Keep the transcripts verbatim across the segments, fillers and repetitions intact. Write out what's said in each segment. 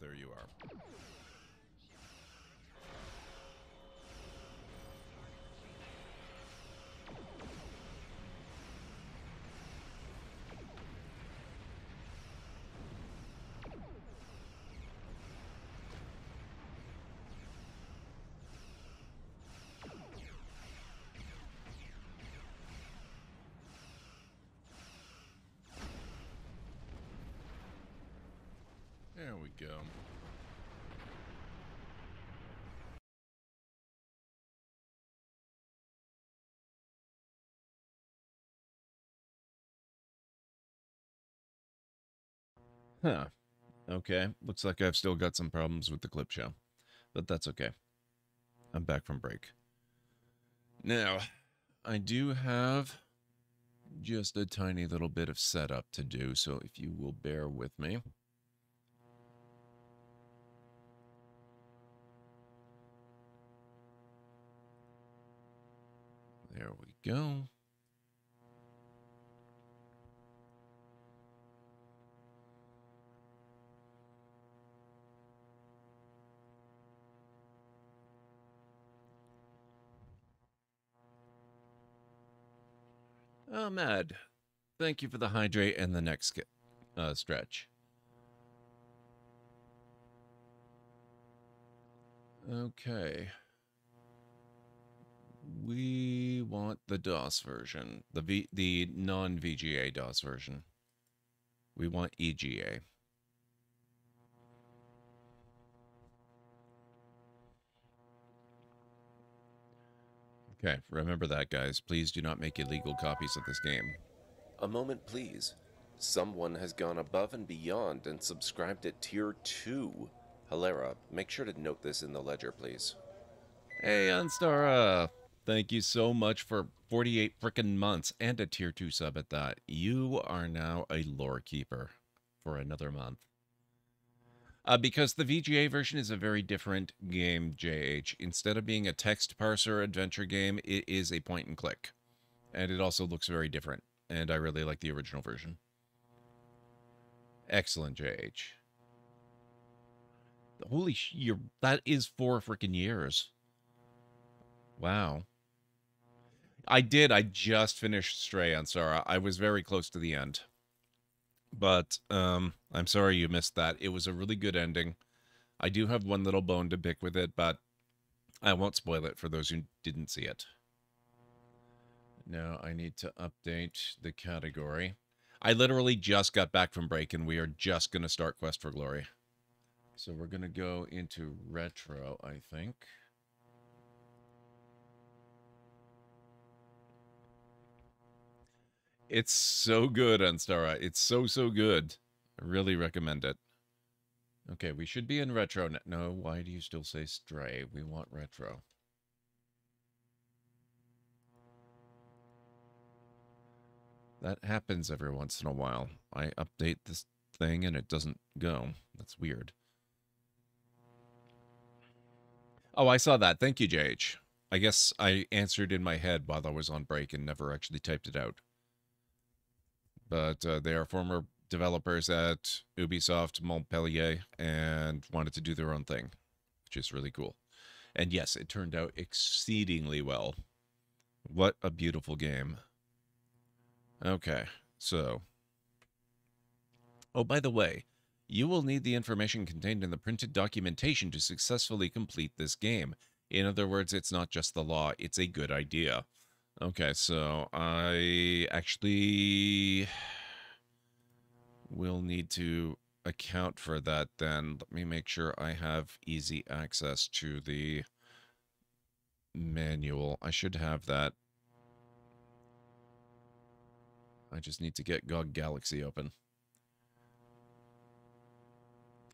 there you are. There we go. Huh. Okay. Looks like I've still got some problems with the clip show. But that's okay. I'm back from break. Now, I do have just a tiny little bit of setup to do, so if you will bear with me. There we go. Ahmed, thank you for the hydrate and the next uh, stretch. Okay. We want the DOS version, the v the non-V G A DOS version. We want E G A. Okay, remember that, guys. Please do not make illegal copies of this game. A moment, please. Someone has gone above and beyond and subscribed at Tier two. Hilera, make sure to note this in the ledger, please. Hey, Unstara! Thank you so much for forty-eight frickin' months and a tier two sub at that. You are now a lore keeper for another month. Uh, because the V G A version is a very different game, J H. Instead of being a text parser adventure game, it is a point and click. And it also looks very different. And I really like the original version. Excellent, J H. Holy sh... That is four frickin' years. Wow. I did. I just finished Stray, Ansara. I was very close to the end. But um, I'm sorry you missed that. It was a really good ending. I do have one little bone to pick with it, but I won't spoil it for those who didn't see it. Now I need to update the category. I literally just got back from break, and we are just going to start Quest for Glory. So we're going to go into Retro, I think. It's so good, Unstara. It's so, so good. I really recommend it. Okay, we should be in Retro now. No, why do you still say Stray? We want Retro. That happens every once in a while. I update this thing and it doesn't go. That's weird. Oh, I saw that. Thank you, J H. I guess I answered in my head while I was on break and never actually typed it out. But uh, they are former developers at Ubisoft Montpellier and wanted to do their own thing, which is really cool. And yes, it turned out exceedingly well. What a beautiful game. Okay, so... Oh, by the way, you will need the information contained in the printed documentation to successfully complete this game. In other words, it's not just the law, it's a good idea. Okay, so I actually will need to account for that then. Let me make sure I have easy access to the manual. I should have that. I just need to get G O G Galaxy open.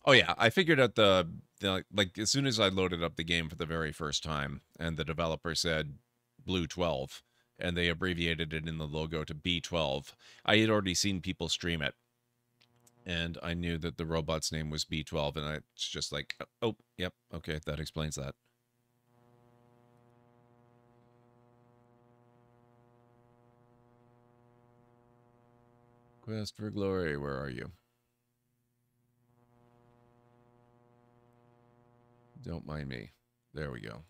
Oh yeah, I figured out the, the... Like, as soon as I loaded up the game for the very first time, and the developer said Blue twelve... and they abbreviated it in the logo to B twelve. I had already seen people stream it, and I knew that the robot's name was B twelve, and I, it's just like, oh, yep, okay, that explains that. Quest for Glory, where are you? Don't mind me. There we go.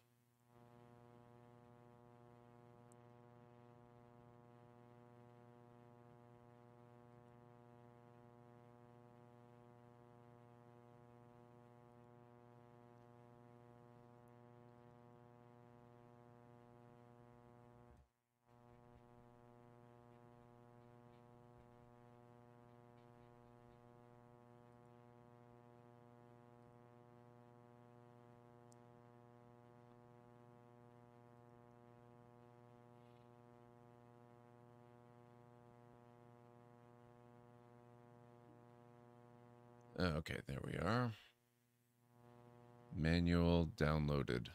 Okay, there we are. Manual downloaded.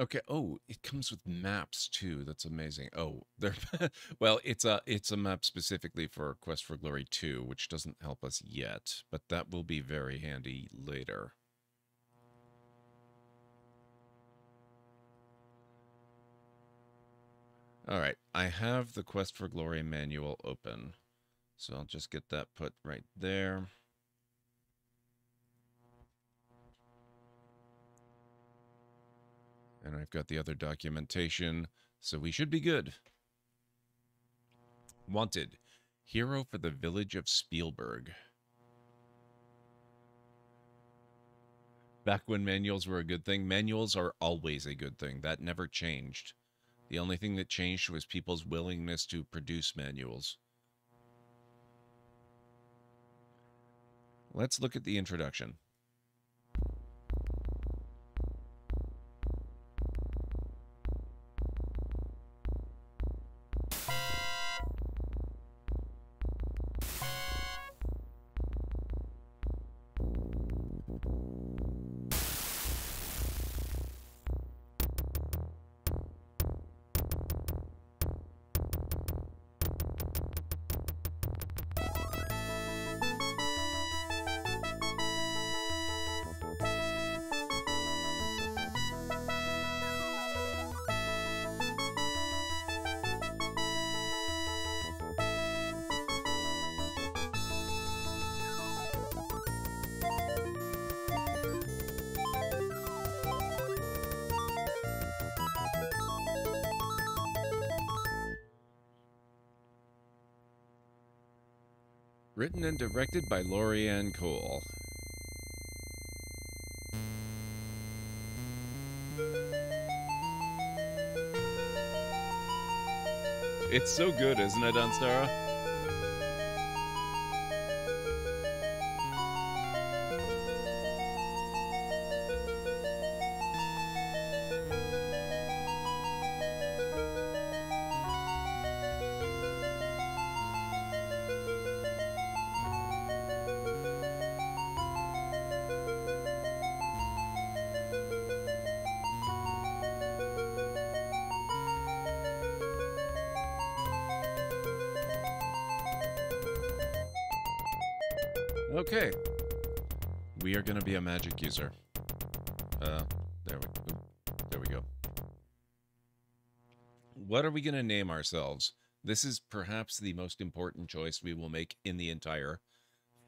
Okay. Oh, it comes with maps too. That's amazing. Oh, there. Well, it's a it's a map specifically for Quest for Glory two, which doesn't help us yet, but that will be very handy later. All right. I have the Quest for Glory manual open, so I'll just get that put right there. And I've got the other documentation, so we should be good. Wanted. Hero for the village of Spielberg. Back when manuals were a good thing, manuals are always a good thing. That never changed. The only thing that changed was people's willingness to produce manuals. Let's look at the introduction. Written and directed by Lorianne Cole. It's so good, isn't it, Unstara? Okay, we are gonna be a magic user. Uh, there we, there we go. What are we gonna name ourselves? This is perhaps the most important choice we will make in the entire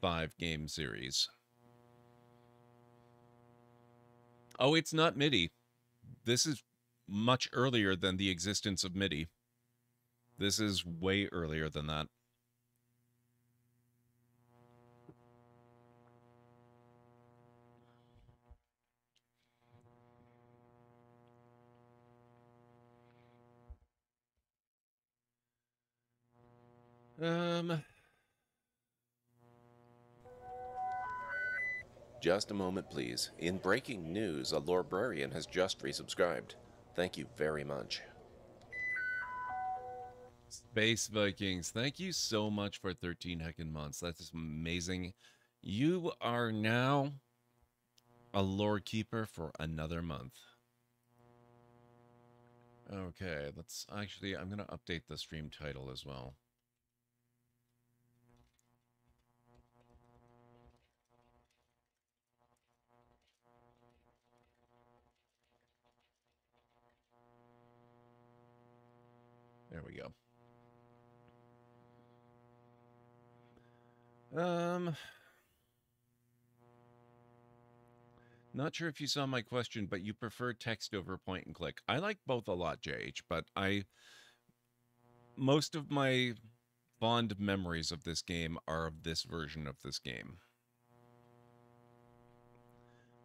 five-game series. Oh, it's not MIDI. This is much earlier than the existence of MIDI. This is way earlier than that. Um, just a moment, please. In breaking news, a Lorbrarian has just resubscribed. Thank you very much. Space Vikings, thank you so much for thirteen heckin' months. That's amazing. You are now a lore keeper for another month. Okay, let's actually, I'm going to update the stream title as well. Um, not sure if you saw my question, but you prefer text over point and click. I like both a lot, J H, but I, most of my fond memories of this game are of this version of this game.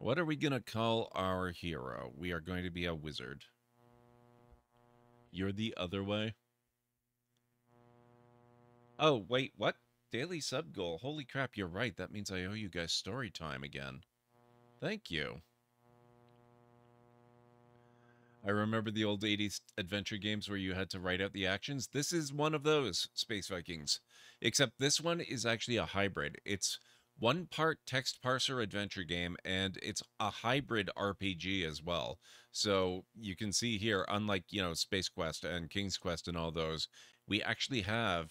What are we going to call our hero? We are going to be a wizard. You're the other way. Oh, wait, what? Daily sub goal. Holy crap, you're right. That means I owe you guys story time again. Thank you. I remember the old eighties adventure games where you had to write out the actions. This is one of those, Space Vikings. Except this one is actually a hybrid. It's one part text parser adventure game, and it's a hybrid R P G as well. So you can see here, unlike, you know, Space Quest and King's Quest and all those, we actually have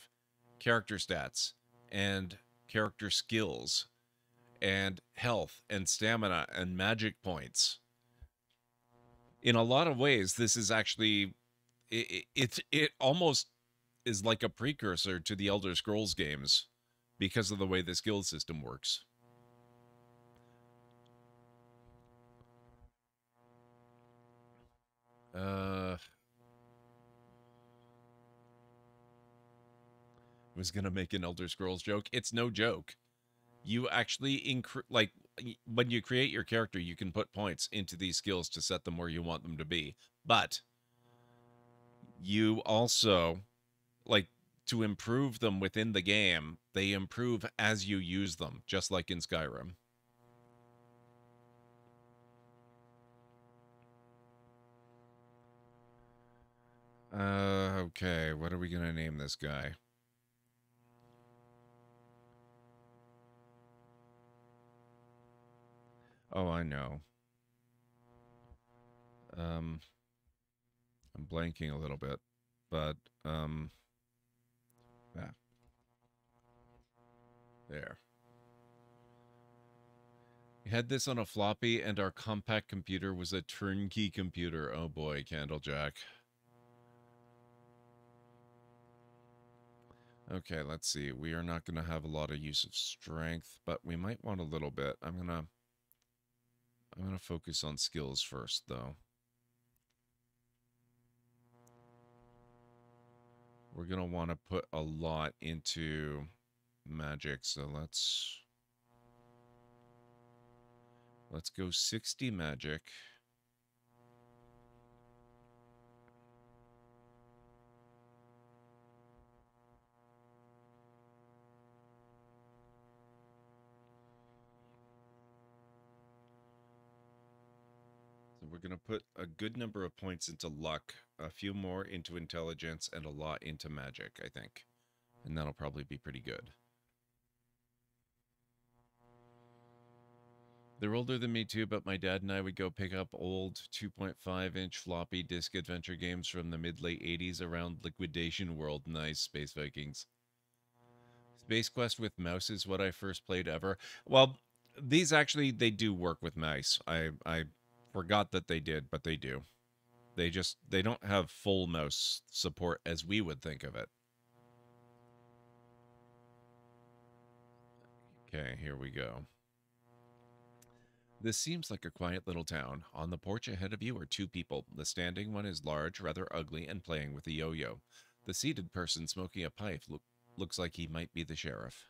character stats and character skills and health and stamina and magic points. In a lot of ways, this is actually, it, it, it almost is like a precursor to the Elder Scrolls games, because of the way this guild system works. Uh, I was going to make an Elder Scrolls joke. It's no joke. You actually, incre like, when you create your character, you can put points into these skills to set them where you want them to be. But you also, like, to improve them within the game, they improve as you use them, just like in Skyrim. Uh, okay, what are we going to name this guy? Oh, I know. Um, I'm blanking a little bit, but... um. Ah. There. We had this on a floppy, and our compact computer was a turnkey computer. Oh boy, Candlejack. Okay, let's see. We are not going to have a lot of use of strength, but we might want a little bit. I'm going to I'm going to focus on skills first, though. We're going to want to put a lot into magic, so let's let's go sixty magic. We're going to put a good number of points into luck, a few more into intelligence, and a lot into magic, I think. And that'll probably be pretty good. They're older than me too, but my dad and I would go pick up old two point five inch floppy disk adventure games from the mid-late eighties around Liquidation World. Nice, Space Vikings. Space Quest with mouse is what I first played ever. Well, these actually, they do work with mice. I... I forgot that they did, but they do. They just, they don't have full mouse support as we would think of it. Okay, here we go. This seems like a quiet little town. On the porch ahead of you are two people. The standing one is large, rather ugly, and playing with a yo-yo. The seated person smoking a pipe look, looks like he might be the sheriff.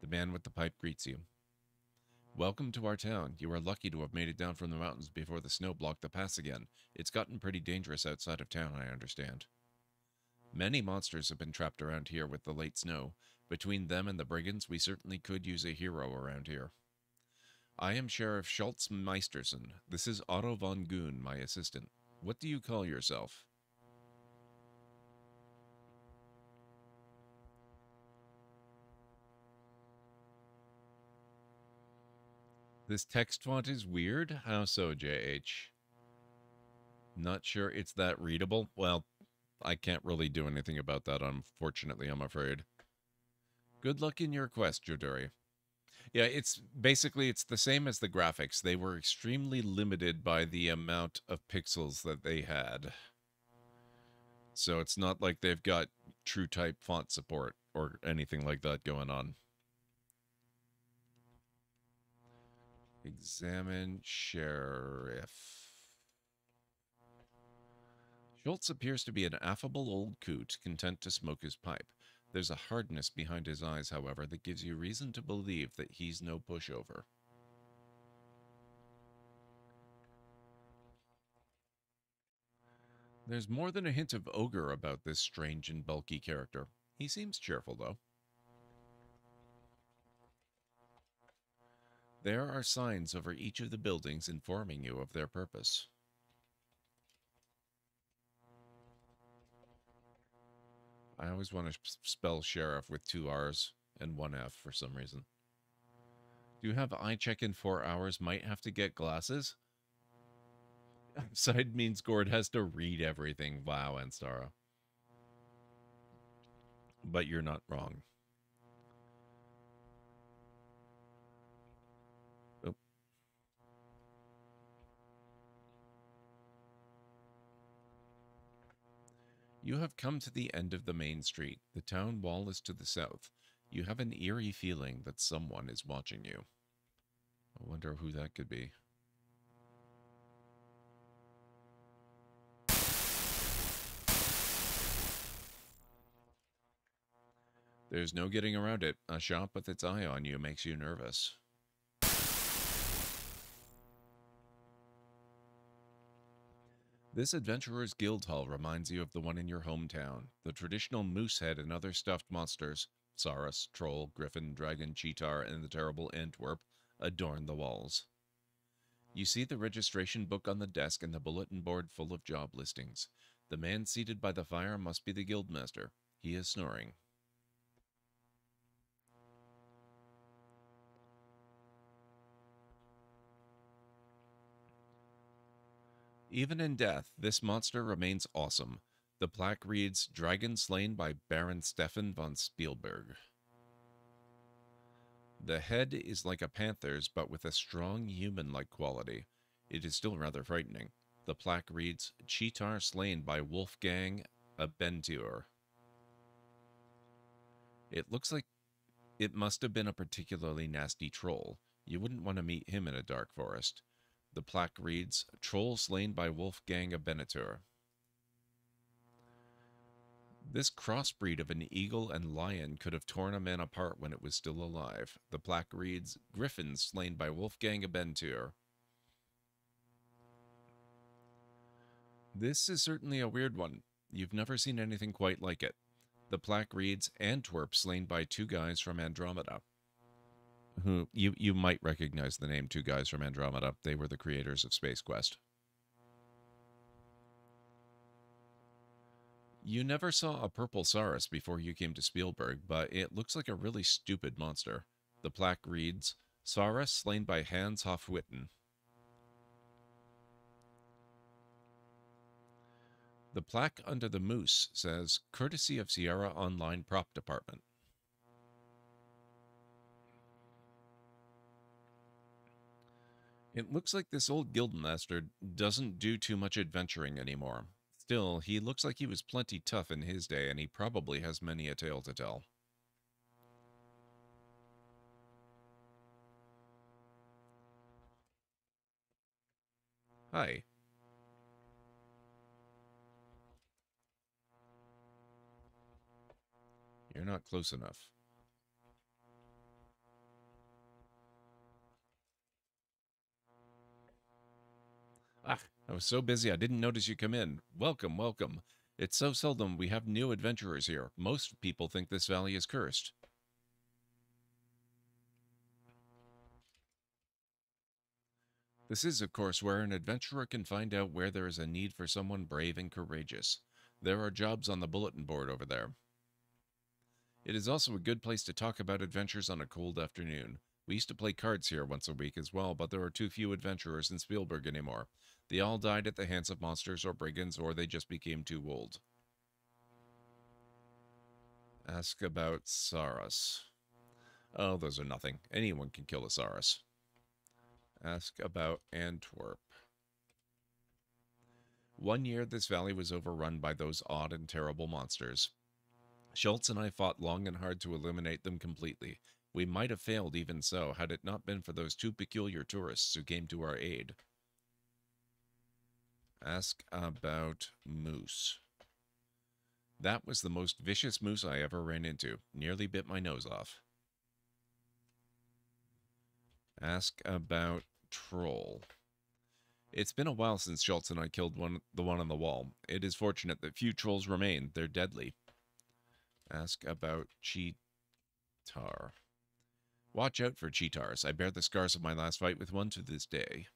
The man with the pipe greets you. Welcome to our town. You are lucky to have made it down from the mountains before the snow blocked the pass again. It's gotten pretty dangerous outside of town, I understand. Many monsters have been trapped around here with the late snow. Between them and the brigands, we certainly could use a hero around here. I am Sheriff Schultz Meisterson. This is Otto von Goon, my assistant. What do you call yourself? This text font is weird. How so, J H? Not sure it's that readable. Well, I can't really do anything about that, unfortunately, I'm afraid. Good luck in your quest, Joduri. Yeah, it's basically, it's the same as the graphics. They were extremely limited by the amount of pixels that they had. So it's not like they've got true type font support or anything like that going on. Examine Sheriff. Schultz appears to be an affable old coot, content to smoke his pipe. There's a hardness behind his eyes, however, that gives you reason to believe that he's no pushover. There's more than a hint of ogre about this strange and bulky character. He seems cheerful, though. There are signs over each of the buildings informing you of their purpose. I always want to spell sheriff with two R's and one F for some reason. Do you have eye check in four hours? Might have to get glasses? Side means Gord has to read everything. Wow, Anstara. But you're not wrong. Oh. You have come to the end of the main street. The town wall is to the south. You have an eerie feeling that someone is watching you. I wonder who that could be. There's no getting around it. A shop with its eye on you makes you nervous. This adventurer's guild hall reminds you of the one in your hometown. The traditional moose head and other stuffed monsters, Saurus, Troll, Griffin, Dragon, Cheetar, and the terrible Antwerp, adorn the walls. You see the registration book on the desk and the bulletin board full of job listings. The man seated by the fire must be the guildmaster. He is snoring. Even in death, this monster remains awesome. The plaque reads, Dragon slain by Baron Stefan von Spielberg. The head is like a panther's, but with a strong human-like quality. It is still rather frightening. The plaque reads, Cheetar slain by Wolfgang Abentur. It looks like it must have been a particularly nasty troll. You wouldn't want to meet him in a dark forest. The plaque reads, Troll slain by Wolfgang Abentur. This crossbreed of an eagle and lion could have torn a man apart when it was still alive. The plaque reads, Griffin slain by Wolfgang Abentur. This is certainly a weird one. You've never seen anything quite like it. The plaque reads, Antwerp slain by two guys from Andromeda. Who you, you might recognize the name Two Guys from Andromeda. They were the creators of Space Quest. You never saw a purple Saurus before you came to Spielberg, but it looks like a really stupid monster. The plaque reads, Saurus slain by Hans Hofwitten. The plaque under the moose says, courtesy of Sierra Online Prop Department. It looks like this old guildmaster doesn't do too much adventuring anymore. Still, he looks like he was plenty tough in his day, and he probably has many a tale to tell. Hi. You're not close enough. Ah, I was so busy I didn't notice you come in. Welcome, welcome. It's so seldom we have new adventurers here. Most people think this valley is cursed. This is, of course, where an adventurer can find out where there is a need for someone brave and courageous. There are jobs on the bulletin board over there. It is also a good place to talk about adventures on a cold afternoon. We used to play cards here once a week as well, but there are too few adventurers in Spielberg anymore. They all died at the hands of monsters or brigands, or they just became too old. Ask about Saurus. Oh, those are nothing. Anyone can kill a Saurus. Ask about Antwerp. One year, this valley was overrun by those odd and terrible monsters. Schultz and I fought long and hard to eliminate them completely. We might have failed even so, had it not been for those two peculiar tourists who came to our aid. Ask about moose. That was the most vicious moose I ever ran into. Nearly bit my nose off. Ask about troll. It's been a while since Schultz and I killed one, the one on the wall. It is fortunate that few trolls remain. They're deadly. Ask about cheetar. Watch out for cheetars. I bear the scars of my last fight with one to this day.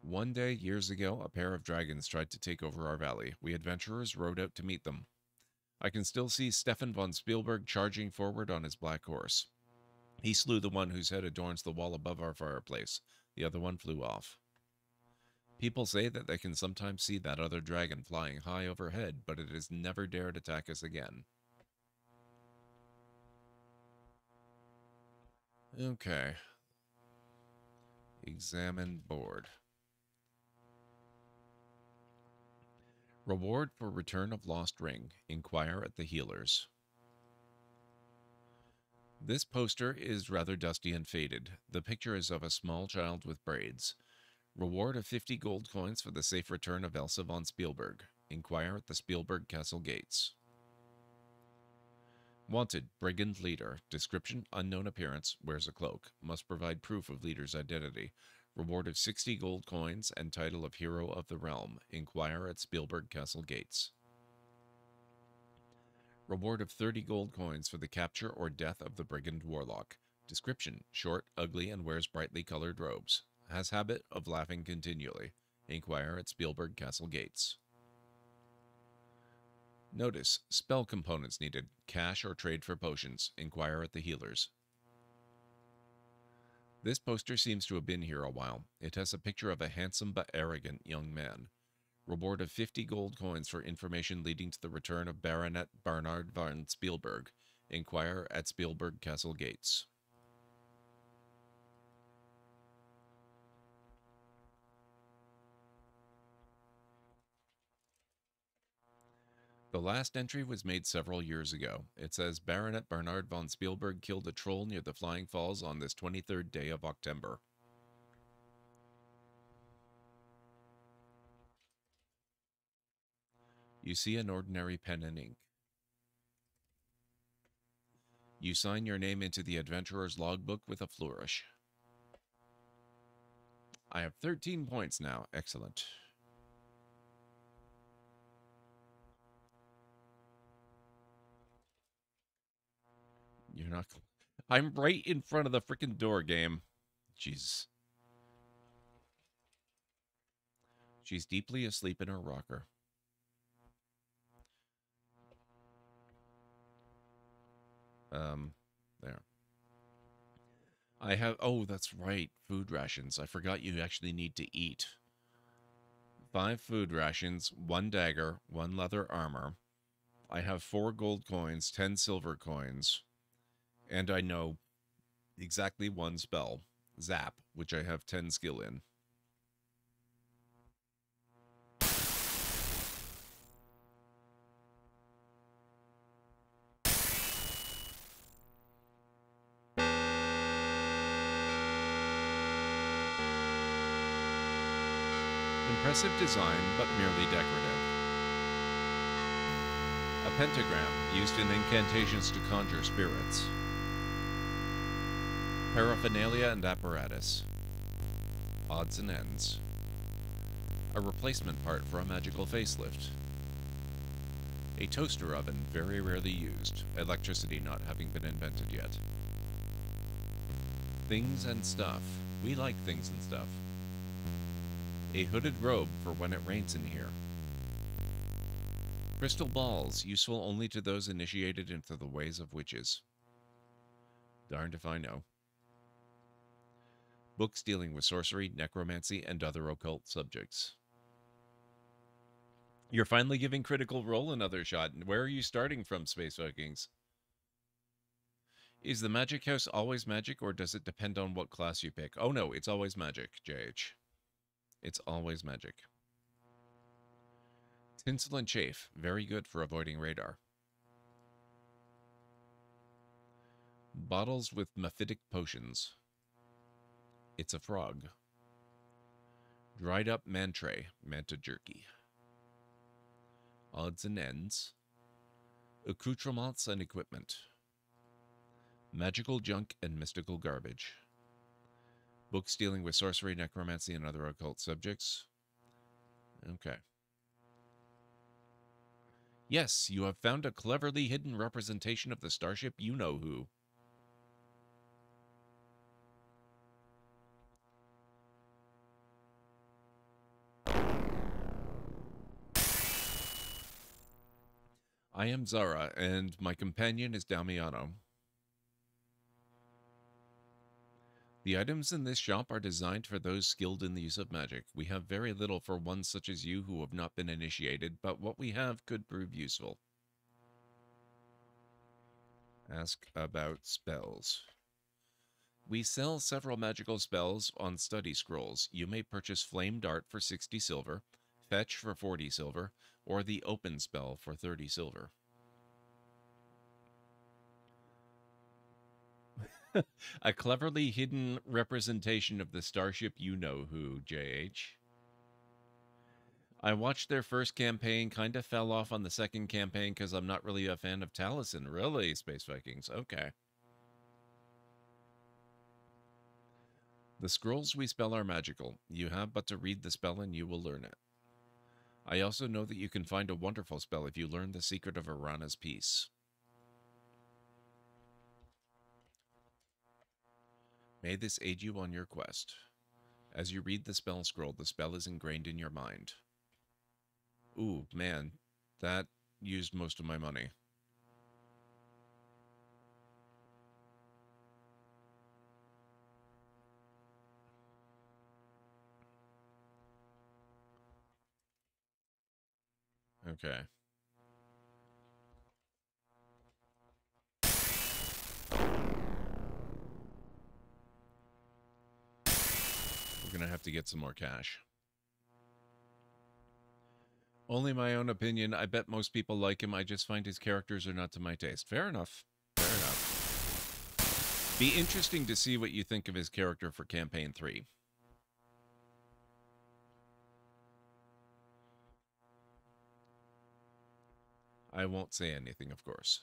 One day, years ago, a pair of dragons tried to take over our valley. We adventurers rode out to meet them. I can still see Stefan von Spielberg charging forward on his black horse. He slew the one whose head adorns the wall above our fireplace. The other one flew off. People say that they can sometimes see that other dragon flying high overhead, but it has never dared attack us again. Okay. Examine board. Reward for return of lost ring. Inquire at the healers. This poster is rather dusty and faded. The picture is of a small child with braids. Reward of fifty gold coins for the safe return of Elsa von Spielberg. Inquire at the Spielberg Castle gates. Wanted, brigand leader. Description, unknown appearance, wears a cloak. Must provide proof of leader's identity. Reward of sixty gold coins and title of Hero of the Realm. Inquire at Spielberg Castle gates. Reward of thirty gold coins for the capture or death of the brigand warlock. Description, short, ugly, and wears brightly colored robes. Has habit of laughing continually. Inquire at Spielberg Castle gates. Notice, spell components needed. Cash or trade for potions. Inquire at the healers. This poster seems to have been here a while. It has a picture of a handsome but arrogant young man. Reward of fifty gold coins for information leading to the return of Baronet Bernard von Spielberg. Inquire at Spielberg Castle gates. The last entry was made several years ago. It says, Baronet Bernard von Spielberg killed a troll near the Flying Falls on this twenty-third day of October. You see an ordinary pen and ink. You sign your name into the adventurer's logbook with a flourish. I have thirteen points now. Excellent. You're not... I'm right in front of the frickin' door, game. Jesus. She's deeply asleep in her rocker. Um, there. I have... Oh, that's right. Food rations. I forgot you actually need to eat. Five food rations, one dagger, one leather armor. I have four gold coins, ten silver coins... And I know exactly one spell, Zap, which I have ten skill in. Impressive design, but merely decorative. A pentagram used in incantations to conjure spirits. Paraphernalia and apparatus. Odds and ends. A replacement part for a magical facelift. A toaster oven very rarely used, electricity not having been invented yet. Things and stuff. We like things and stuff. A hooded robe for when it rains in here. Crystal balls, useful only to those initiated into the ways of witches. Darned if I know. Books dealing with sorcery, necromancy, and other occult subjects. You're finally giving Critical Role another shot. Where are you starting from, Space Vikings? Is the magic house always magic, or does it depend on what class you pick? Oh no, it's always magic, J H. It's always magic. Tinsel and chafe, very good for avoiding radar. Bottles with mephitic potions. It's a frog. Dried up mantray, manta jerky. Odds and ends. Accoutrements and equipment. Magical junk and mystical garbage. Books dealing with sorcery, necromancy, and other occult subjects. Okay. Yes, you have found a cleverly hidden representation of the starship you-know-who. I am Zara, and my companion is Damiano. The items in this shop are designed for those skilled in the use of magic. We have very little for one such as you who have not been initiated, but what we have could prove useful. Ask about spells. We sell several magical spells on study scrolls. You may purchase Flame Dart for sixty silver, Fetch for forty silver, or the Open Spell for thirty silver. A cleverly hidden representation of the starship you-know-who, J H. I watched their first campaign, kind of fell off on the second campaign because I'm not really a fan of Taliesin. Really, Space Vikings? Okay. The scrolls we spell are magical. You have but to read the spell and you will learn it. I also know that you can find a wonderful spell if you learn the secret of Arana's Peace. May this aid you on your quest. As you read the spell scroll, the spell is ingrained in your mind. Ooh, man, that used most of my money. Okay. We're gonna have to get some more cash. Only my own opinion. I bet most people like him. I just find his characters are not to my taste. Fair enough. Fair enough. Be interesting to see what you think of his character for campaign three. I won't say anything, of course.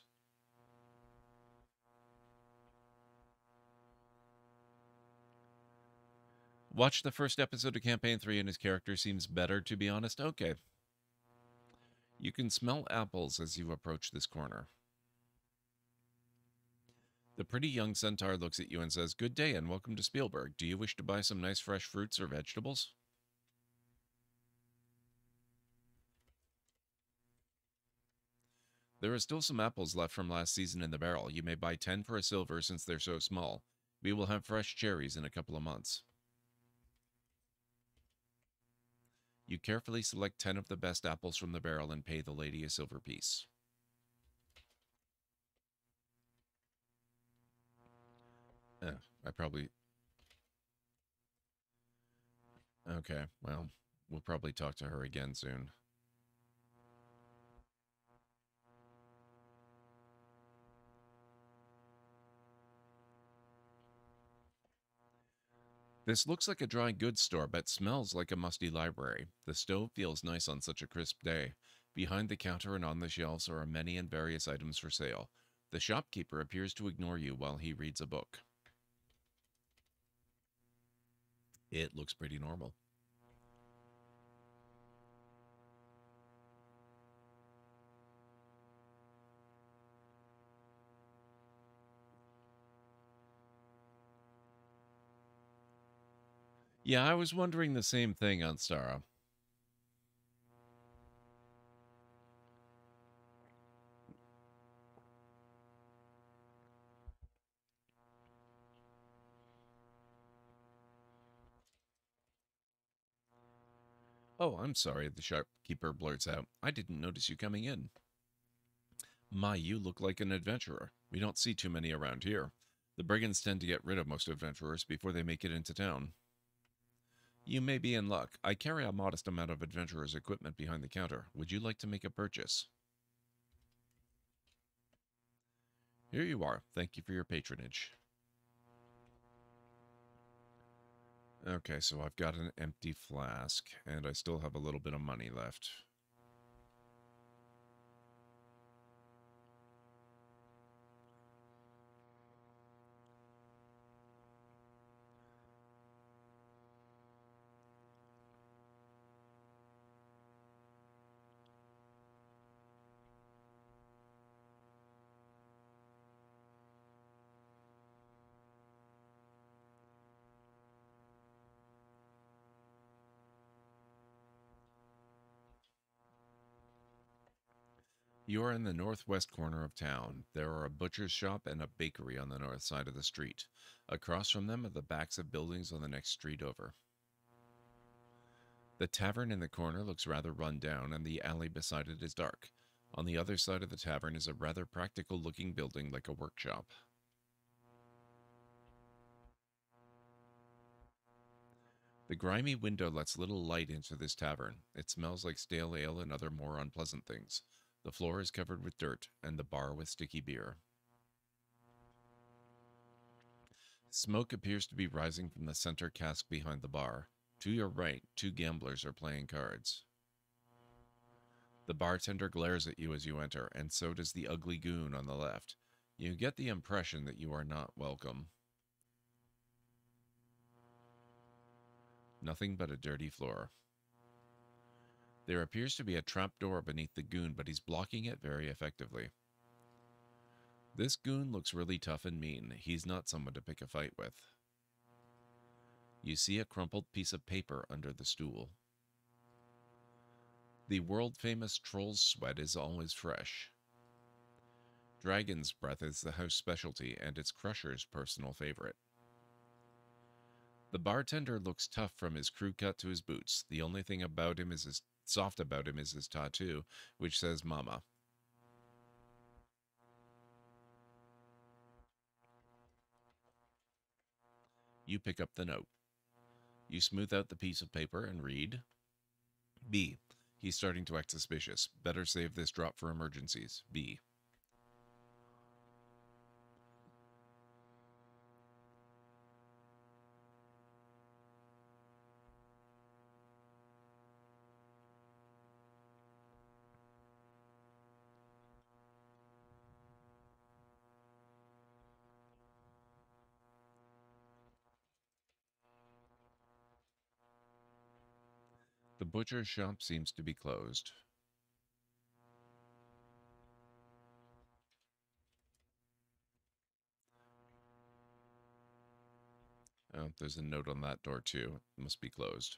Watch the first episode of Campaign three and his character seems better, to be honest. Okay. You can smell apples as you approach this corner. The pretty young centaur looks at you and says, "Good day and welcome to Spielberg. Do you wish to buy some nice fresh fruits or vegetables?" There are still some apples left from last season in the barrel. You may buy ten for a silver since they're so small. We will have fresh cherries in a couple of months. You carefully select ten of the best apples from the barrel and pay the lady a silver piece. Eh, I probably... Okay, well, we'll probably talk to her again soon. This looks like a dry goods store, but smells like a musty library. The stove feels nice on such a crisp day. Behind the counter and on the shelves are many and various items for sale. The shopkeeper appears to ignore you while he reads a book. It looks pretty normal. Yeah, I was wondering the same thing, Aunt Sarah. Oh, I'm sorry, the shopkeeper blurts out. I didn't notice you coming in. My, you look like an adventurer. We don't see too many around here. The brigands tend to get rid of most adventurers before they make it into town. You may be in luck. I carry a modest amount of adventurer's equipment behind the counter. Would you like to make a purchase? Here you are. Thank you for your patronage. Okay, so I've got an empty flask, and I still have a little bit of money left. You are in the northwest corner of town. There are a butcher's shop and a bakery on the north side of the street. Across from them are the backs of buildings on the next street over. The tavern in the corner looks rather run down, and the alley beside it is dark. On the other side of the tavern is a rather practical-looking building like a workshop. The grimy window lets little light into this tavern. It smells like stale ale and other more unpleasant things. The floor is covered with dirt, and the bar with sticky beer. Smoke appears to be rising from the center cask behind the bar. To your right, two gamblers are playing cards. The bartender glares at you as you enter, and so does the ugly goon on the left. You get the impression that you are not welcome. Nothing but a dirty floor. There appears to be a trapdoor beneath the goon, but he's blocking it very effectively. This goon looks really tough and mean. He's not someone to pick a fight with. You see a crumpled piece of paper under the stool. The world-famous troll's sweat is always fresh. Dragon's breath is the house specialty, and it's Crusher's personal favorite. The bartender looks tough from his crew cut to his boots. The only thing about him is his Soft about him is his tattoo, which says Mama. You pick up the note. You smooth out the piece of paper and read. B. He's starting to act suspicious. Better save this drop for emergencies. B. The butcher's shop seems to be closed. Oh, there's a note on that door too. It must be closed.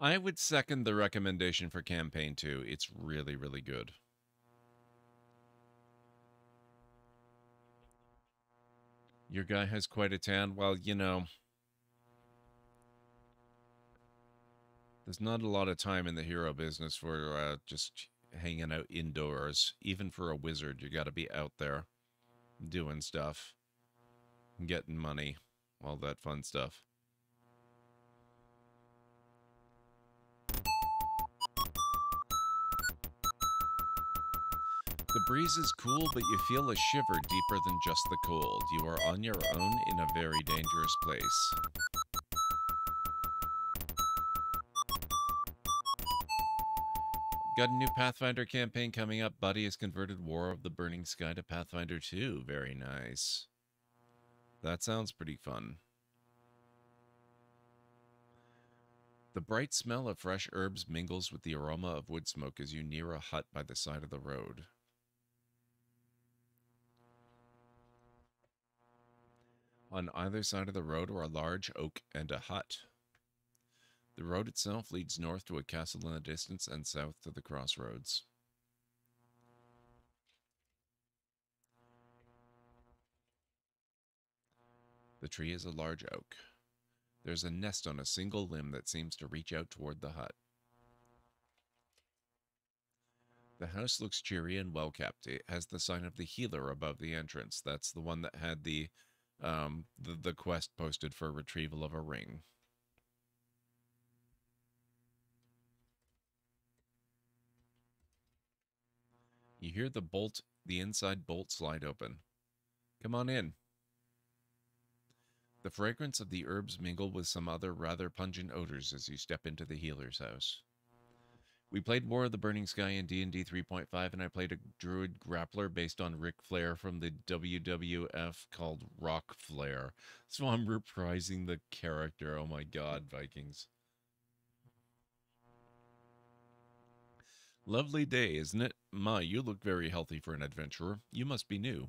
I would second the recommendation for campaign two. It's really, really good. Your guy has quite a tan. Well, you know, there's not a lot of time in the hero business for uh, just hanging out indoors. Even for a wizard, you got to be out there doing stuff, getting money, all that fun stuff. The breeze is cool, but you feel a shiver deeper than just the cold. You are on your own in a very dangerous place. Got a new Pathfinder campaign coming up. Buddy has converted War of the Burning Sky to Pathfinder two. Very nice. That sounds pretty fun. The bright smell of fresh herbs mingles with the aroma of wood smoke as you near a hut by the side of the road. On either side of the road are a large oak and a hut. The road itself leads north to a castle in the distance and south to the crossroads. The tree is a large oak. There's a nest on a single limb that seems to reach out toward the hut. The house looks cheery and well kept. It has the sign of the healer above the entrance. That's the one that had the um, the, the quest posted for retrieval of a ring. You hear the bolt, the inside bolt slide open. Come on in. The fragrance of the herbs mingle with some other rather pungent odors as you step into the healer's house. We played War of the Burning Sky in D and D three point five, and I played a druid grappler based on Ric Flair from the W W F called Rock Flair. So I'm reprising the character. Oh my god, Vikings. Lovely day, isn't it? My, you look very healthy for an adventurer. You must be new.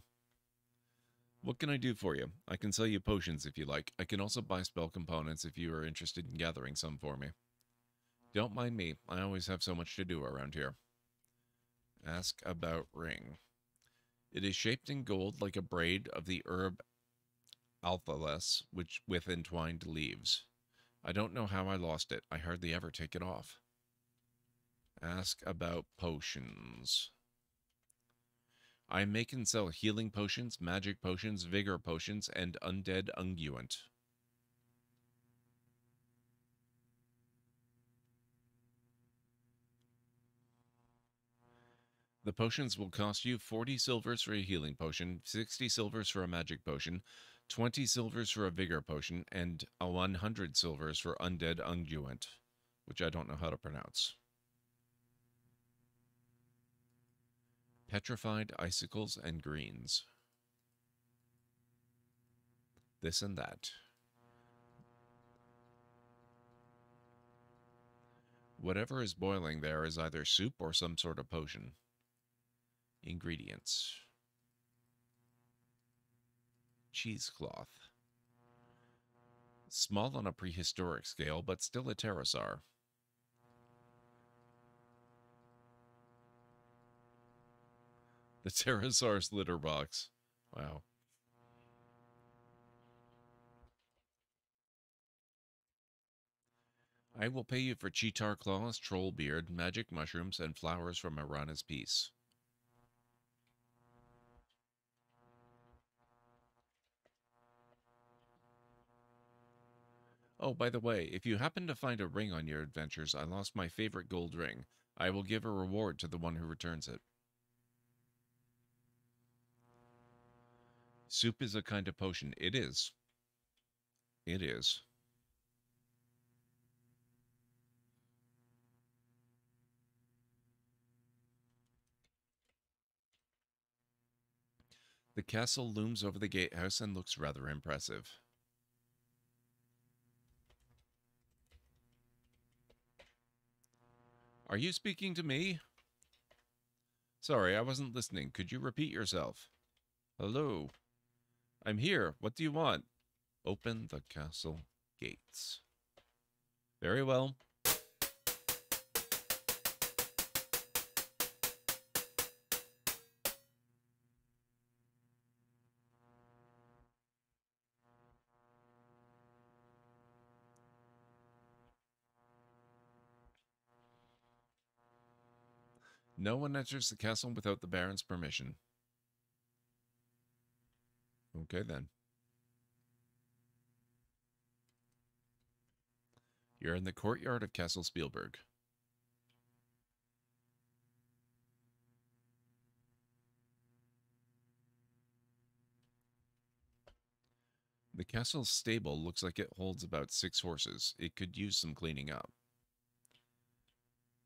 What can I do for you? I can sell you potions if you like. I can also buy spell components if you are interested in gathering some for me. Don't mind me. I always have so much to do around here. Ask about ring. It is shaped in gold like a braid of the herb althalis, which with entwined leaves. I don't know how I lost it. I hardly ever take it off. Ask about potions. I make and sell healing potions, magic potions, vigor potions, and undead unguent. The potions will cost you forty silvers for a healing potion, sixty silvers for a magic potion, twenty silvers for a vigor potion, and one hundred silvers for undead unguent, which I don't know how to pronounce. Petrified icicles and greens. This and that. Whatever is boiling there is either soup or some sort of potion. Ingredients. Cheesecloth. Small on a prehistoric scale, but still a pterosaur. The pterosaur's litter box. Wow. I will pay you for cheetah claws, troll beard, magic mushrooms, and flowers from Irana's piece. Oh, by the way, if you happen to find a ring on your adventures, I lost my favorite gold ring. I will give a reward to the one who returns it. Soup is a kind of potion. It is. It is. The castle looms over the gatehouse and looks rather impressive. Are you speaking to me? Sorry, I wasn't listening. Could you repeat yourself? Hello. I'm here. What do you want? Open the castle gates. Very well. No one enters the castle without the Baron's permission. Okay, then. You're in the courtyard of Castle Spielberg. The castle's stable looks like it holds about six horses. It could use some cleaning up.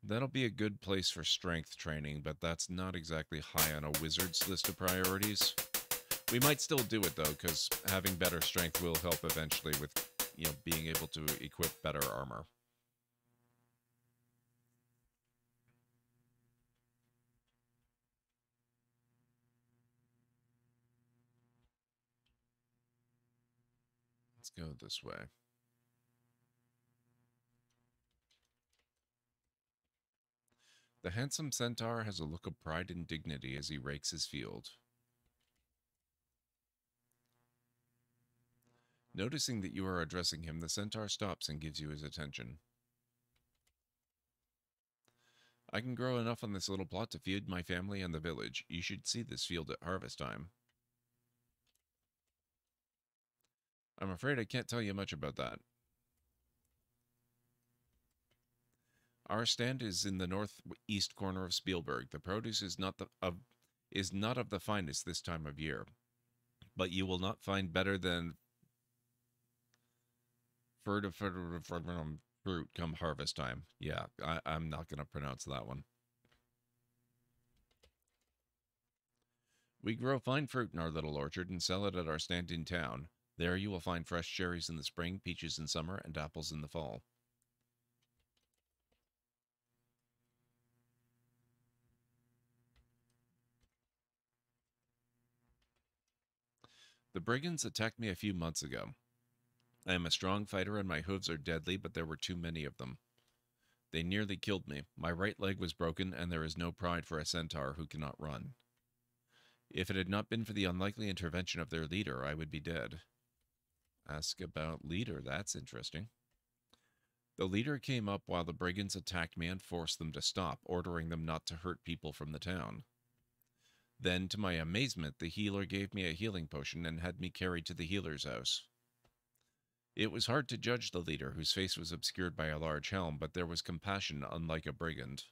That'll be a good place for strength training, but that's not exactly high on a wizard's list of priorities. We might still do it, though, because having better strength will help eventually with, you know, being able to equip better armor. Let's go this way. The handsome centaur has a look of pride and dignity as he rakes his field. Noticing that you are addressing him, the centaur stops and gives you his attention. I can grow enough on this little plot to feed my family and the village. You should see this field at harvest time. I'm afraid I can't tell you much about that. Our stand is in the northeast corner of Spielberg. The produce is not, the, of, is not of the finest this time of year, but you will not find better than fruit come harvest time. Yeah, I, I'm not going to pronounce that one. We grow fine fruit in our little orchard and sell it at our stand in town. There you will find fresh cherries in the spring, peaches in summer, and apples in the fall. The brigands attacked me a few months ago. I am a strong fighter and my hooves are deadly, but there were too many of them. They nearly killed me. My right leg was broken, and there is no pride for a centaur who cannot run. If it had not been for the unlikely intervention of their leader, I would be dead. Ask about leader. That's interesting. The leader came up while the brigands attacked me and forced them to stop, ordering them not to hurt people from the town. Then, to my amazement, the healer gave me a healing potion and had me carried to the healer's house. It was hard to judge the leader, whose face was obscured by a large helm, but there was compassion unlike a brigand.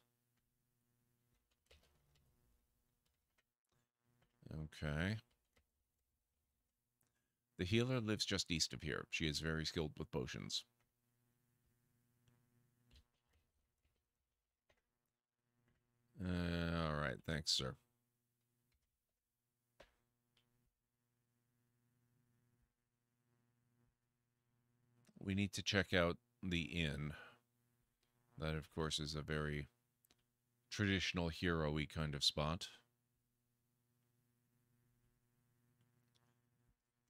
Okay. The healer lives just east of here. She is very skilled with potions. Uh, all right, thanks, sir. We need to check out the inn. That, of course, is a very traditional hero-y kind of spot.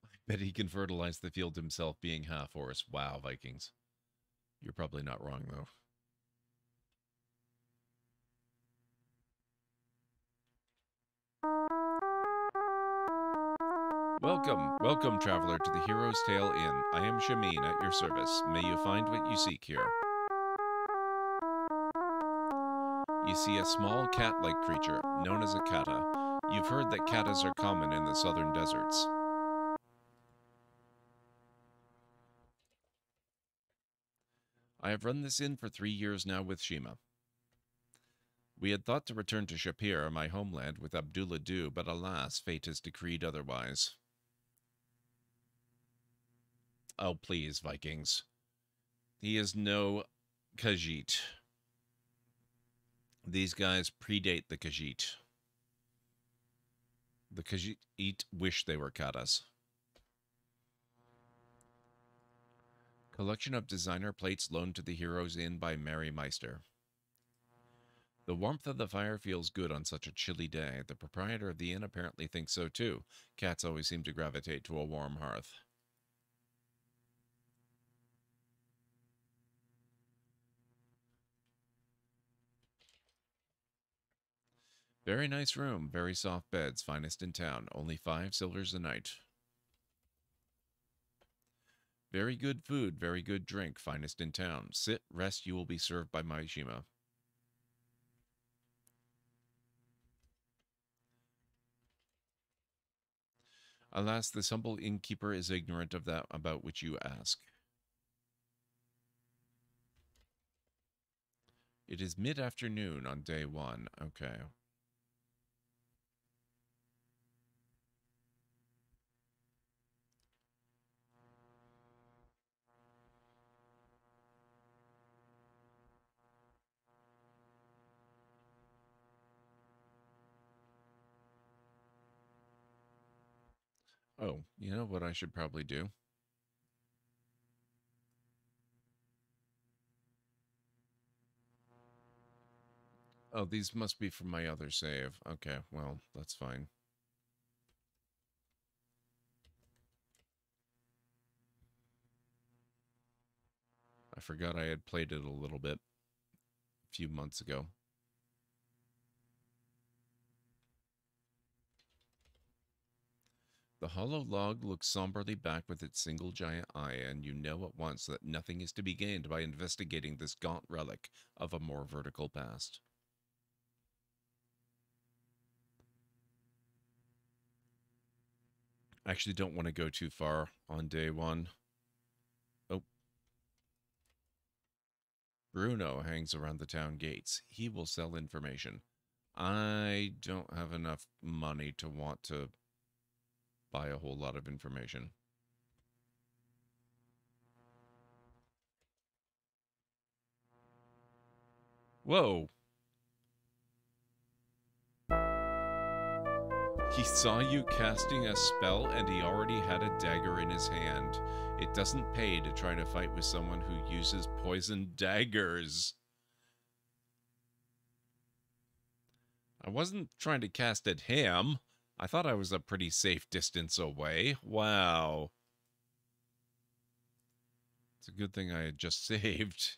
I bet he can fertilize the field himself, being half horse. Wow, Vikings. You're probably not wrong, though. Welcome, welcome, traveler, to the Hero's Tale Inn. I am Shamin at your service. May you find what you seek here. You see a small cat-like creature, known as a kata. You've heard that katas are common in the southern deserts. I have run this inn for three years now with Shima. We had thought to return to Shapir, my homeland, with Abdullah Du, but alas, fate has decreed otherwise. Oh, please, Vikings. He is no Khajiit. These guys predate the Khajiit. The Khajiit wish they were katas. Collection of designer plates loaned to the Heroes Inn by Mary Meister. The warmth of the fire feels good on such a chilly day. The proprietor of the inn apparently thinks so too. Cats always seem to gravitate to a warm hearth. Very nice room, very soft beds, finest in town, only five silvers a night. Very good food, very good drink, finest in town. Sit, rest, you will be served by my Shima. Alas, this humble innkeeper is ignorant of that about which you ask. It is mid-afternoon on day one. Okay. Oh, you know what I should probably do? Oh, these must be from my other save. Okay, well, that's fine. I forgot I had played it a little bit a few months ago. The hollow log looks somberly back with its single giant eye, and you know at once that nothing is to be gained by investigating this gaunt relic of a more vertical past. I actually don't want to go too far on day one. Oh. Bruno hangs around the town gates. He will sell information. I don't have enough money to want to buy a whole lot of information. Whoa. He saw you casting a spell, and he already had a dagger in his hand. It doesn't pay to try to fight with someone who uses poison daggers. I wasn't trying to cast at him. I thought I was a pretty safe distance away. Wow. It's a good thing I had just saved.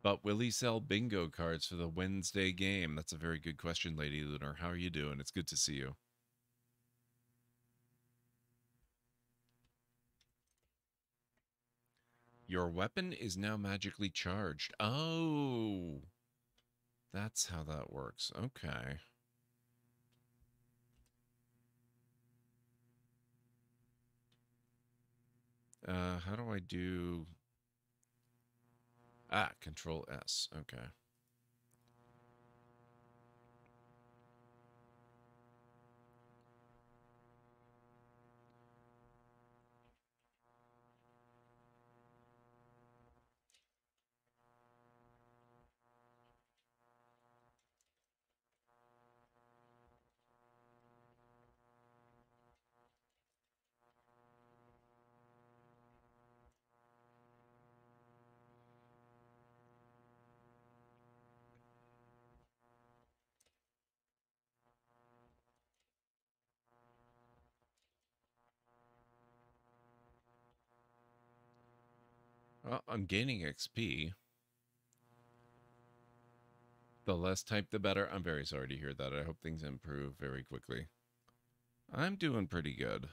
But will he sell bingo cards for the Wednesday game? That's a very good question, Lady Lunar. How are you doing? It's good to see you. Your weapon is now magically charged. Oh, that's how that works. Okay. Uh, how do I do... Ah, Control S. Okay. Well, I'm gaining X P. The less type, the better. I'm very sorry to hear that. I hope things improve very quickly. I'm doing pretty good.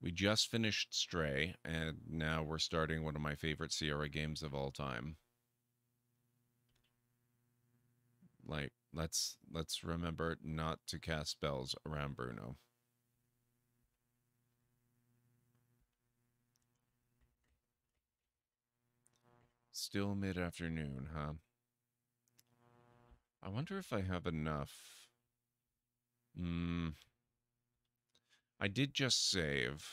We just finished Stray, and now we're starting one of my favorite Sierra games of all time. Like, let's, let's remember not to cast spells around Bruno. Still mid-afternoon, huh? I wonder if I have enough. Hmm. I did just save.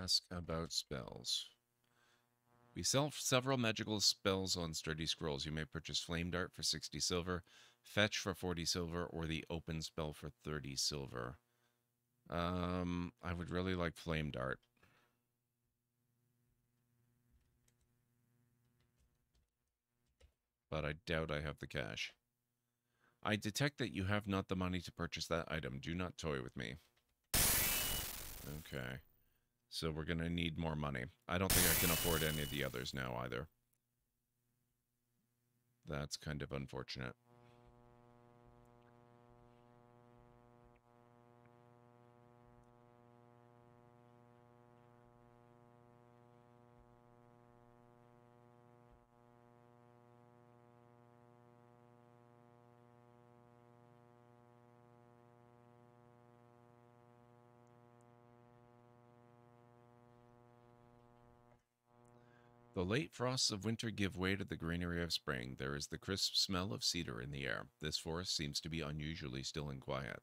Ask about spells. We sell several magical spells on Sturdy Scrolls. You may purchase Flame Dart for sixty silver, Fetch for forty silver, or the Open Spell for thirty silver. Um, I would really like Flame Dart. But I doubt I have the cash. I detect that you have not the money to purchase that item. Do not toy with me. Okay. So we're going to need more money. I don't think I can afford any of the others now either. That's kind of unfortunate. The late frosts of winter give way to the greenery of spring. There is the crisp smell of cedar in the air. This forest seems to be unusually still and quiet.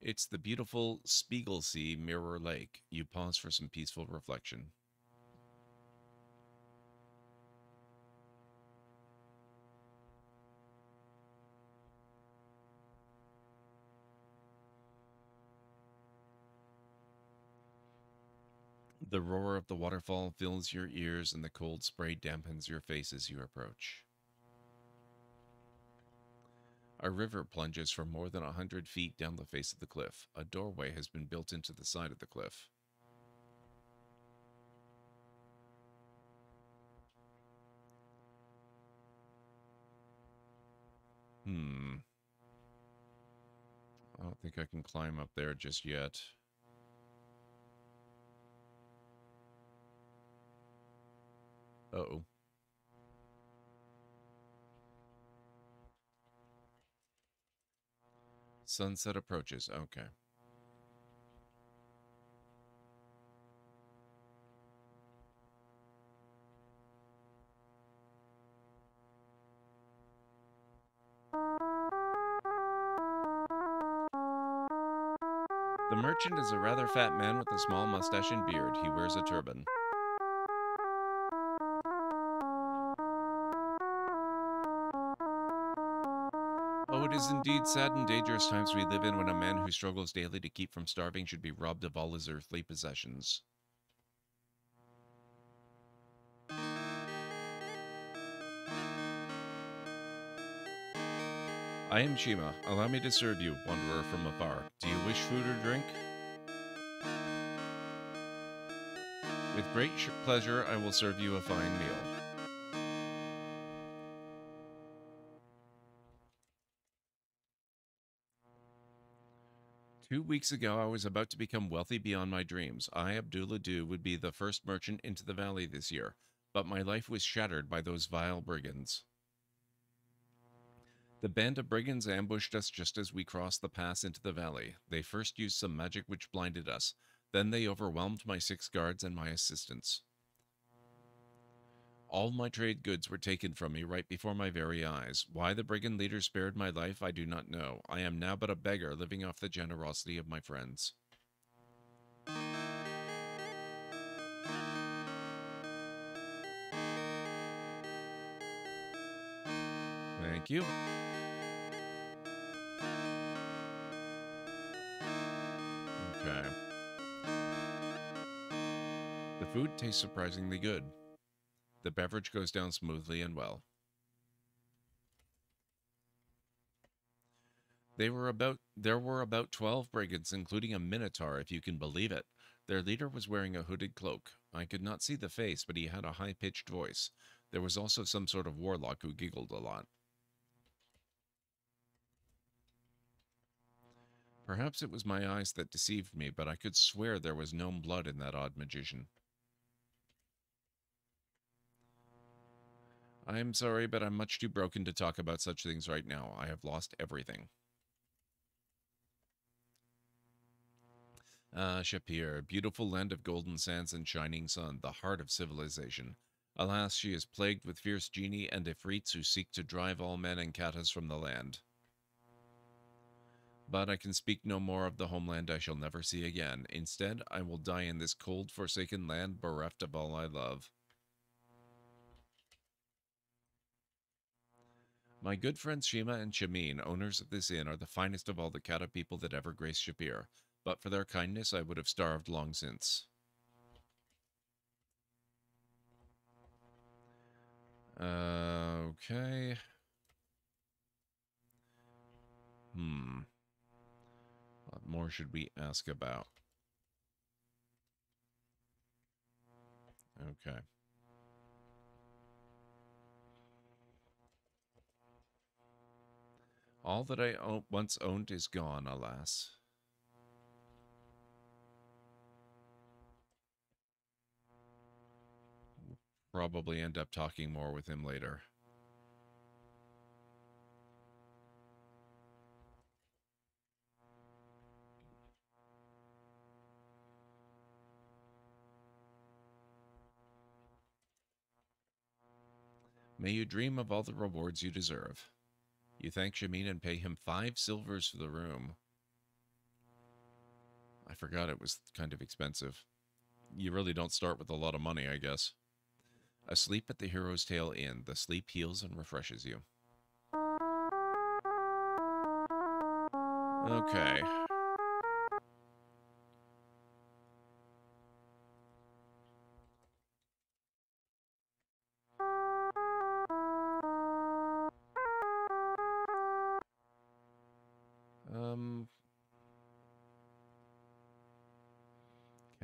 It's the beautiful Spiegelsee Mirror Lake. You pause for some peaceful reflection. The roar of the waterfall fills your ears, and the cold spray dampens your face as you approach. A river plunges for more than a hundred feet down the face of the cliff. A doorway has been built into the side of the cliff. Hmm. I don't think I can climb up there just yet. Uh-oh. Sunset approaches. Okay. The merchant is a rather fat man with a small mustache and beard. He wears a turban. Oh, it is indeed sad and dangerous times we live in when a man who struggles daily to keep from starving should be robbed of all his earthly possessions. I am Shima. Allow me to serve you, wanderer from afar. Do you wish food or drink? With great pleasure, I will serve you a fine meal. Two weeks ago, I was about to become wealthy beyond my dreams. I, Abdullah Du, would be the first merchant into the valley this year, but my life was shattered by those vile brigands. The band of brigands ambushed us just as we crossed the pass into the valley. They first used some magic which blinded us. Then they overwhelmed my six guards and my assistants. All my trade goods were taken from me right before my very eyes. Why the brigand leader spared my life, I do not know. I am now but a beggar living off the generosity of my friends. Thank you. Okay. The food tastes surprisingly good. The beverage goes down smoothly and well. They were about, there were about twelve brigands, including a minotaur, if you can believe it. Their leader was wearing a hooded cloak. I could not see the face, but he had a high-pitched voice. There was also some sort of warlock who giggled a lot. Perhaps it was my eyes that deceived me, but I could swear there was gnome blood in that odd magician. I am sorry, but I'm much too broken to talk about such things right now. I have lost everything. Ah, Shapir, beautiful land of golden sands and shining sun, the heart of civilization. Alas, she is plagued with fierce genii and Ifrits who seek to drive all men and katas from the land. But I can speak no more of the homeland I shall never see again. Instead, I will die in this cold, forsaken land, bereft of all I love. My good friends Shima and Shamin, owners of this inn, are the finest of all the Kata people that ever graced Shapir. But for their kindness, I would have starved long since. Uh, okay. Hmm. What more should we ask about? Okay. All that I own, once owned is gone, alas. We'll probably end up talking more with him later. May you dream of all the rewards you deserve. You thank Shamin and pay him five silvers for the room. I forgot it was kind of expensive. You really don't start with a lot of money, I guess. Asleep at the Hero's Tail Inn. The sleep heals and refreshes you. Okay.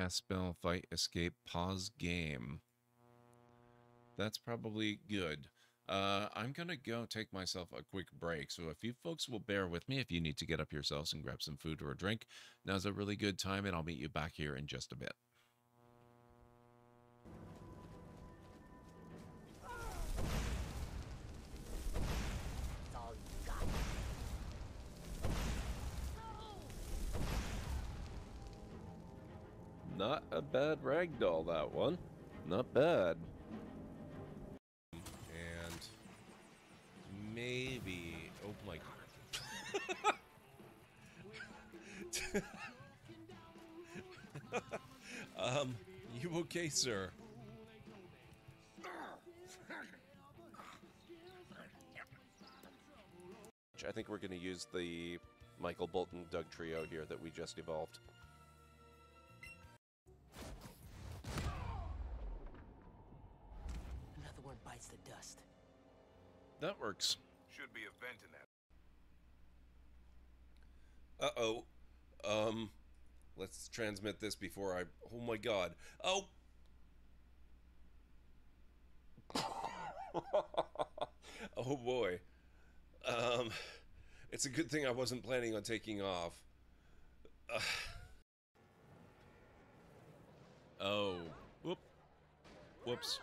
Cast spell, fight, escape, pause game. That's probably good. Uh, I'm going to go take myself a quick break, so if you folks will bear with me if you need to get up yourselves and grab some food or a drink, now's a really good time, and I'll meet you back here in just a bit. Not a bad ragdoll, that one. Not bad. And maybe... Oh my god. um, you okay, sir? I think we're going to use the Michael Bolton Doug trio here that we just evolved. The dust. That works. Should be a vent in that. Uh-oh. Um, let's transmit this before I... Oh my god. Oh! Oh boy. Um, it's a good thing I wasn't planning on taking off. Uh. Oh. Whoop. Whoops.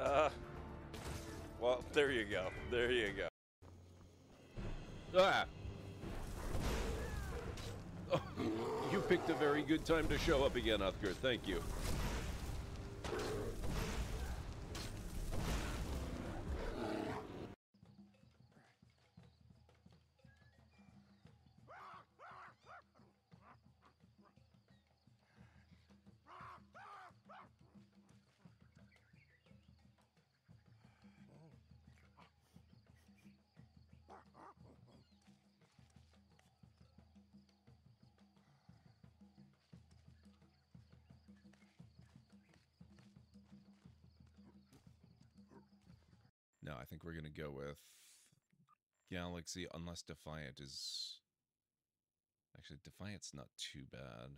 Uh, well, there you go. There you go. Ah! Oh, you picked a very good time to show up again, Uthgar. Thank you. No, I think we're going to go with Galaxy, unless Defiant is... Actually, Defiant's not too bad.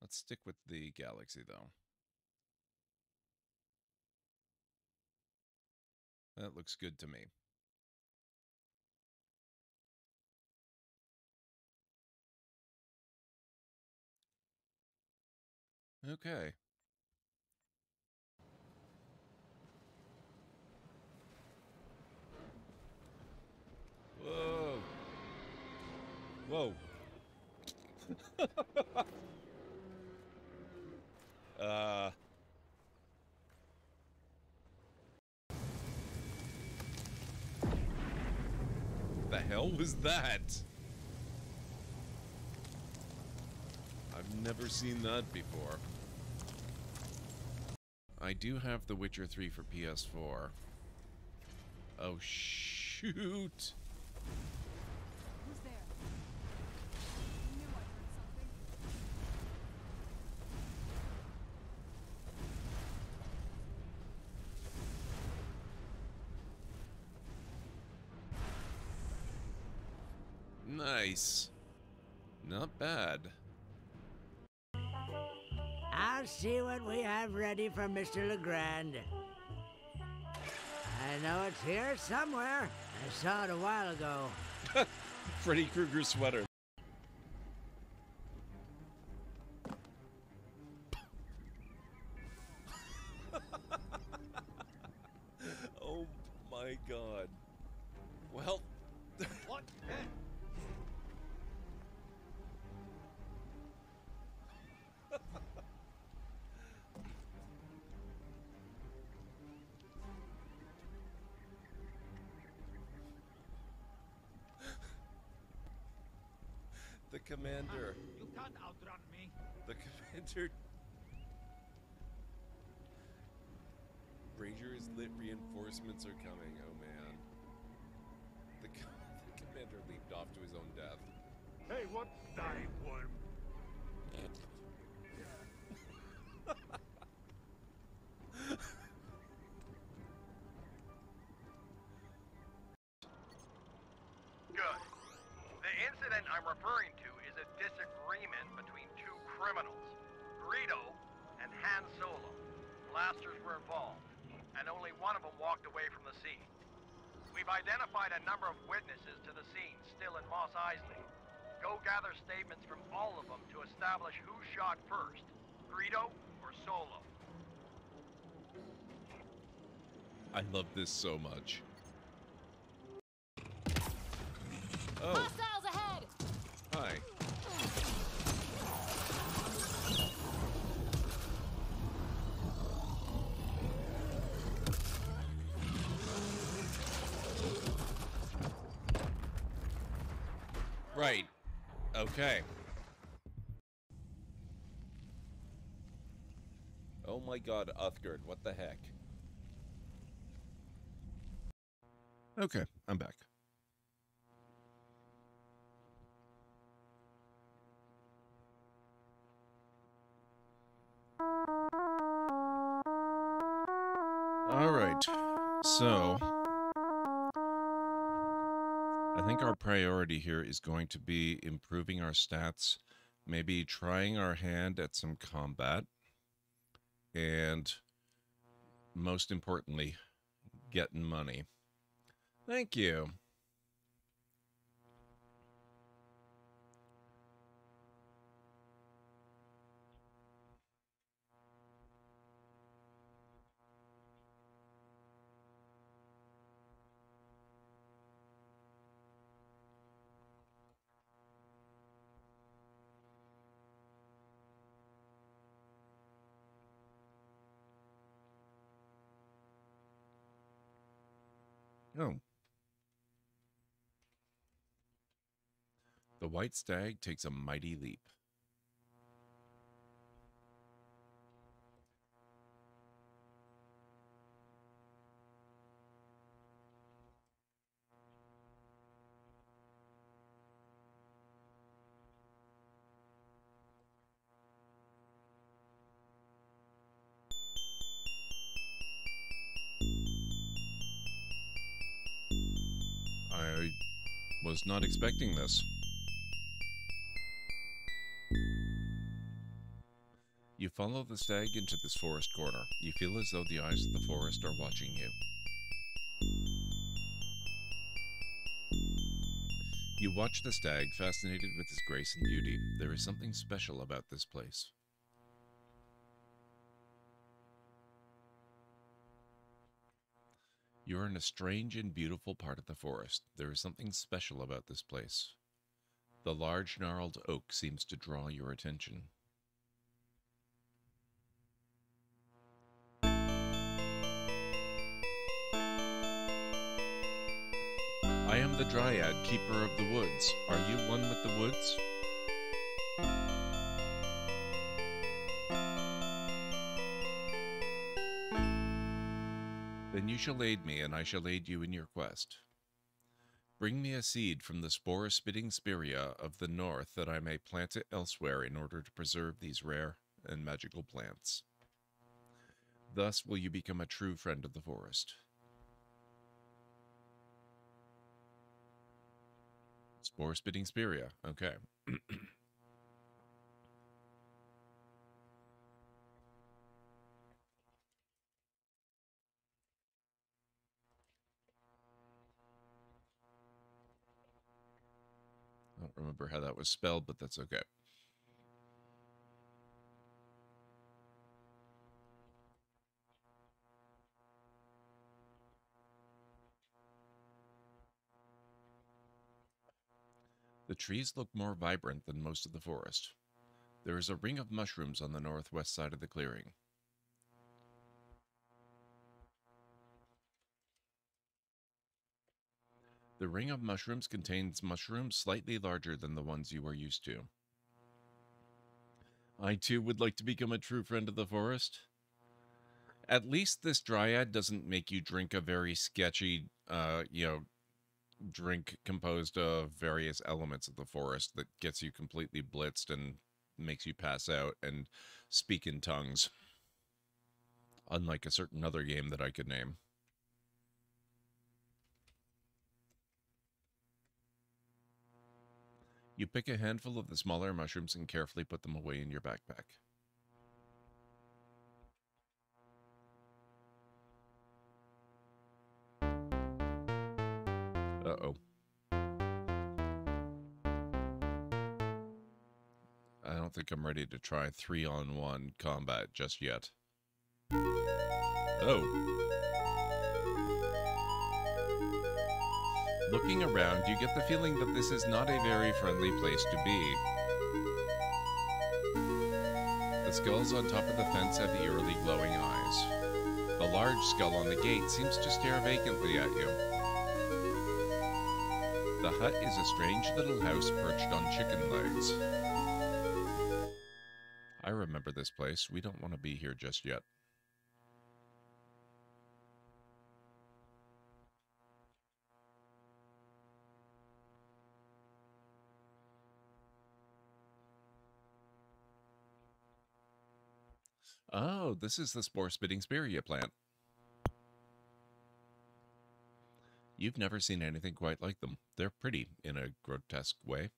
Let's stick with the Galaxy, though. That looks good to me. Okay. Whoa. Whoa. uh. The hell was that? I've never seen that before. I do have The Witcher three for P S four. Oh, shoot. Who's there? I knew I heard something. Nice. Not bad. I'll see what we have ready for Mister Legrand. I know it's here somewhere. I saw it a while ago. Freddy Krueger sweater. Oh my god. Well, what? The commander. Uh, you can't outrun me. The commander. Ranger is lit. Reinforcements are coming. Oh man. The, com the commander character leaped off to his own death. Hey, what die worm? Good. The incident I'm referring to is a disagreement between two criminals, Greedo and Han Solo. Blasters were involved, and only one of them walked away from the scene. We've identified a number of witnesses to the scene still in Mos Eisley. Go gather statements from all of them to establish who shot first, Greedo or Solo. I love this so much. Oh. Hostiles ahead! Hi. Right. Okay. Oh my god, Uthgard, what the heck? Okay, I'm back. Alright, so I think our priority here is going to be improving our stats, maybe trying our hand at some combat, and most importantly, getting money. Thank you. Oh. The white stag takes a mighty leap. Was not expecting this. You follow the stag into this forest corner. You feel as though the eyes of the forest are watching you. You watch the stag, fascinated with his grace and beauty. There is something special about this place. You are in a strange and beautiful part of the forest. There is something special about this place. The large gnarled oak seems to draw your attention. I am the Dryad, keeper of the woods. Are you one with the woods? Then you shall aid me, and I shall aid you in your quest. Bring me a seed from the spore-spitting spirea of the north, that I may plant it elsewhere in order to preserve these rare and magical plants. Thus will you become a true friend of the forest. Spore-spitting spirea, okay. Remember how that was spelled, but that's okay. The trees look more vibrant than most of the forest. There is a ring of mushrooms on the northwest side of the clearing. The ring of mushrooms contains mushrooms slightly larger than the ones you are used to. I too would like to become a true friend of the forest. At least this dryad doesn't make you drink a very sketchy, uh, you know, drink composed of various elements of the forest that gets you completely blitzed and makes you pass out and speak in tongues, unlike a certain other game that I could name. You pick a handful of the smaller mushrooms and carefully put them away in your backpack. Uh-oh. I don't think I'm ready to try three on one combat just yet. Oh. Looking around, you get the feeling that this is not a very friendly place to be. The skulls on top of the fence have eerily glowing eyes. The large skull on the gate seems to stare vacantly at you. The hut is a strange little house perched on chicken legs. I remember this place. We don't want to be here just yet. Oh, this is the spore-spitting Spirea plant. You've never seen anything quite like them. They're pretty in a grotesque way.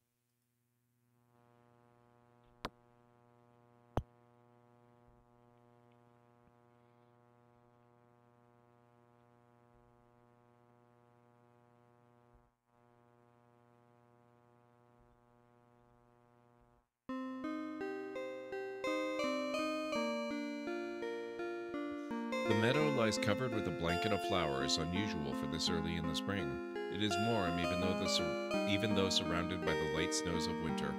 Covered with a blanket of flowers, unusual for this early in the spring. It is warm, even though the even though surrounded by the late snows of winter.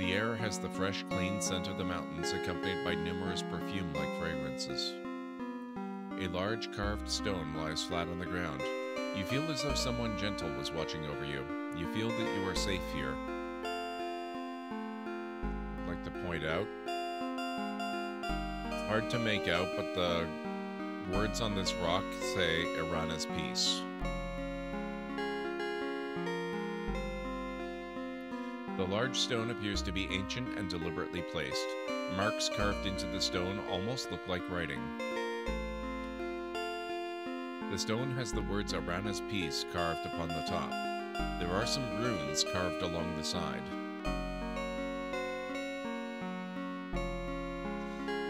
The air has the fresh, clean scent of the mountains, accompanied by numerous perfume-like fragrances. A large carved stone lies flat on the ground. You feel as though someone gentle was watching over you. You feel that you are safe here. I'd like to point out, hard to make out, but the words on this rock say Erana's Peace. The large stone appears to be ancient and deliberately placed. Marks carved into the stone almost look like writing. The stone has the words Erana's Peace carved upon the top. There are some runes carved along the side.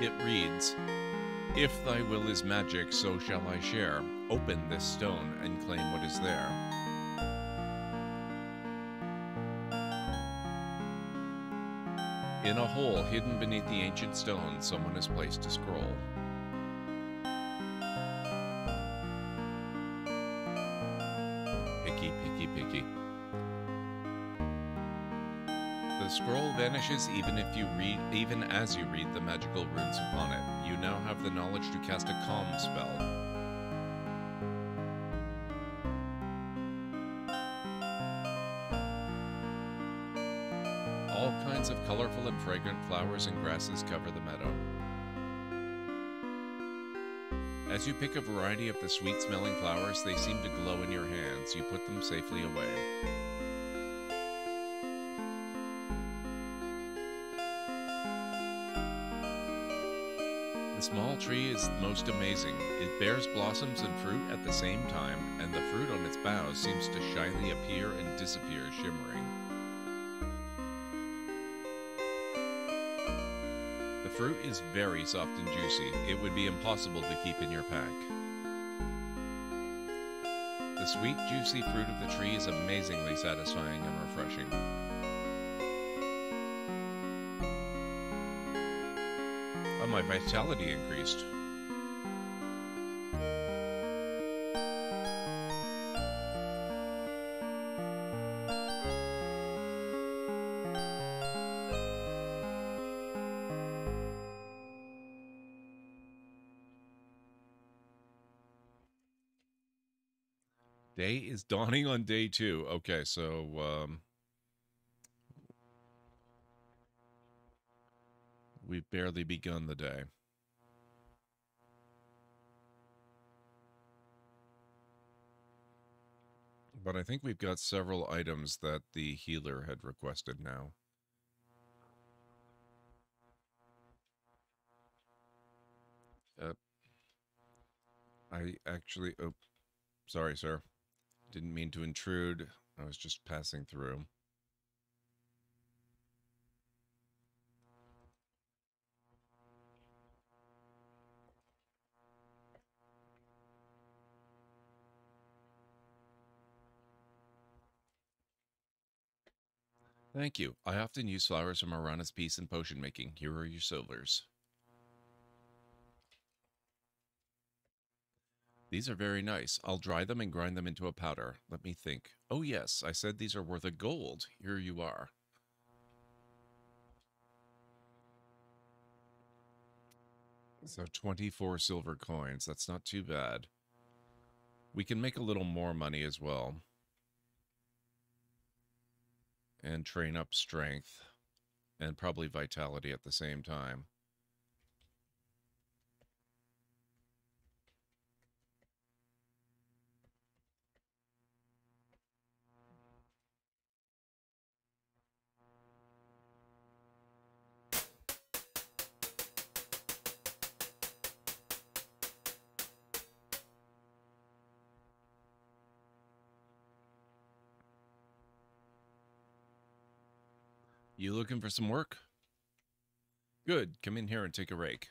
It reads, "If thy will is magic, so shall I share. Open this stone and claim what is there." In a hole hidden beneath the ancient stone, someone has placed a scroll. Picky, picky, picky. Scroll vanishes even if you read, even as you read the magical runes upon it. You now have the knowledge to cast a calm spell. All kinds of colorful and fragrant flowers and grasses cover the meadow. As you pick a variety of the sweet-smelling flowers, they seem to glow in your hands. You put them safely away. The small tree is most amazing. It bears blossoms and fruit at the same time, and the fruit on its boughs seems to shyly appear and disappear, shimmering. The fruit is very soft and juicy. It would be impossible to keep in your pack. The sweet, juicy fruit of the tree is amazingly satisfying and refreshing. My vitality increased. Day is dawning on day two. Okay, so um we've barely begun the day. but I think we've got several items that the healer had requested now. Uh, I actually... Oh, sorry, sir. Didn't mean to intrude. I was just passing through. Thank you. I often use flowers from Arana's piece in potion making. Here are your silvers. These are very nice. I'll dry them and grind them into a powder. Let me think. Oh yes, I said these are worth a gold. Here you are. So twenty-four silver coins. That's not too bad. We can make a little more money as well. And train up strength and probably vitality at the same time. You looking for some work? Good. Come in here and take a rake.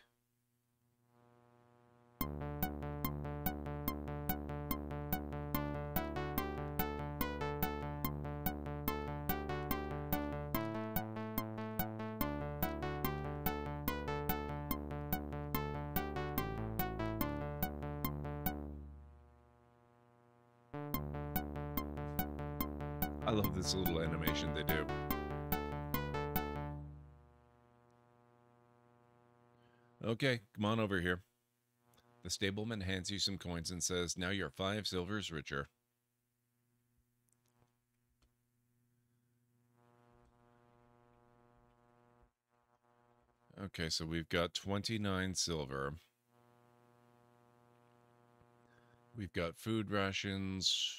I love this little animation they do. Okay, come on over here. The stableman hands you some coins and says, now you're five silvers richer. Okay, so we've got twenty-nine silver. We've got food rations.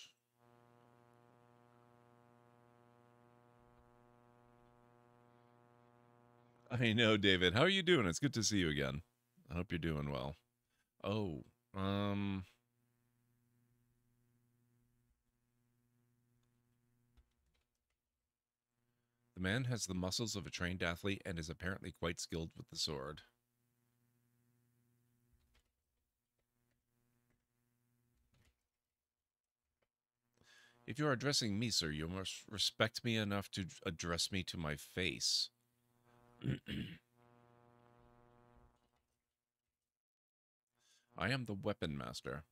I know, David. How are you doing? It's good to see you again. I hope you're doing well. Oh, um... the man has the muscles of a trained athlete and is apparently quite skilled with the sword. If you are addressing me, sir, you must respect me enough to address me to my face. I am the weapon master.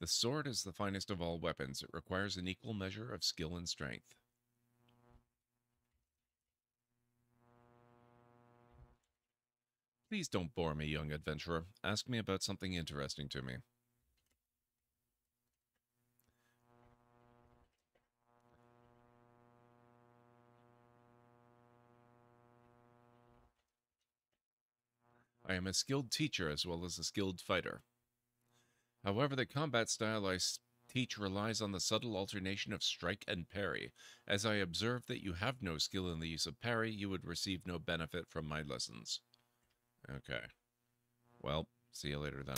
The sword is the finest of all weapons. It requires an equal measure of skill and strength. Please don't bore me, young adventurer. Ask me about something interesting to me. I am a skilled teacher as well as a skilled fighter. However, the combat style I teach relies on the subtle alternation of strike and parry. As I observe that you have no skill in the use of parry, you would receive no benefit from my lessons. Okay. Well, see you later then.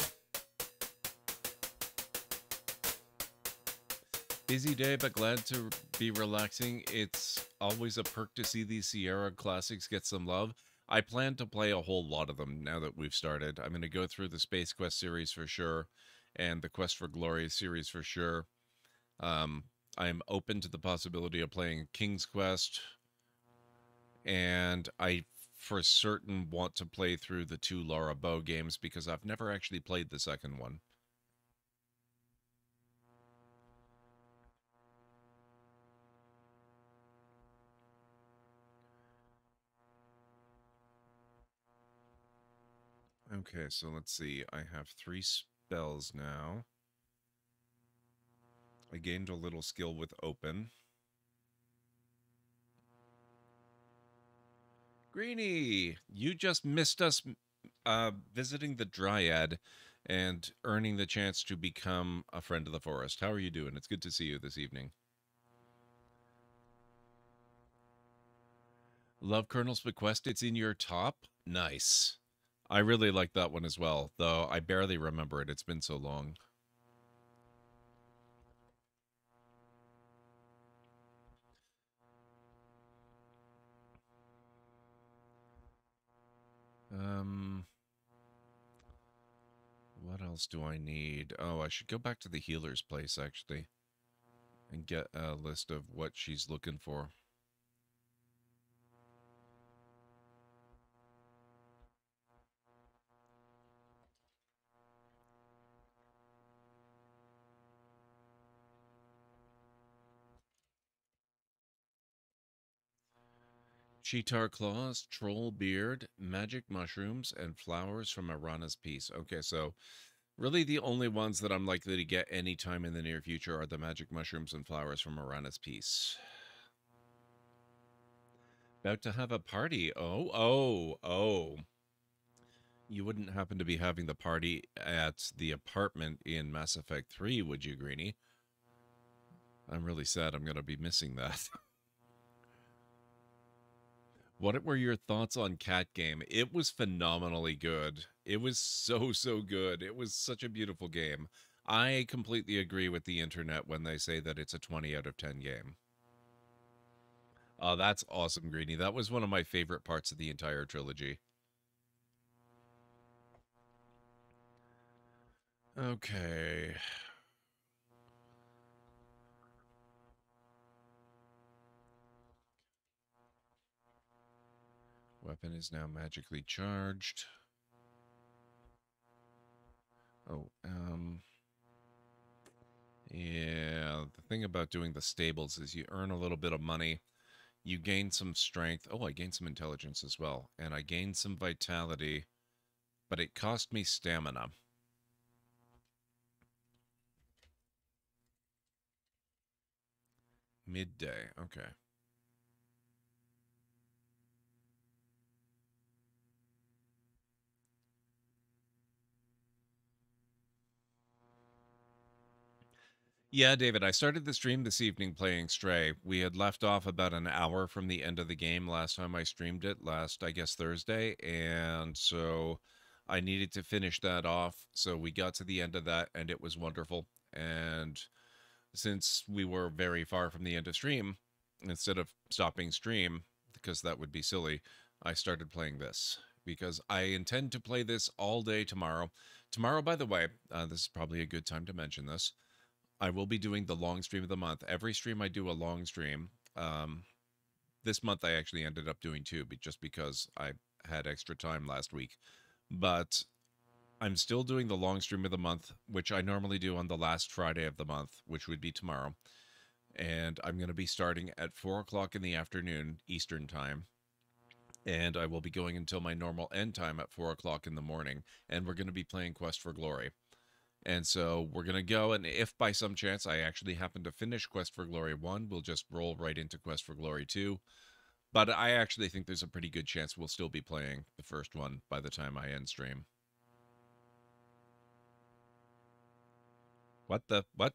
Busy day, but glad to be relaxing. It's always a perk to see these Sierra classics get some love. I plan to play a whole lot of them now that we've started. I'm going to go through the Space Quest series for sure, and the Quest for Glory series for sure. Um, I'm open to the possibility of playing King's Quest, and I for certain want to play through the two Lara Bow games because I've never actually played the second one. Okay, so let's see. I have three spells now. I gained a little skill with open. Greenie, you just missed us uh, visiting the Dryad and earning the chance to become a friend of the forest. How are you doing? It's good to see you this evening. Love Colonel's Bequest. It's in your top. Nice. I really like that one as well, though I barely remember it. It's been so long. Um, what else do I need? Oh, I should go back to the healer's place, actually, and get a list of what she's looking for. Cheetar claws, troll beard, magic mushrooms, and flowers from Arana's piece. Okay, so really the only ones that I'm likely to get any time in the near future are the magic mushrooms and flowers from Arana's piece. About to have a party. Oh, oh, oh. You wouldn't happen to be having the party at the apartment in Mass Effect three, would you, Greenie? I'm really sad I'm going to be missing that. What were your thoughts on Cat Game? It was phenomenally good. It was so, so good. It was such a beautiful game. I completely agree with the internet when they say that it's a twenty out of ten game. Oh, that's awesome, Greenie. That was one of my favorite parts of the entire trilogy. Okay. Weapon is now magically charged. Oh, um... yeah, the thing about doing the stables is you earn a little bit of money. You gain some strength. Oh, I gained some intelligence as well. And I gained some vitality. But it cost me stamina. Midday. Okay. Yeah, David, I started the stream this evening playing Stray. We had left off about an hour from the end of the game last time I streamed it, last, I guess, Thursday. And so I needed to finish that off. So we got to the end of that, and it was wonderful. And since we were very far from the end of stream, instead of stopping stream, because that would be silly, I started playing this. Because I intend to play this all day tomorrow. Tomorrow, by the way, uh, this is probably a good time to mention this. I will be doing the long stream of the month. Every stream I do a long stream. Um, this month I actually ended up doing two, just because I had extra time last week. But I'm still doing the long stream of the month, which I normally do on the last Friday of the month, which would be tomorrow. And I'm going to be starting at four o'clock in the afternoon, Eastern time. And I will be going until my normal end time at four o'clock in the morning. And we're going to be playing Quest for Glory. And so we're going to go, and if by some chance I actually happen to finish Quest for Glory one, we'll just roll right into Quest for Glory two. But I actually think there's a pretty good chance we'll still be playing the first one by the time I end stream. What the? What?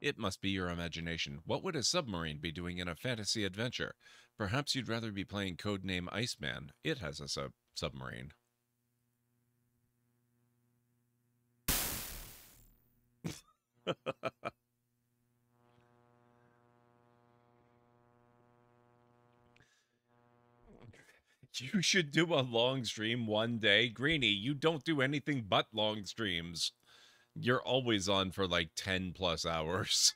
It must be your imagination. What would a submarine be doing in a fantasy adventure? Perhaps you'd rather be playing Codename Iceman. It has a sub submarine. You should do a long stream one day. Greenie, you don't do anything but long streams. You're always on for like ten plus hours.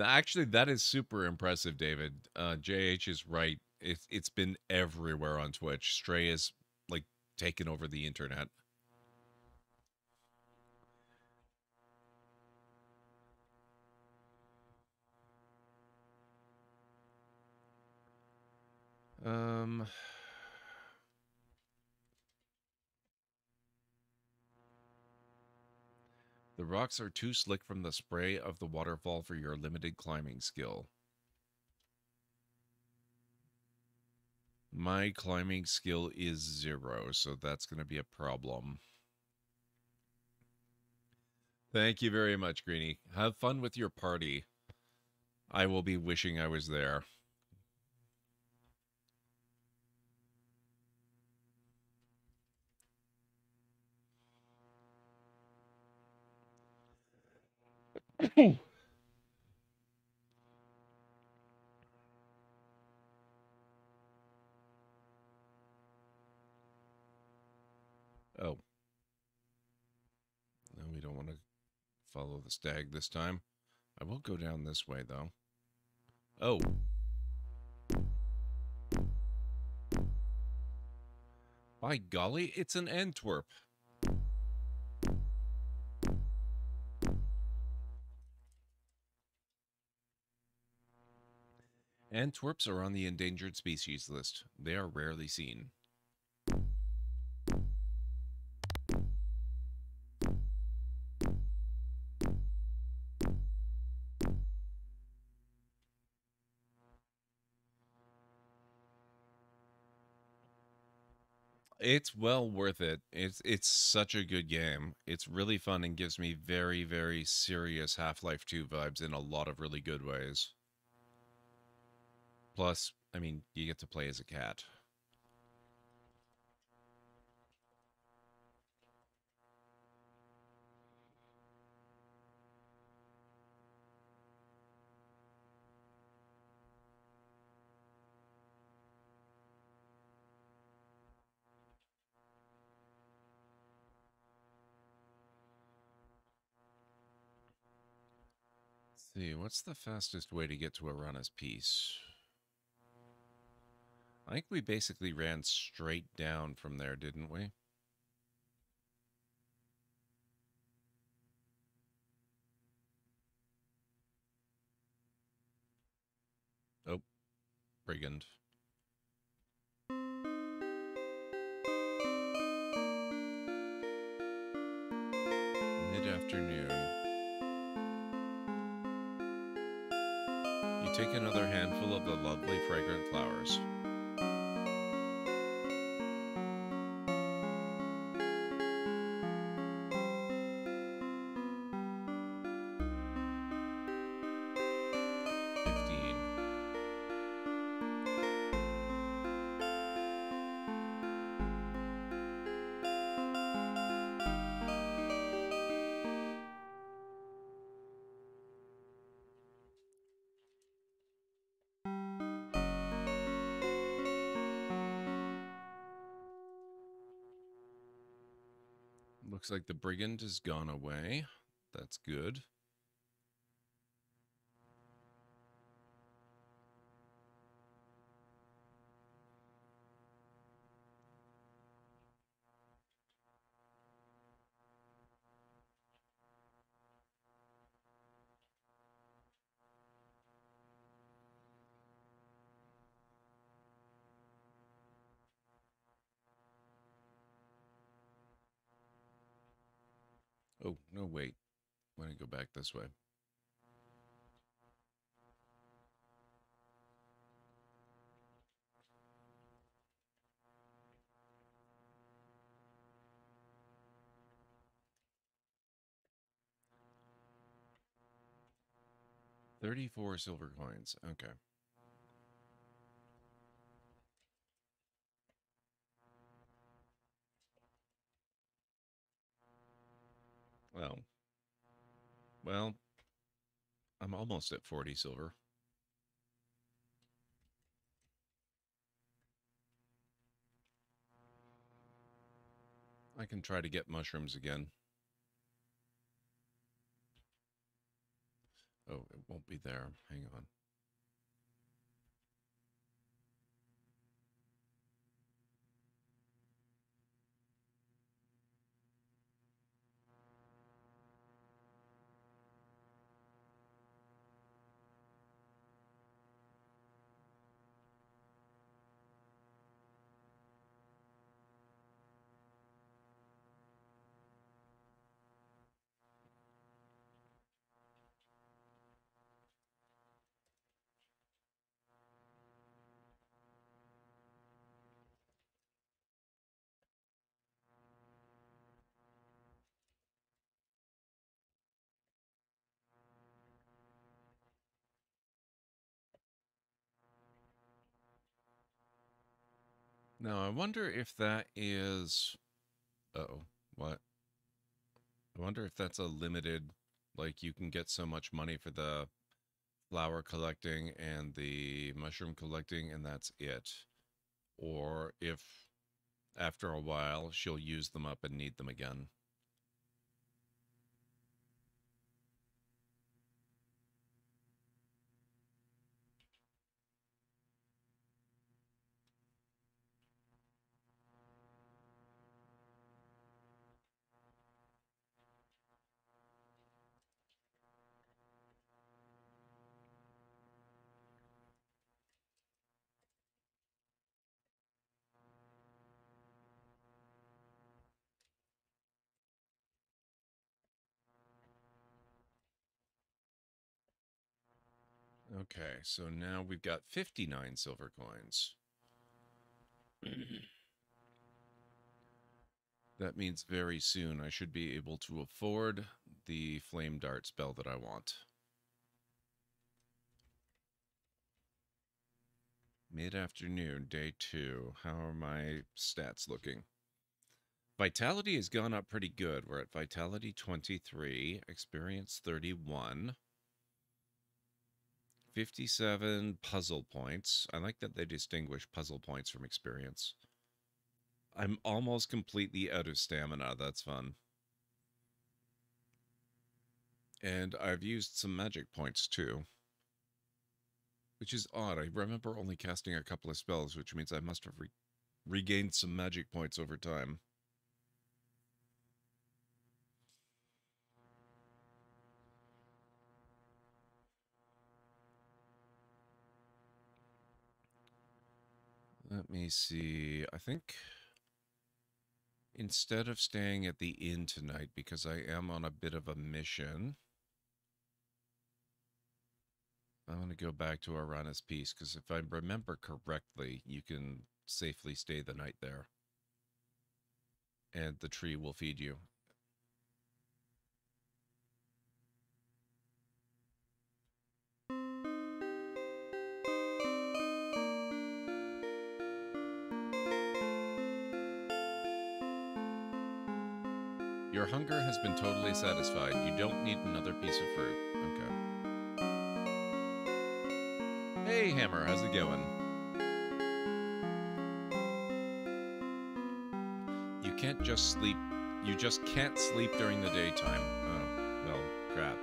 Actually, that is super impressive, David. Uh, J H is right. It's, it's been everywhere on Twitch. Stray is, like, taken over the internet. Um... The rocks are too slick from the spray of the waterfall for your limited climbing skill. My climbing skill is zero, so that's going to be a problem. Thank you very much, Greenie. Have fun with your party. I will be wishing I was there. Hey. Oh. No, we don't want to follow the stag this time. I will go down this way, though. Oh. By golly, it's an Antwerp. Antwerps are on the endangered species list. They are rarely seen. It's well worth it. It's it's such a good game. It's really fun and gives me very, very serious Half-Life two vibes in a lot of really good ways. Plus, I mean, you get to play as a cat. See, what's the fastest way to get to Arana's Peace? I think we basically ran straight down from there, didn't we? Oh, brigand. Mid-afternoon. Take another handful of the lovely fragrant flowers. Fifteen. Looks like the brigand has gone away. That's good. Oh, no, wait. Let me go back this way. Thirty-four silver coins. Okay. Well, well, I'm almost at forty silver. I can try to get mushrooms again. Oh, it won't be there. Hang on. Now, I wonder if that is... Uh-oh, what? I wonder if that's a limited... Like, you can get so much money for the flower collecting and the mushroom collecting, and that's it. Or if, after a while, she'll use them up and need them again. Okay, so now we've got fifty-nine silver coins. That means very soon I should be able to afford the flame dart spell that I want. Mid-afternoon, day two. How are my stats looking? Vitality has gone up pretty good. We're at vitality twenty-three, experience thirty-one. fifty-seven puzzle points. I like that they distinguish puzzle points from experience. I'm almost completely out of stamina. That's fun. And I've used some magic points too. Which is odd. I remember only casting a couple of spells, which means I must have re regained some magic points over time. Let me see. I think instead of staying at the inn tonight, because I am on a bit of a mission, I'm going to go back to Arana's Peace, because if I remember correctly, you can safely stay the night there. And the tree will feed you. Your hunger has been totally satisfied. You don't need another piece of fruit. Okay. Hey, Hammer, how's it going? You can't just sleep. You just can't sleep during the daytime. Oh, well, crap.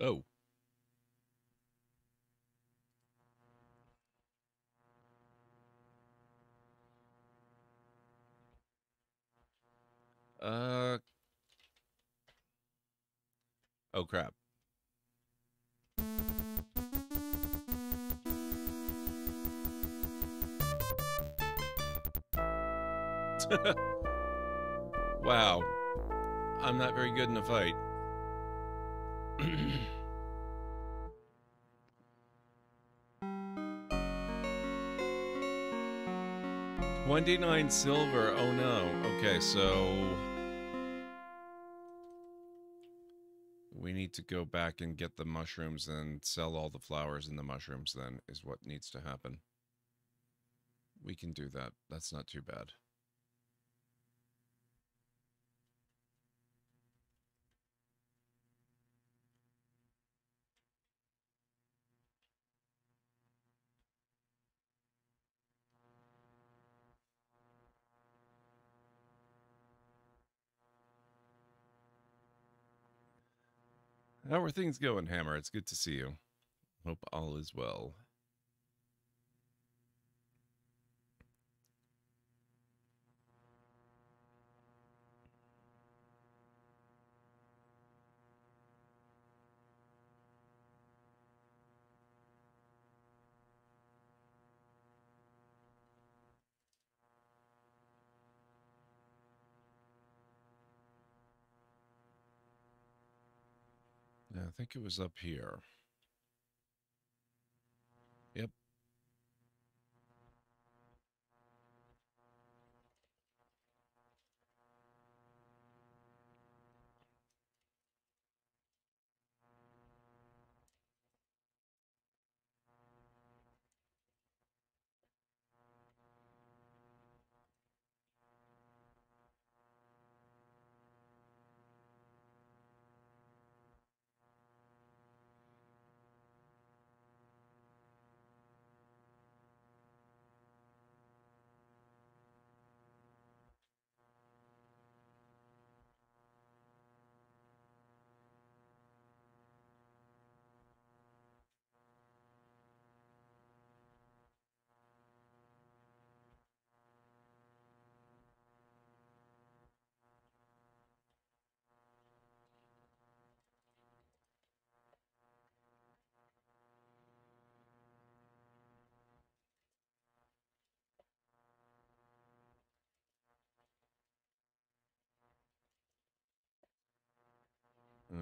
Oh. Uh, oh crap. Wow. I'm not very good in a fight. twenty-nine silver. Oh no. Okay, so... we need to go back and get the mushrooms and sell all the flowers and the mushrooms, then, is what needs to happen. We can do that. That's not too bad. How are things going, Hammer? It's good to see you. Hope all is well. I think it was up here. Yep.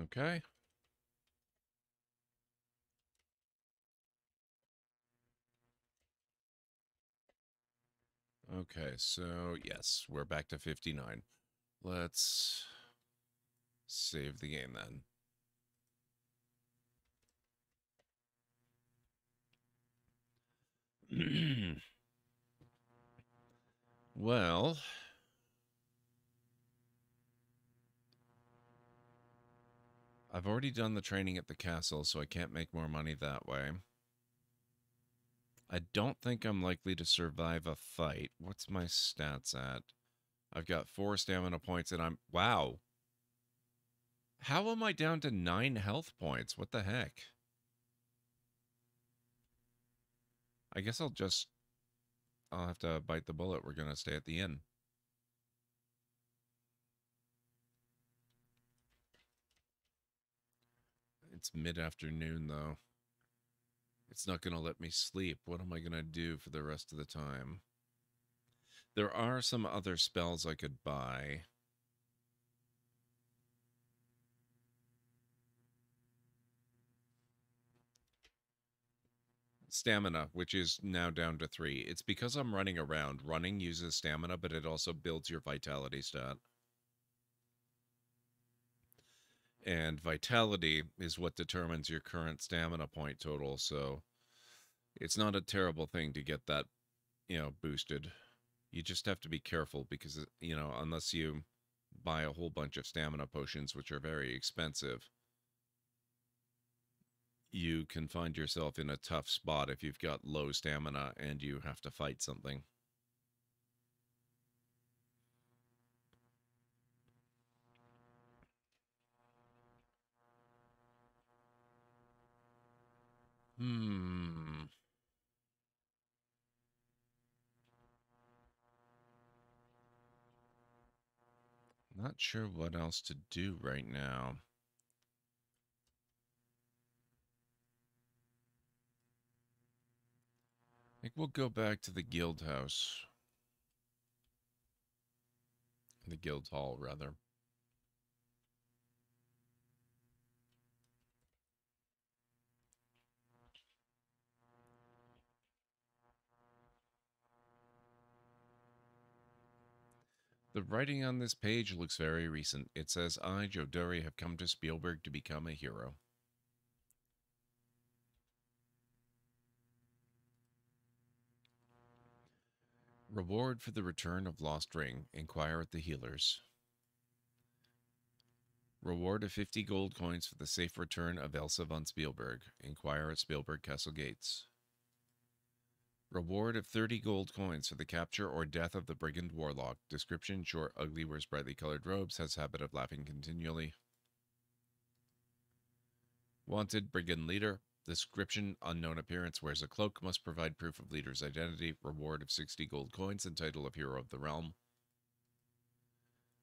Okay. Okay, so yes, we're back to fifty-nine. Let's save the game then. Well, I've already done the training at the castle, so I can't make more money that way. I don't think I'm likely to survive a fight. What's my stats at? I've got four stamina points and I'm... Wow. How am I down to nine health points? What the heck? I guess I'll just... I'll have to bite the bullet. We're going to stay at the inn. It's mid-afternoon, though. It's not going to let me sleep. What am I going to do for the rest of the time? There are some other spells I could buy. Stamina, which is now down to three. It's because I'm running around. Running uses stamina, but it also builds your vitality stat. And vitality is what determines your current stamina point total, so it's not a terrible thing to get that, you know, boosted. You just have to be careful because, you know, unless you buy a whole bunch of stamina potions, which are very expensive, you can find yourself in a tough spot if you've got low stamina and you have to fight something. Hmm. Not sure what else to do right now. I think we'll go back to the guild house. The guild hall, rather. The writing on this page looks very recent. It says, I, Joduri, have come to Spielberg to become a hero. Reward for the return of lost ring. Inquire at the healers. Reward of fifty gold coins for the safe return of Elsa von Spielberg. Inquire at Spielberg Castle Gates. Reward of thirty gold coins for the capture or death of the brigand warlock. Description: short, ugly, wears brightly colored robes, has habit of laughing continually. Wanted: brigand leader. Description: unknown appearance, wears a cloak, must provide proof of leader's identity. Reward of sixty gold coins and title of Hero of the Realm.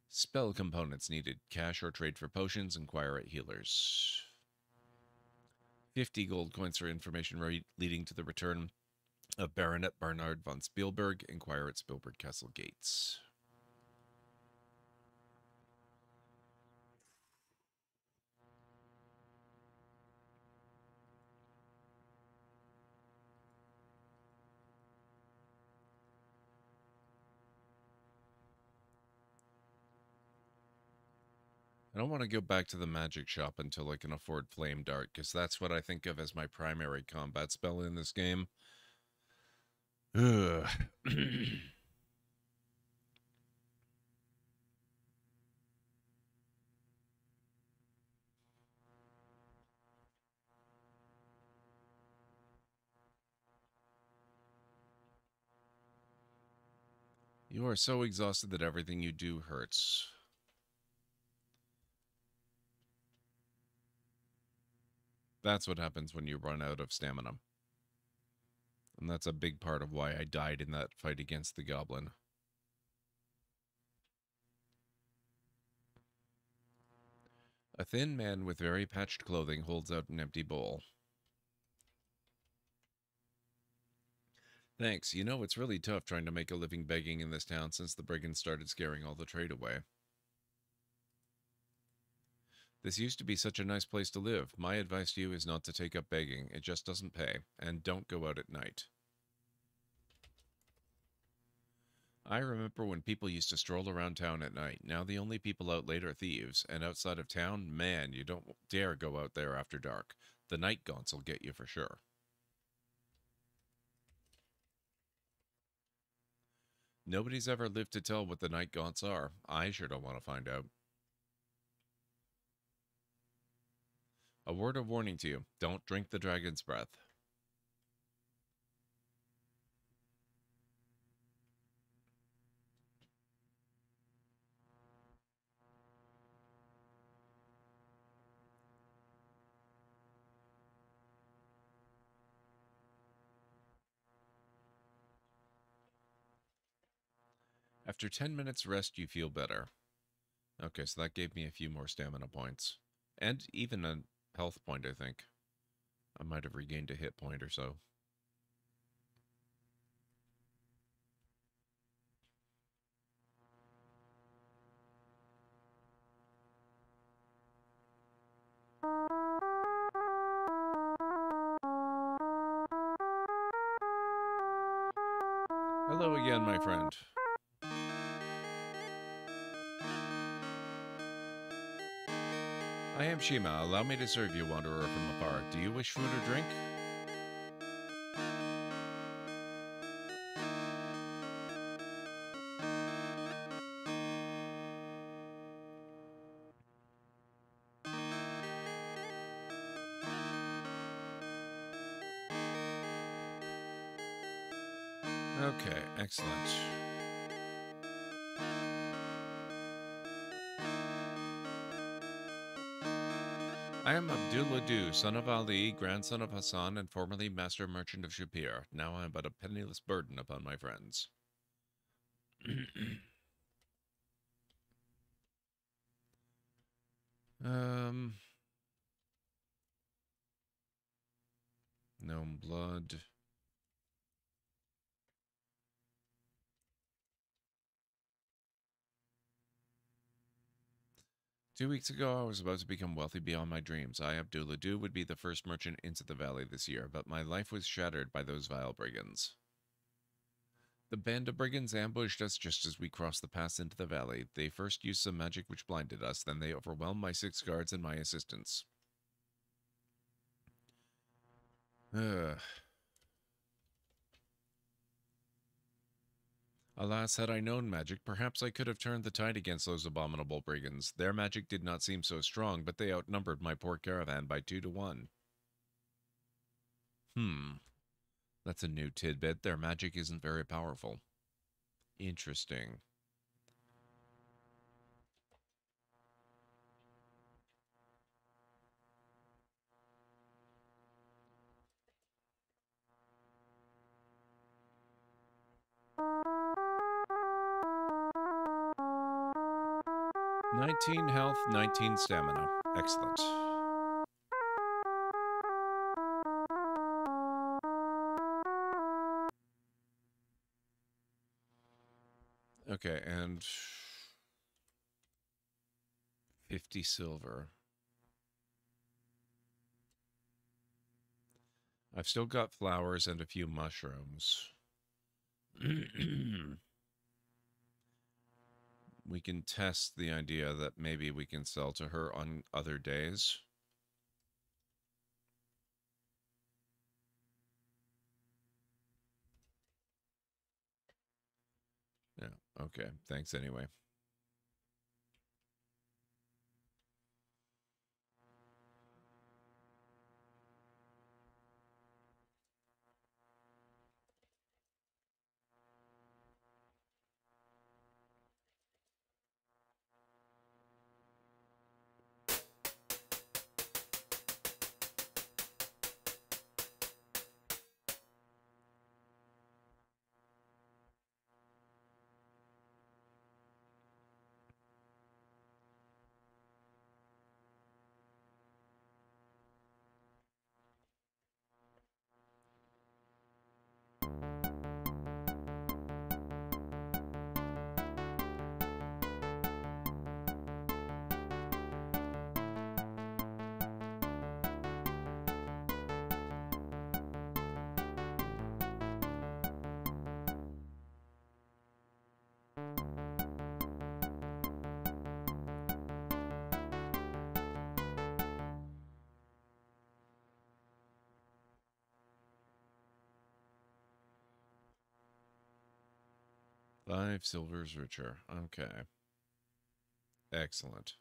Spell components needed. Cash or trade for potions. Inquire at healers. fifty gold coins for information leading to the return of Baronet Bernard von Spielberg. Inquire at Spielberg Castle Gates. I don't want to go back to the magic shop until I can afford Flame Dart, because that's what I think of as my primary combat spell in this game. Ugh. You are so exhausted that everything you do hurts. That's what happens when you run out of stamina. And that's a big part of why I died in that fight against the goblin. A thin man with very patched clothing holds out an empty bowl. Thanks. You know, it's really tough trying to make a living begging in this town since the brigands started scaring all the trade away. This used to be such a nice place to live. My advice to you is not to take up begging. It just doesn't pay. And don't go out at night. I remember when people used to stroll around town at night. Now the only people out late are thieves. And outside of town, man, you don't dare go out there after dark. The night gaunts will get you for sure. Nobody's ever lived to tell what the night gaunts are. I sure don't want to find out. A word of warning to you. Don't drink the dragon's breath. After ten minutes rest, you feel better. Okay, so that gave me a few more stamina points. And even a health point, I think. I might have regained a hit point or so. Hello again, my friend. I am Shima. Allow me to serve you, wanderer from afar. Do you wish food or drink? Okay, excellent. I am Abdullah Du, son of Ali, grandson of Hassan, and formerly master merchant of Shapir. Now I am but a penniless burden upon my friends. um, Gnome blood. Two weeks ago, I was about to become wealthy beyond my dreams. I, Abdullah Du, would be the first merchant into the valley this year, but my life was shattered by those vile brigands. The band of brigands ambushed us just as we crossed the pass into the valley. They first used some magic which blinded us, then they overwhelmed my six guards and my assistants. Ugh. Alas, had I known magic, perhaps I could have turned the tide against those abominable brigands. Their magic did not seem so strong, but they outnumbered my poor caravan by two to one. Hmm. That's a new tidbit. Their magic isn't very powerful. Interesting. nineteen health, nineteen stamina. Excellent. Okay, and fifty silver. I've still got flowers and a few mushrooms. We can test the idea that maybe we can sell to her on other days. Yeah, okay. Thanks anyway. Five silvers richer. Okay. Excellent.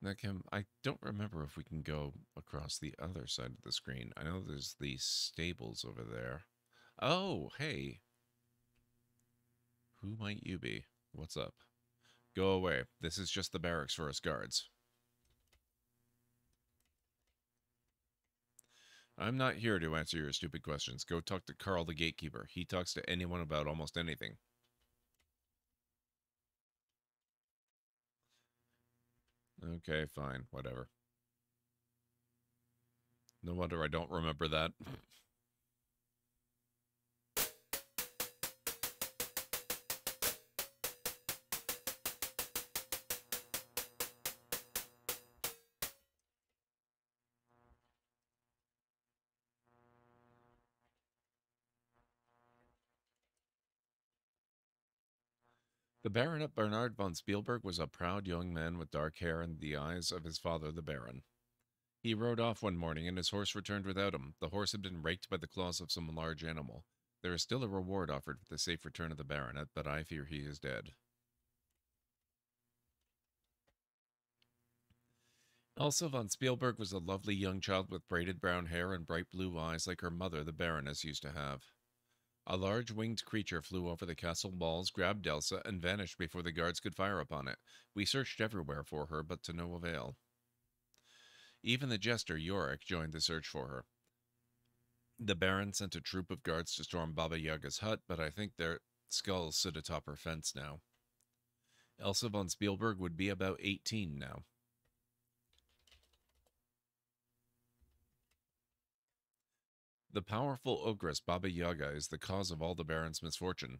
Now, Kim, I don't remember if we can go across the other side of the screen. I know there's the stables over there. Oh, hey. Who might you be? What's up? Go away. This is just the barracks for us guards. I'm not here to answer your stupid questions. Go talk to Carl the Gatekeeper. He talks to anyone about almost anything. Okay, fine. Whatever. No wonder I don't remember that. The Baronet Bernard von Spielberg was a proud young man with dark hair and the eyes of his father, the Baron. He rode off one morning, and his horse returned without him. The horse had been raked by the claws of some large animal. There is still a reward offered for the safe return of the Baronet, but I fear he is dead. Elsa von Spielberg was a lovely young child with braided brown hair and bright blue eyes like her mother, the Baroness, used to have. A large winged creature flew over the castle walls, grabbed Elsa, and vanished before the guards could fire upon it. We searched everywhere for her, but to no avail. Even the jester, Yorick, joined the search for her. The Baron sent a troop of guards to storm Baba Yaga's hut, but I think their skulls sit atop her fence now. Elsa von Spielberg would be about eighteen now. The powerful ogress Baba Yaga is the cause of all the Baron's misfortune.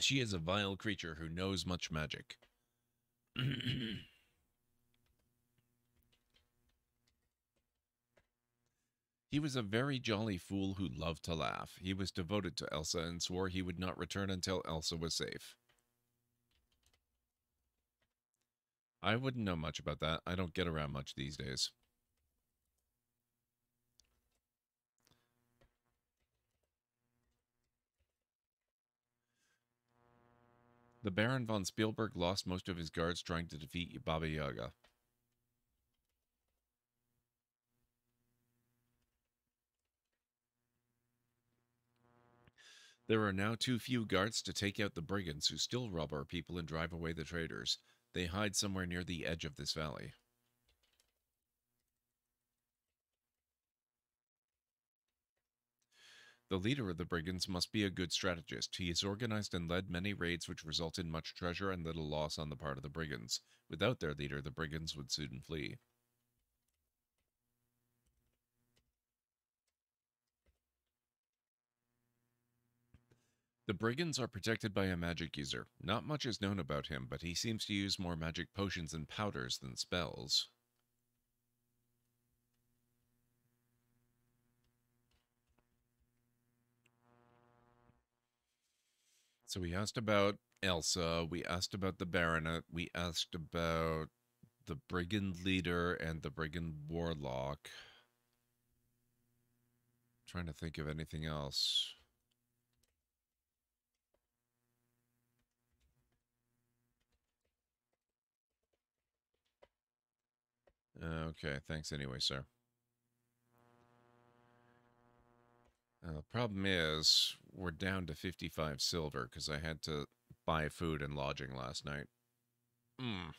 She is a vile creature who knows much magic. He was a very jolly fool who loved to laugh. He was devoted to Elsa and swore he would not return until Elsa was safe. I wouldn't know much about that. I don't get around much these days. The Baron von Spielberg lost most of his guards trying to defeat Baba Yaga. There are now too few guards to take out the brigands who still rob our people and drive away the traders. They hide somewhere near the edge of this valley. The leader of the brigands must be a good strategist. He has organized and led many raids which result in much treasure and little loss on the part of the brigands. Without their leader, the brigands would soon flee. The brigands are protected by a magic user. Not much is known about him, but he seems to use more magic potions and powders than spells. So we asked about Elsa, we asked about the Baronet, we asked about the brigand leader and the brigand warlock. I'm trying to think of anything else. Okay, thanks anyway, sir. Uh, the problem is, we're down to fifty-five silver because I had to buy food and lodging last night. Mm.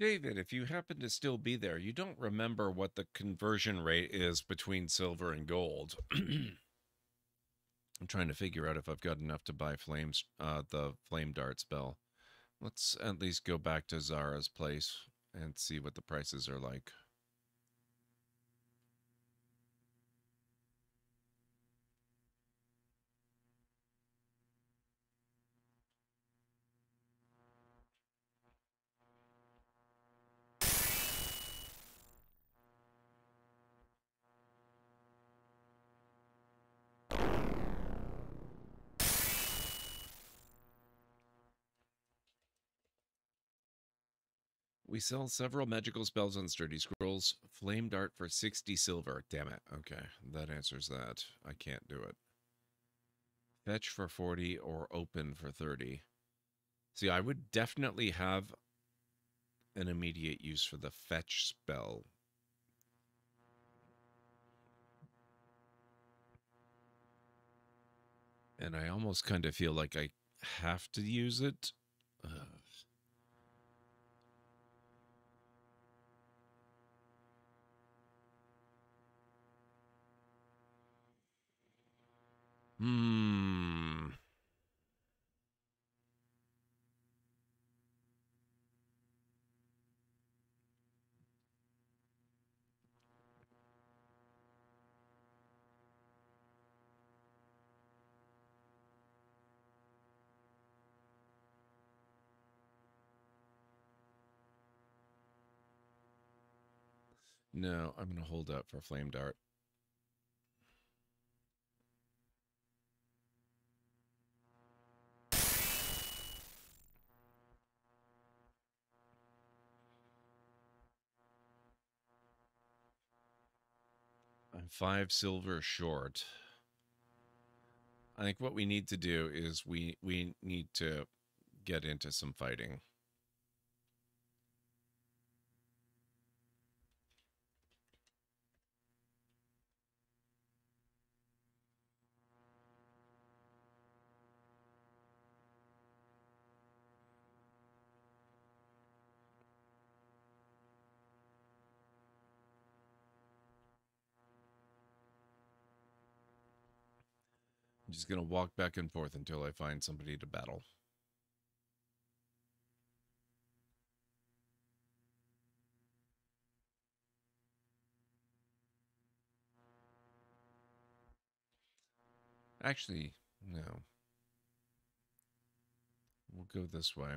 David, if you happen to still be there, you don't remember what the conversion rate is between silver and gold. I'm trying to figure out if I've got enough to buy flames, uh, the flame dart spell. Let's at least go back to Zara's place and see what the prices are like. We sell several magical spells and sturdy scrolls. Flame dart for sixty silver. Damn it. Okay, that answers that. I can't do it. Fetch for forty or open for thirty. See, I would definitely have an immediate use for the fetch spell. And I almost kind of feel like I have to use it. Ugh. Hmm. No, I'm going to hold up for flame dart. Five silver short. I think what we need to do is we we need to get into some fighting. I'm just going to walk back and forth until I find somebody to battle. Actually, no. We'll go this way.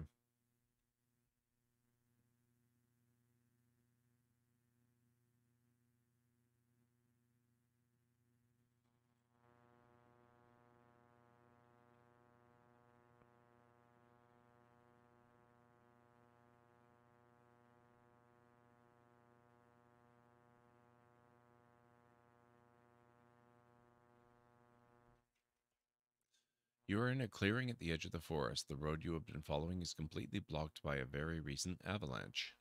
You are in a clearing at the edge of the forest. The road you have been following is completely blocked by a very recent avalanche.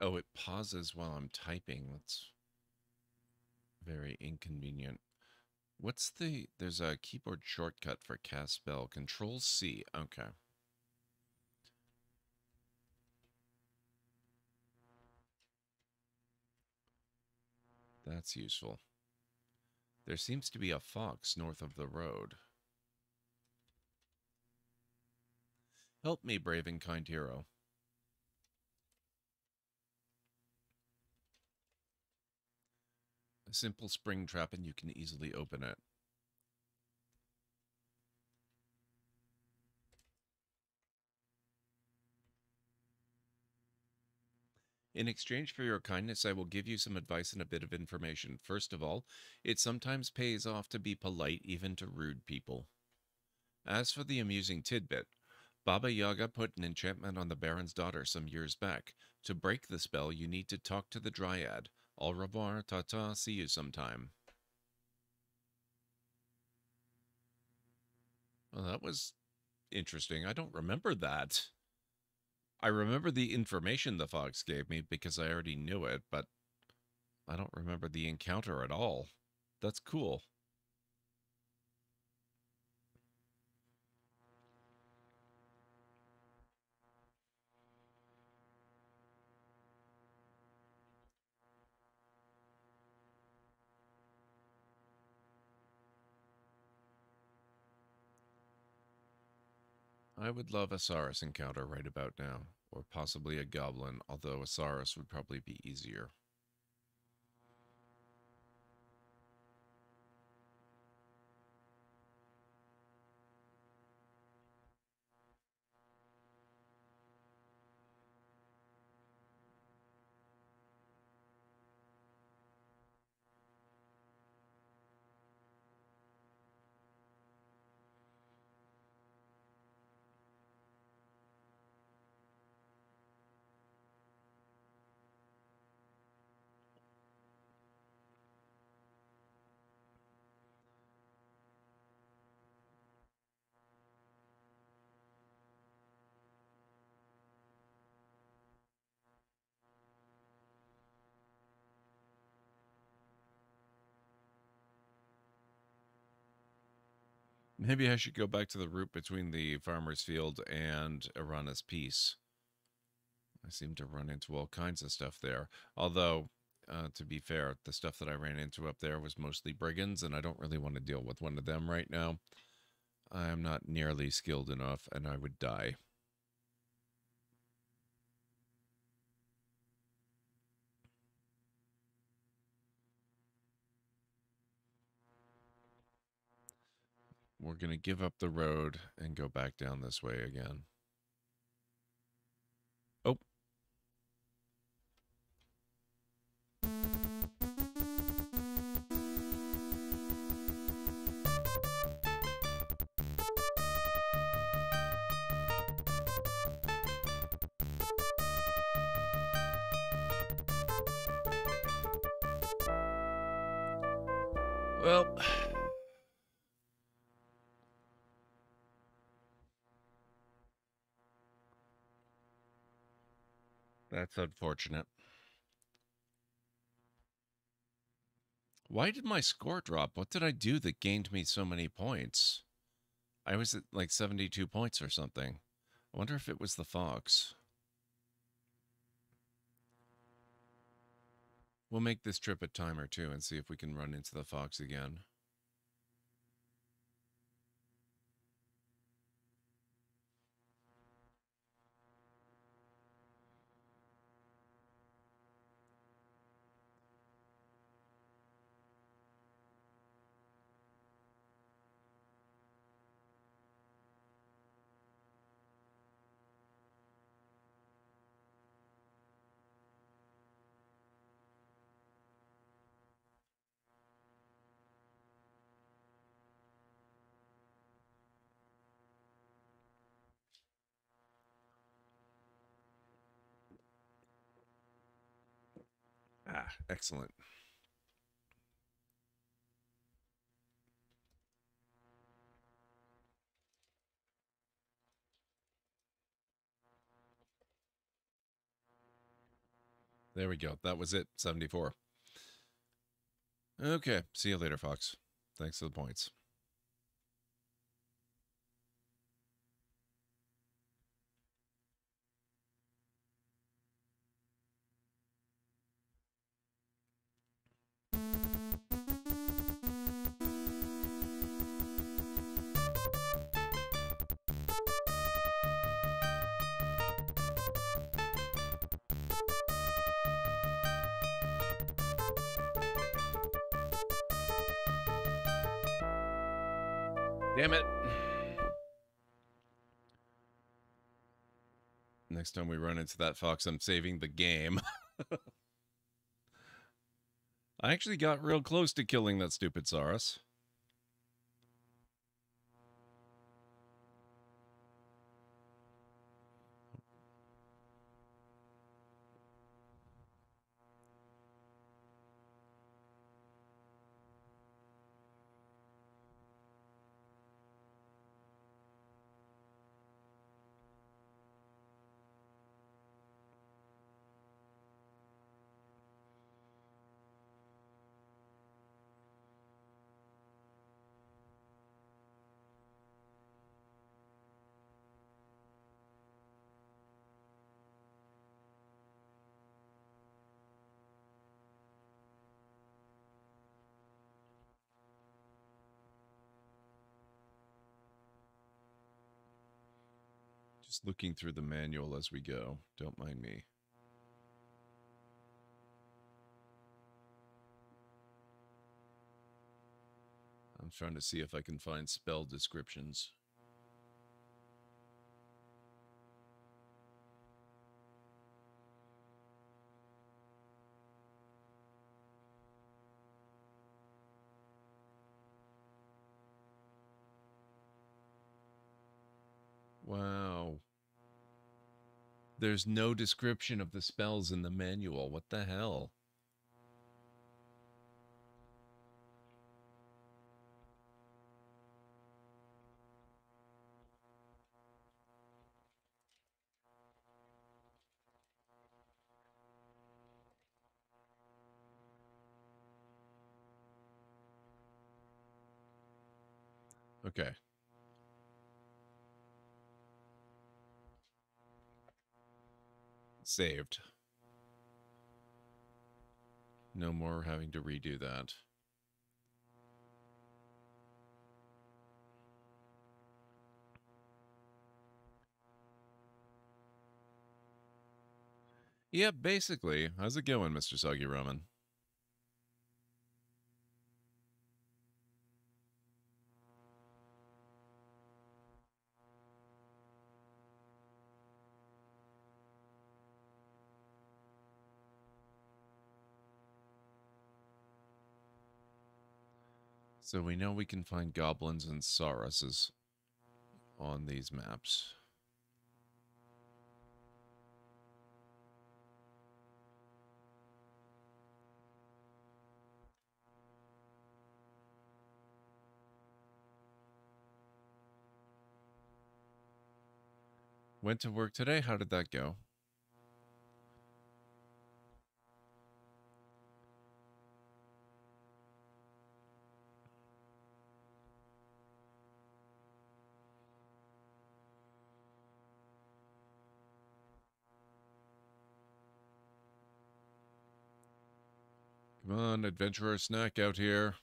Oh, it pauses while I'm typing. That's very inconvenient. What's the... There's a keyboard shortcut for cast spell. control C. Okay. That's useful. There seems to be a fox north of the road. Help me, brave and kind hero. Simple spring trap, and you can easily open it. In exchange for your kindness, I will give you some advice and a bit of information. First of all, it sometimes pays off to be polite, even to rude people. As for the amusing tidbit, Baba Yaga put an enchantment on the Baron's daughter some years back. To break the spell, you need to talk to the Dryad. Au revoir, ta-ta, see you sometime. Well, that was interesting. I don't remember that. I remember the information the fox gave me because I already knew it, but I don't remember the encounter at all. That's cool. I would love a Saurus encounter right about now, or possibly a goblin, although a Saurus would probably be easier. Maybe I should go back to the route between the Farmer's Field and Irana's Peace. I seem to run into all kinds of stuff there. Although, uh, to be fair, the stuff that I ran into up there was mostly brigands, and I don't really want to deal with one of them right now. I am not nearly skilled enough, and I would die. We're going to give up the road and go back down this way again. Oh. Well... That's unfortunate. Why did my score drop? What did I do that gained me so many points? I was at like seventy-two points or something. I wonder if it was the fox. We'll make this trip a time or two and see if we can run into the fox again. Ah, excellent. There we go. That was it. seventy-four. Okay. See you later, Fox. Thanks for the points. Damn it. Next time we run into that fox, I'm saving the game. I actually got real close to killing that stupid Saurus. Just looking through the manual as we go. Don't mind me. I'm trying to see if I can find spell descriptions. Wow. There's no description of the spells in the manual. What the hell? Okay. Saved. No more having to redo that. Yeah, basically. How's it going, Mister Soggy Ramen? So we know we can find goblins and sauruses on these maps. Went to work today. How did that go? Come on, adventurer snack out here.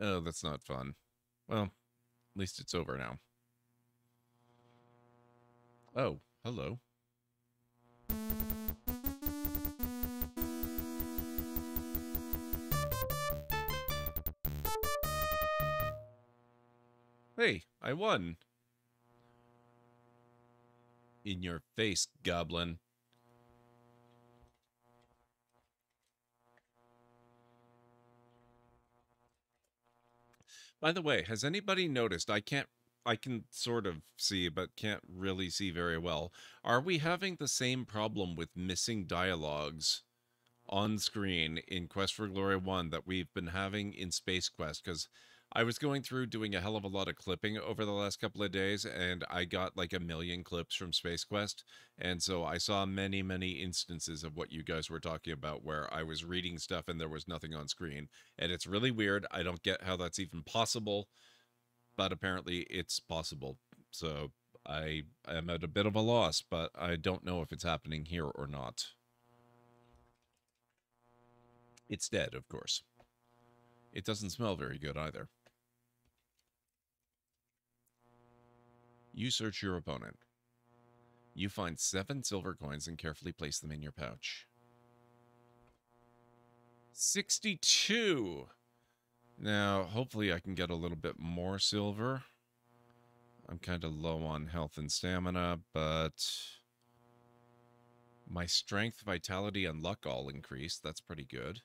Oh, that's not fun. Well, at least it's over now. Oh, hello. Hey, I won. In your face, goblin. By the way, has anybody noticed? I can't, I can sort of see, but can't really see very well. Are we having the same problem with missing dialogues on screen in Quest for Glory one that we've been having in Space Quest? Because I was going through doing a hell of a lot of clipping over the last couple of days, and I got like a million clips from Space Quest, and so I saw many, many instances of what you guys were talking about where I was reading stuff and there was nothing on screen, and it's really weird. I don't get how that's even possible, but apparently it's possible, so I am at a bit of a loss, but I don't know if it's happening here or not. It's dead, of course. It doesn't smell very good either. You search your opponent. You find seven silver coins and carefully place them in your pouch. sixty-two! Now, hopefully I can get a little bit more silver. I'm kind of low on health and stamina, but my strength, vitality, and luck all increased. That's pretty good.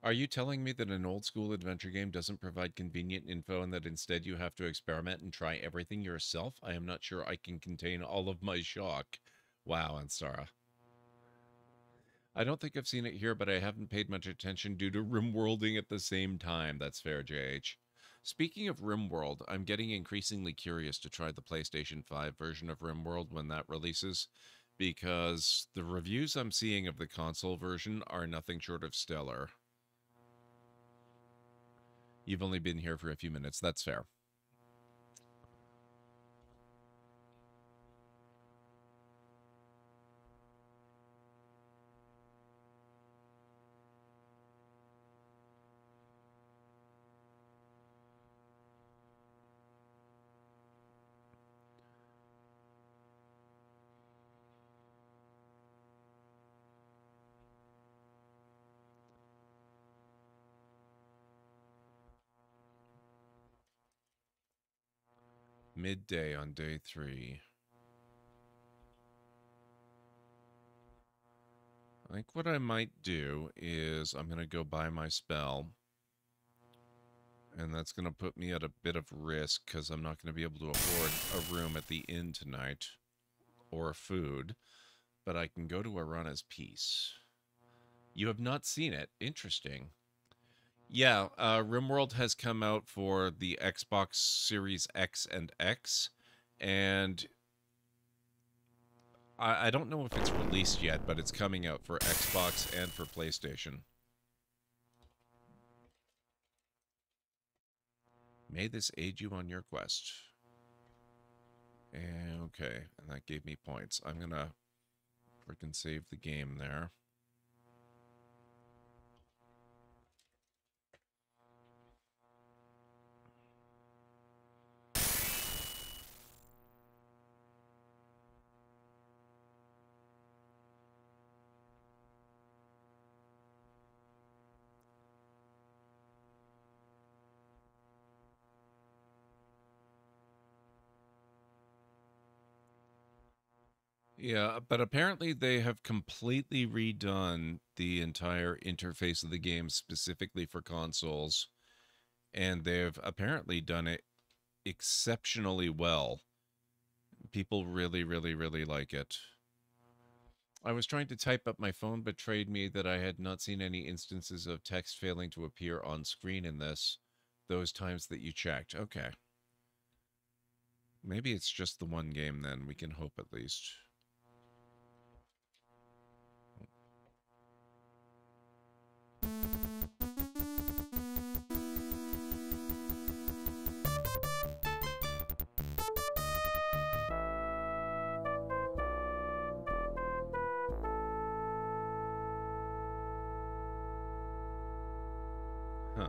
Are you telling me that an old-school adventure game doesn't provide convenient info and that instead you have to experiment and try everything yourself? I am not sure I can contain all of my shock. Wow, Ansara. I don't think I've seen it here, but I haven't paid much attention due to rimworlding at the same time. That's fair, J H. Speaking of RimWorld, I'm getting increasingly curious to try the PlayStation five version of RimWorld when that releases, because the reviews I'm seeing of the console version are nothing short of stellar. You've only been here for a few minutes. That's fair. midday on day three. I think what I might do is I'm going to go buy my spell. And that's going to put me at a bit of risk because I'm not going to be able to afford a room at the inn tonight or food. But I can go to Arana's Peace. You have not seen it. Interesting. Yeah, uh, RimWorld has come out for the Xbox Series X and X, and I, I don't know if it's released yet, but it's coming out for Xbox and for PlayStation. May this aid you on your quest. And, okay, and that gave me points. I'm going to freaking save the game there. Yeah, but apparently they have completely redone the entire interface of the game specifically for consoles, and they've apparently done it exceptionally well. People really, really, really like it. I was trying to type up my phone, betrayed me that I had not seen any instances of text failing to appear on screen in this, those times that you checked. Okay. Maybe it's just the one game then, we can hope at least. Huh.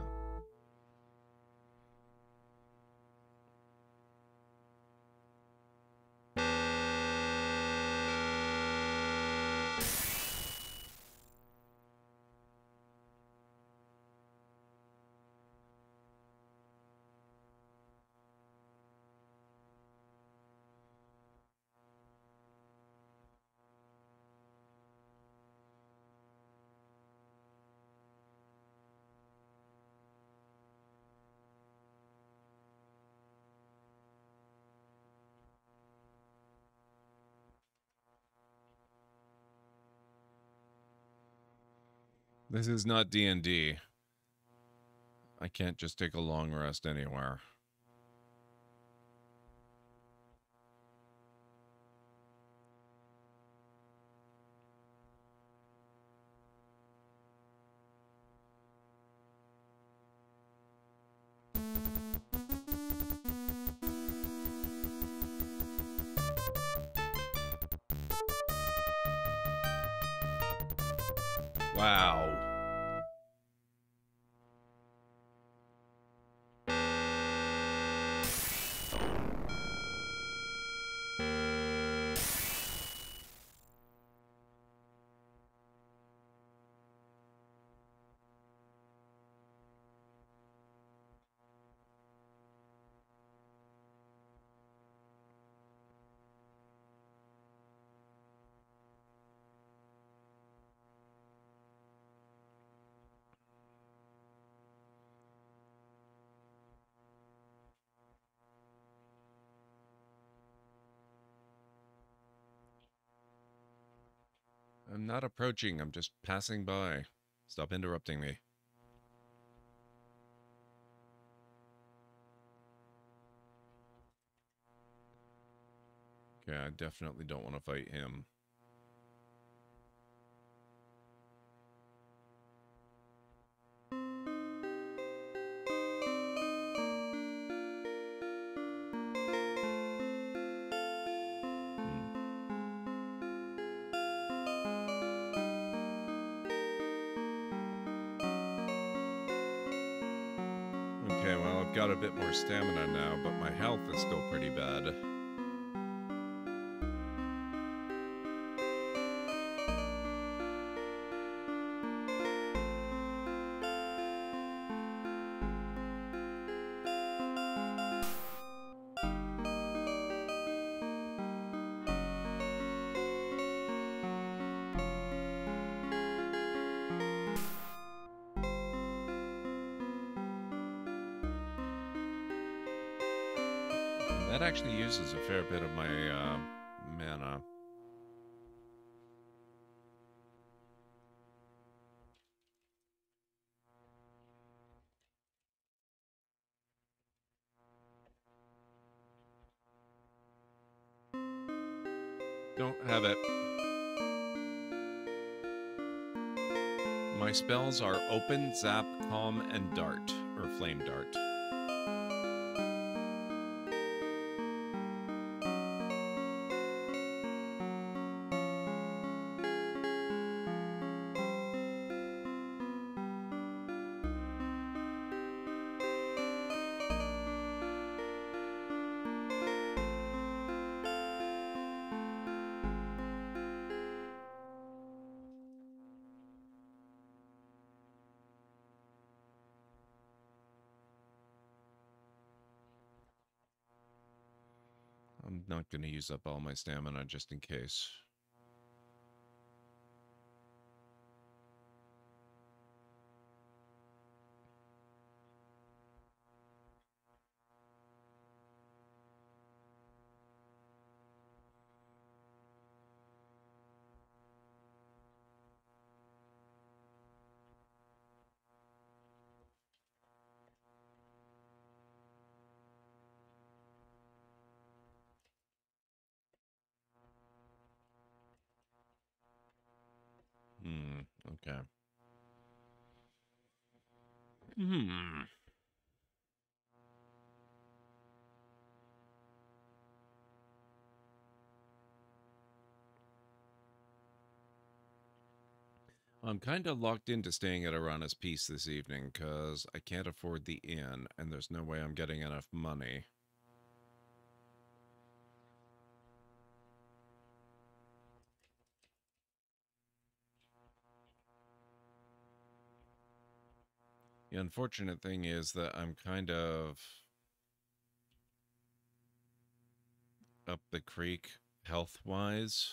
This is not D and D. I can't just take a long rest anywhere. Wow. I'm not approaching, I'm just passing by. Stop interrupting me. Okay, I definitely don't want to fight him. Got a bit more stamina now, but my health is still pretty bad. That actually uses a fair bit of my uh, mana. Don't have it. My spells are Open, Zap, Calm, and Dart, or Flame Dart. Going to use up all my stamina just in case. Okay. Hmm. I'm kind of locked into staying at Arana's Peace this evening because I can't afford the inn and there's no way I'm getting enough money. The unfortunate thing is that I'm kind of up the creek health-wise.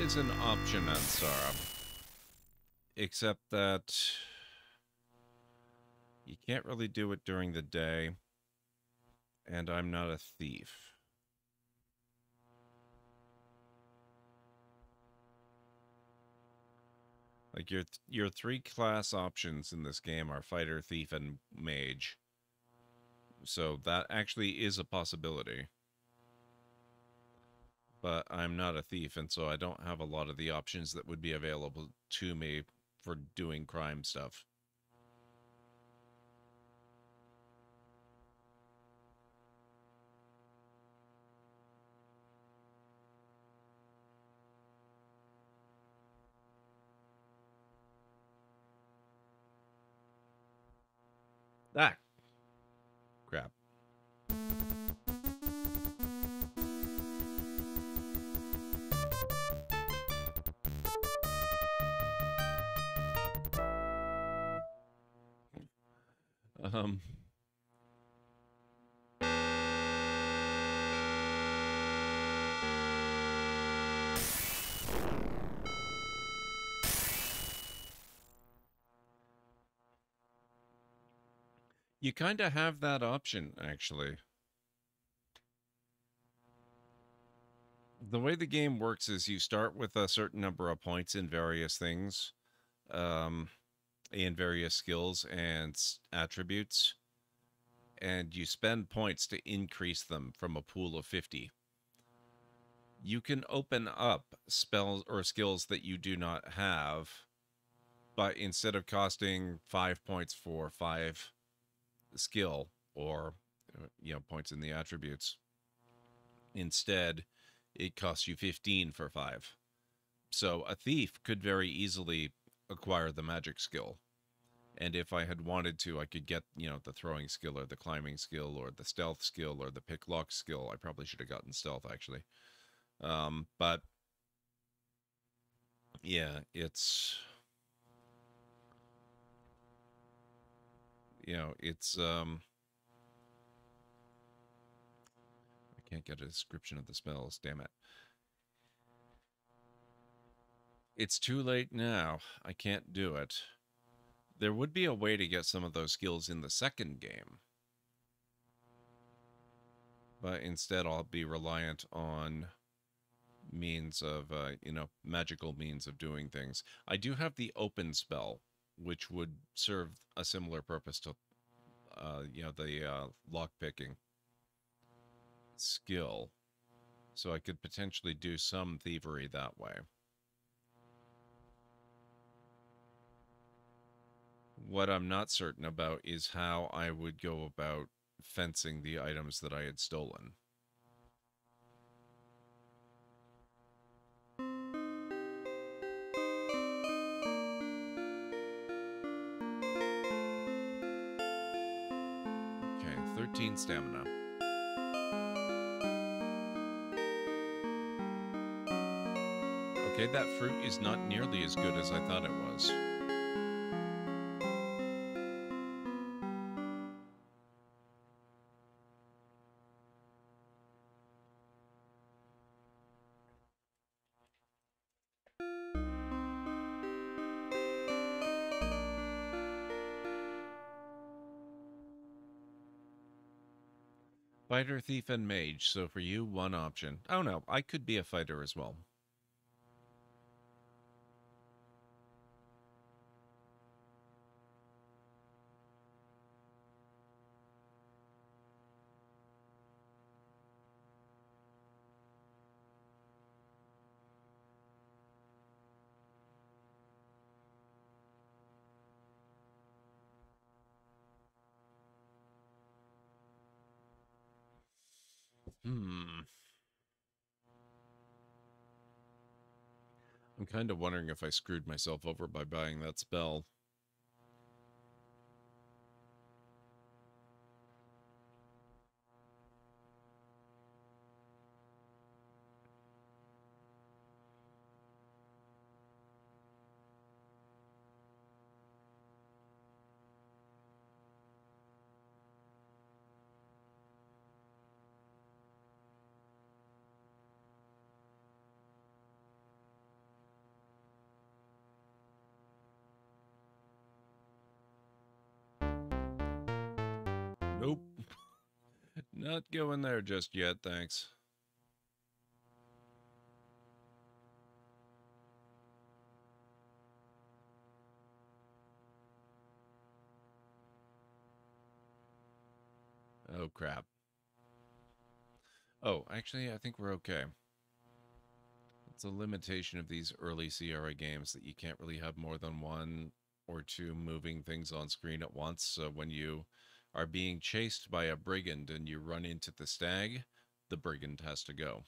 Is an option, Ansara, except that you can't really do it during the day, and I'm not a thief. Like your your three class options in this game are fighter, thief, and mage. So that actually is a possibility. But I'm not a thief, and so I don't have a lot of the options that would be available to me for doing crime stuff. Ah! Crap. Um. You kind of have that option, actually. The way the game works is you start with a certain number of points in various things. Um... in various skills and attributes, and you spend points to increase them from a pool of fifty. You can open up spells or skills that you do not have, but instead of costing five points for five skill or, you know, points in the attributes, instead it costs you fifteen for five. So a thief could very easily acquire the magic skill. And if I had wanted to, I could get, you know, the throwing skill or the climbing skill or the stealth skill or the pick lock skill. I probably should have gotten stealth, actually. Um, but, yeah, it's, you know, it's, um, I can't get a description of the spells, damn it. It's too late now. I can't do it. There would be a way to get some of those skills in the second game. But instead, I'll be reliant on means of, uh, you know, magical means of doing things. I do have the open spell, which would serve a similar purpose to, uh, you know, the uh, lockpicking skill. So I could potentially do some thievery that way. What I'm not certain about is how I would go about fencing the items that I had stolen. Okay, thirteen stamina. Okay, that fruit is not nearly as good as I thought it was. Fighter, thief, and mage. So for you, one option. Oh no, I could be a fighter as well. I'm kind of wondering if I screwed myself over by buying that spell. Not going there just yet, thanks. Oh, crap. Oh, actually, I think we're okay. It's a limitation of these early C R A games that you can't really have more than one or two moving things on screen at once, so when you are being chased by a brigand and you run into the stag, the brigand has to go.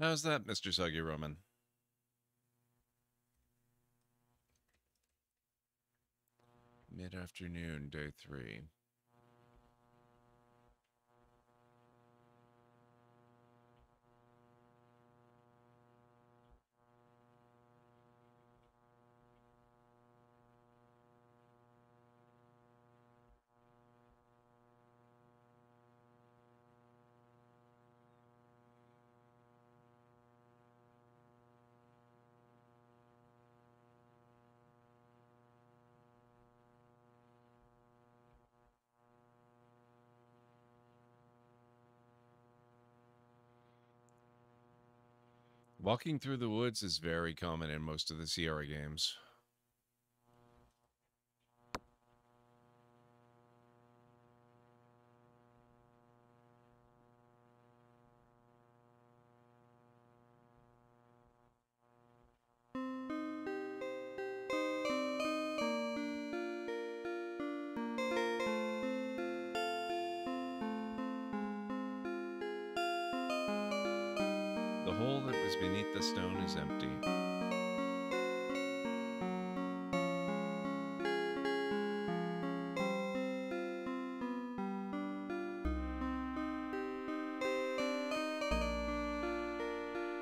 How's that, Mister Soggy Roman? Mid-afternoon, day three. Walking through the woods is very common in most of the Sierra games. Beneath the stone is empty.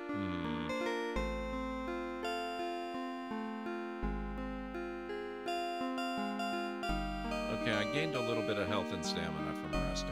Hmm. Okay, I gained a little bit of health and stamina from resting.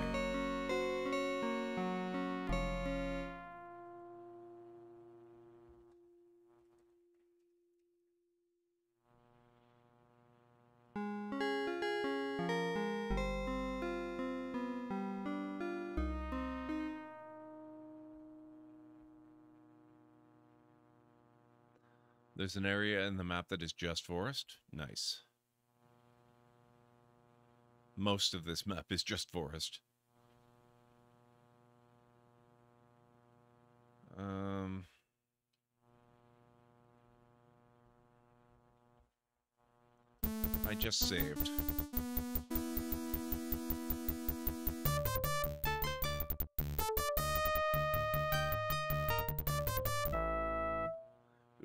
There's an area in the map that is just forest. Nice. Most of this map is just forest. Um... I just saved.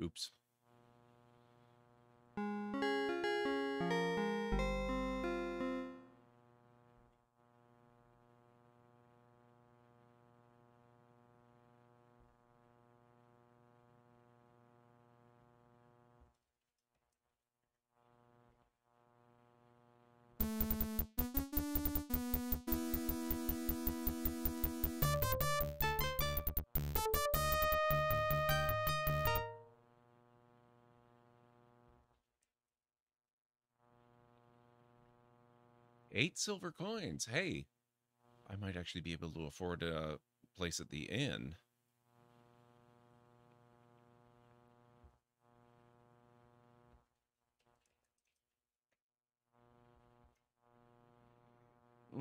Oops. Eight silver coins. Hey, I might actually be able to afford a place at the inn.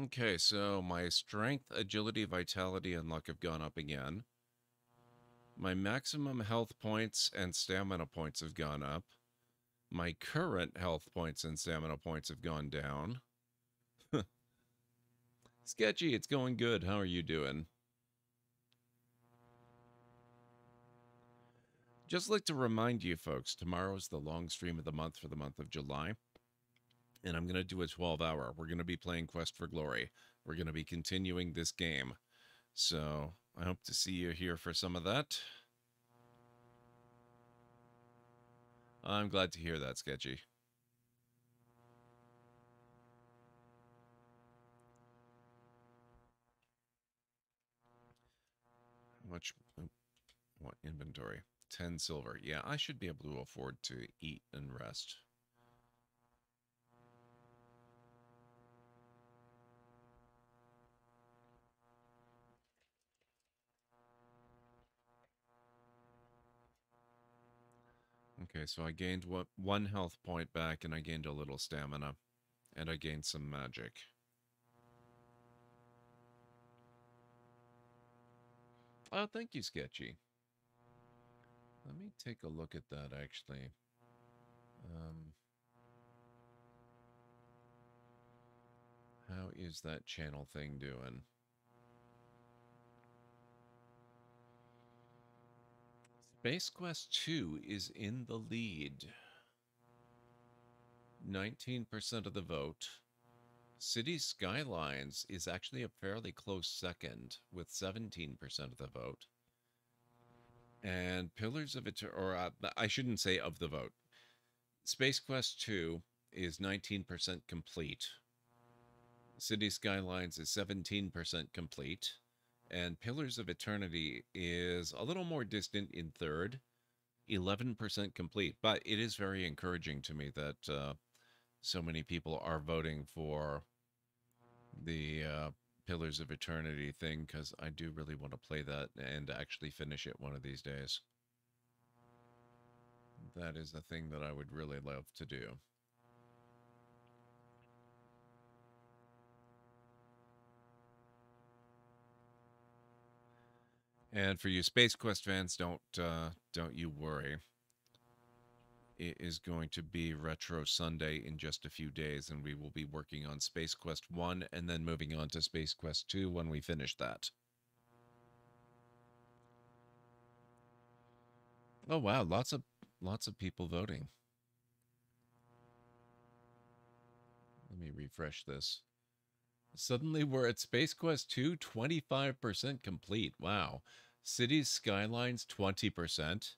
Okay, so my strength, agility, vitality, and luck have gone up again. My maximum health points and stamina points have gone up. My current health points and stamina points have gone down. Sketchy, it's going good. How are you doing? Just like to remind you folks, tomorrow's the long stream of the month for the month of July. And I'm going to do a twelve hour. We're going to be playing Quest for Glory. We're going to be continuing this game. So I hope to see you here for some of that. I'm glad to hear that, Sketchy. Much what inventory? ten silver. Yeah, I should be able to afford to eat and rest. Okay, so I gained what one health point back, and I gained a little stamina, and I gained some magic. Oh, thank you, Sketchy. Let me take a look at that, actually. Um, how is that channel thing doing? Space Quest two is in the lead. nineteen percent of the vote. City Skylines is actually a fairly close second with seventeen percent of the vote. And Pillars of Eternity, or uh, I shouldn't say of the vote. Space Quest two is nineteen percent complete. City Skylines is seventeen percent complete. And Pillars of Eternity is a little more distant in third, eleven percent complete. But it is very encouraging to me that uh, so many people are voting for the uh, Pillars of Eternity thing, because I do really want to play that and actually finish it one of these days. That is a thing that I would really love to do. And for you Space Quest fans, don't uh, don't you worry. It is going to be Retro Sunday in just a few days, and we will be working on Space Quest one and then moving on to Space Quest two when we finish that. Oh wow, lots of lots of people voting. Let me refresh this. Suddenly we're at Space Quest two, twenty-five percent complete. Wow. Cities Skylines, twenty percent.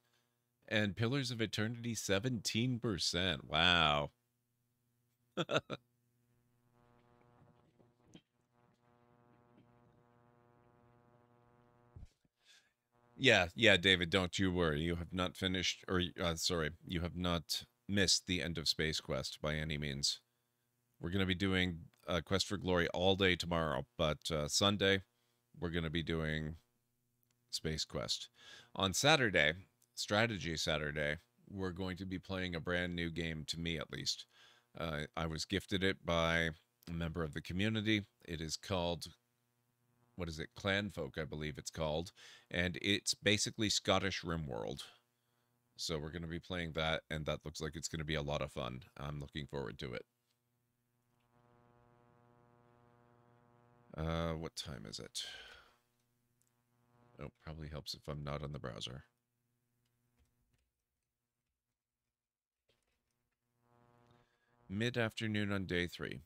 And Pillars of Eternity, seventeen percent. Wow. Yeah, yeah, David, don't you worry. You have not finished, or uh, sorry, you have not missed the end of Space Quest by any means. We're going to be doing uh, Quest for Glory all day tomorrow, but uh, Sunday, we're going to be doing Space Quest. On Saturday, Strategy Saturday, we're going to be playing a brand new game, to me at least. Uh, I was gifted it by a member of the community. It is called... what is it? Clanfolk, I believe it's called. And it's basically Scottish Rimworld. So we're going to be playing that, and that looks like it's going to be a lot of fun. I'm looking forward to it. Uh, what time is it? Oh, probably helps if I'm not on the browser. Mid-afternoon on day three.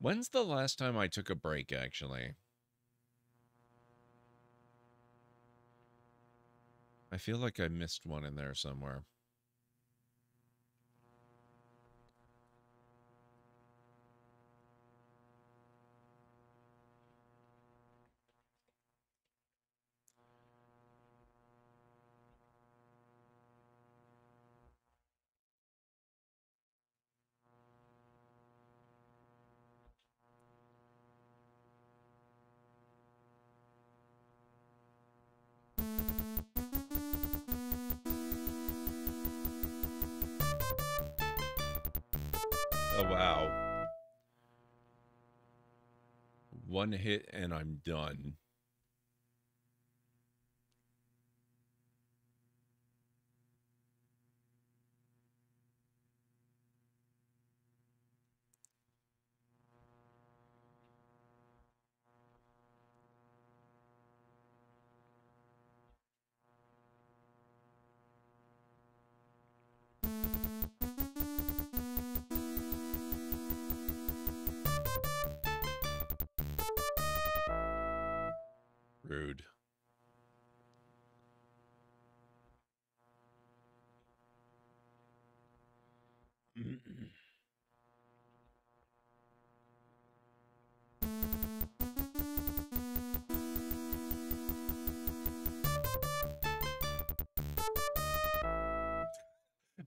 When's the last time I took a break, actually? I feel like I missed one in there somewhere. One hit and I'm done.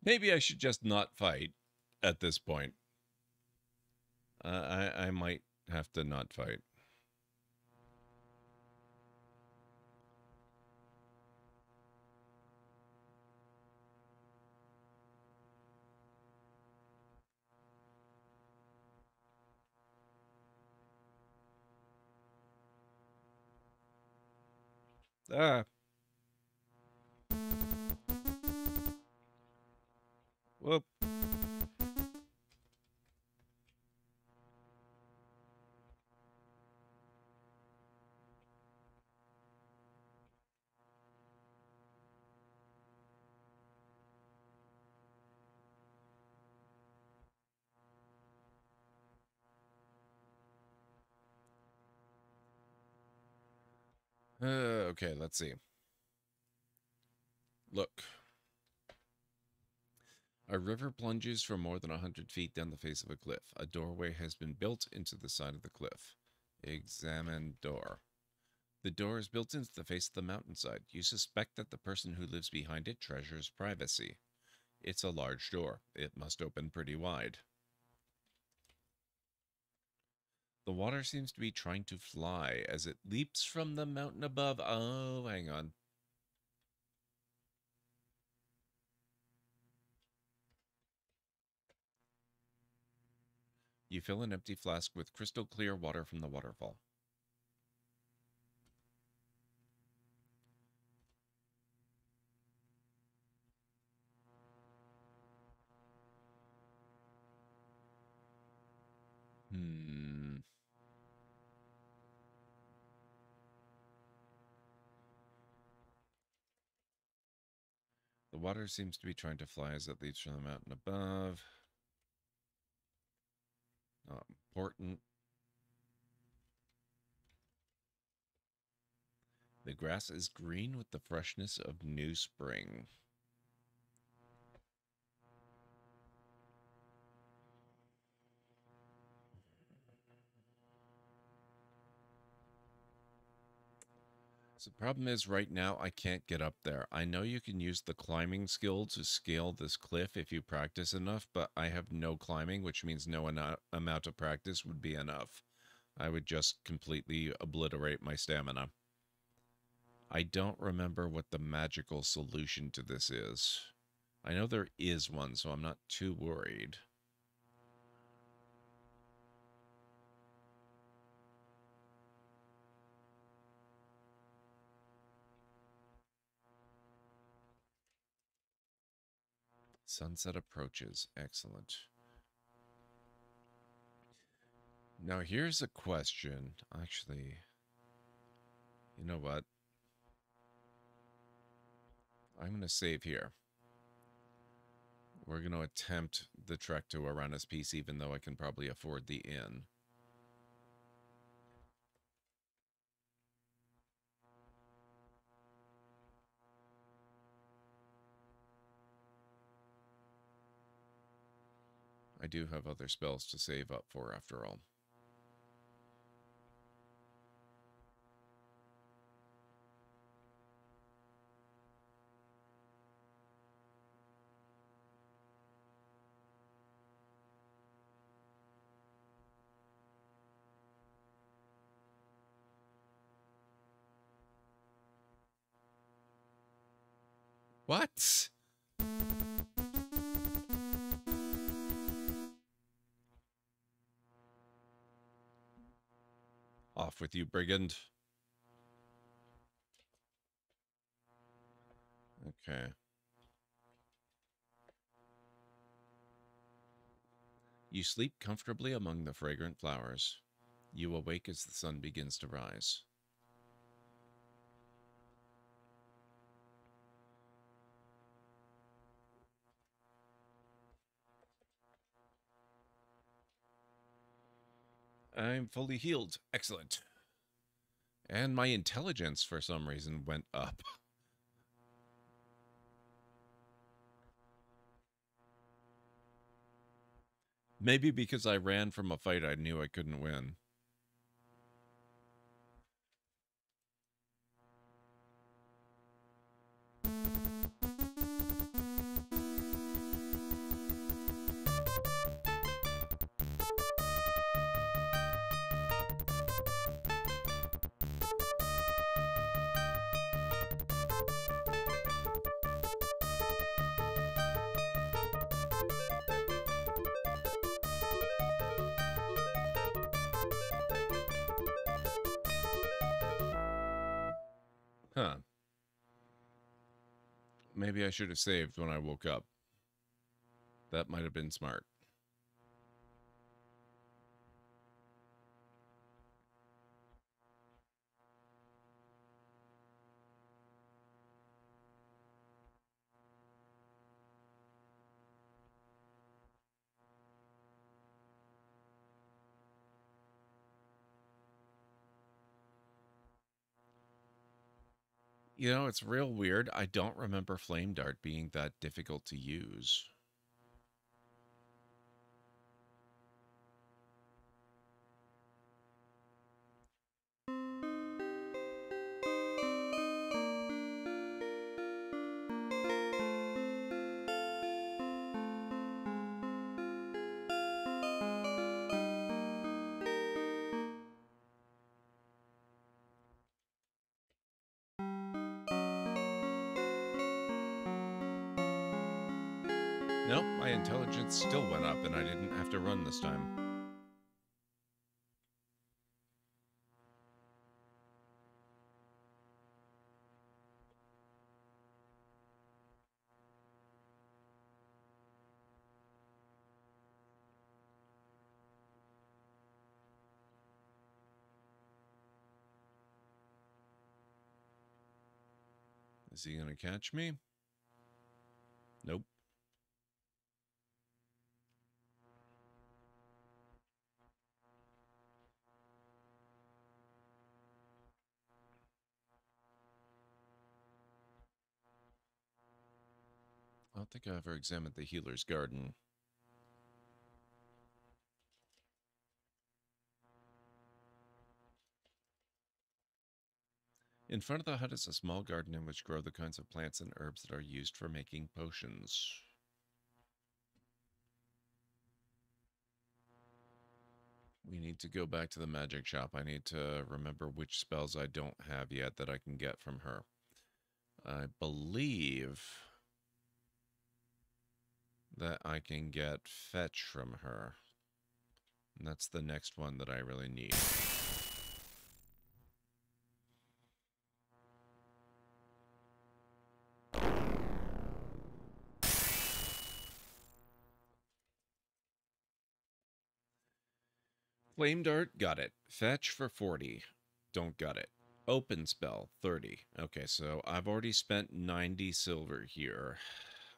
Maybe I should just not fight at this point. Uh, I, I might have to not fight. Ah. Whoop. Uh, okay, let's see. Look. A river plunges from more than one hundred feet down the face of a cliff. A doorway has been built into the side of the cliff. Examine door. The door is built into the face of the mountainside. You suspect that the person who lives behind it treasures privacy. It's a large door. It must open pretty wide. The water seems to be trying to fly as it leaps from the mountain above. Oh, hang on. You fill an empty flask with crystal clear water from the waterfall. Hmm. The water seems to be trying to fly as it leaps from the mountain above. Not important. The grass is green with the freshness of new spring. So the problem is right now I can't get up there. I know you can use the climbing skill to scale this cliff if you practice enough, but I have no climbing, which means no amount of practice would be enough. I would just completely obliterate my stamina. I don't remember what the magical solution to this is. I know there is one, so I'm not too worried. Sunset approaches. Excellent. Now here's a question. Actually, you know what? I'm going to save here. We're going to attempt the trek to Arana's Peace, even though I can probably afford the inn. I do have other spells to save up for, after all. What? Off with you, brigand. Okay. You sleep comfortably among the fragrant flowers. You awake as the sun begins to rise. I'm fully healed. Excellent. And my intelligence, for some reason, went up. Maybe because I ran from a fight I knew I couldn't win. Huh. Maybe I should have saved when I woke up. That might have been smart. You know, it's real weird. I don't remember Flame Dart being that difficult to use. Nope, my intelligence still went up and I didn't have to run this time. Is he gonna catch me? Nope. I don't think I ever examined the healer's garden. In front of the hut is a small garden in which grow the kinds of plants and herbs that are used for making potions. We need to go back to the magic shop. I need to remember which spells I don't have yet that I can get from her. I believe that I can get fetch from her. And that's the next one that I really need. Flame dart, got it. Fetch for forty. Don't got it. Open spell, thirty. Okay, so I've already spent ninety silver here.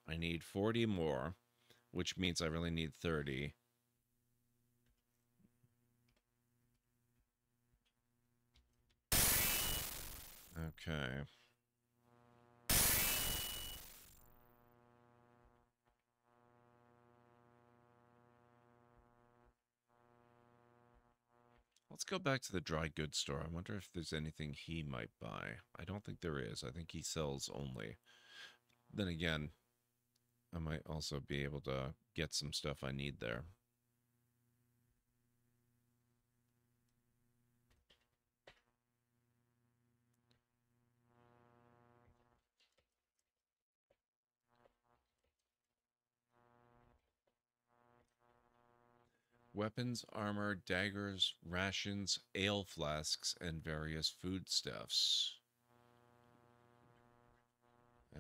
I need forty more, which means I really need thirty. Okay. Let's go back to the dry goods store. I wonder if there's anything he might buy. I don't think there is. I think he sells only. Then again, I might also be able to get some stuff I need there. Weapons, armor, daggers, rations, ale flasks, and various foodstuffs.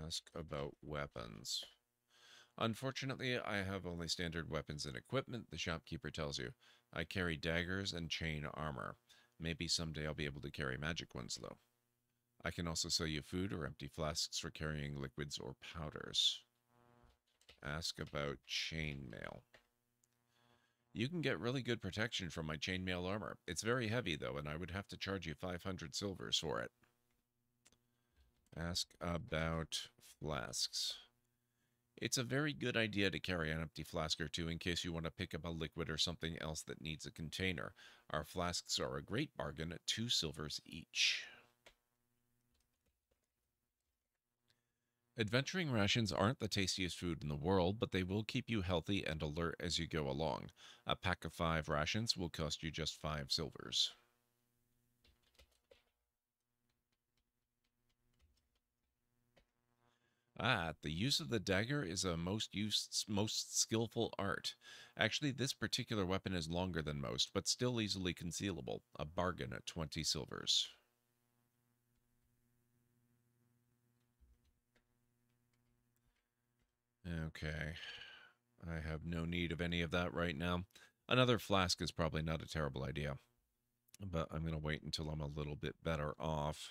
Ask about weapons. Unfortunately, I have only standard weapons and equipment, the shopkeeper tells you. I carry daggers and chain armor. Maybe someday I'll be able to carry magic ones, though. I can also sell you food or empty flasks for carrying liquids or powders. Ask about chainmail. You can get really good protection from my chainmail armor. It's very heavy, though, and I would have to charge you five hundred silvers for it. Ask about flasks. It's a very good idea to carry an empty flask or two in case you want to pick up a liquid or something else that needs a container. Our flasks are a great bargain at two silvers each. Adventuring rations aren't the tastiest food in the world, but they will keep you healthy and alert as you go along. A pack of five rations will cost you just five silvers. Ah, the use of the dagger is a most used, most skillful art. Actually, this particular weapon is longer than most, but still easily concealable. A bargain at twenty silvers. Okay, I have no need of any of that right now. Another flask is probably not a terrible idea, but I'm going to wait until I'm a little bit better off.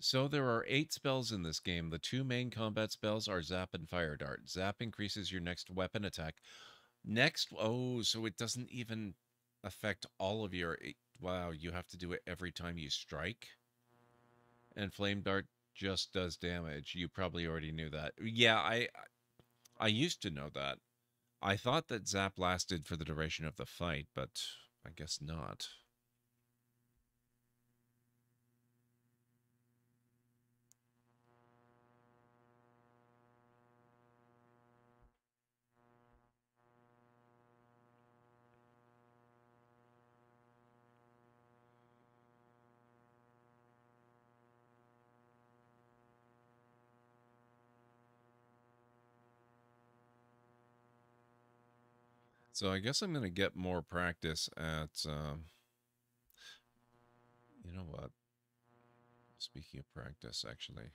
So there are eight spells in this game. The two main combat spells are Zap and Fire Dart. Zap increases your next weapon attack. Next, oh, so it doesn't even affect all of your... Wow, you have to do it every time you strike? And Flame Dart just does damage. You probably already knew that. Yeah, I I used to know that. I thought that Zap lasted for the duration of the fight, but I guess not. So I guess I'm going to get more practice at, um, you know what? Speaking of practice, actually.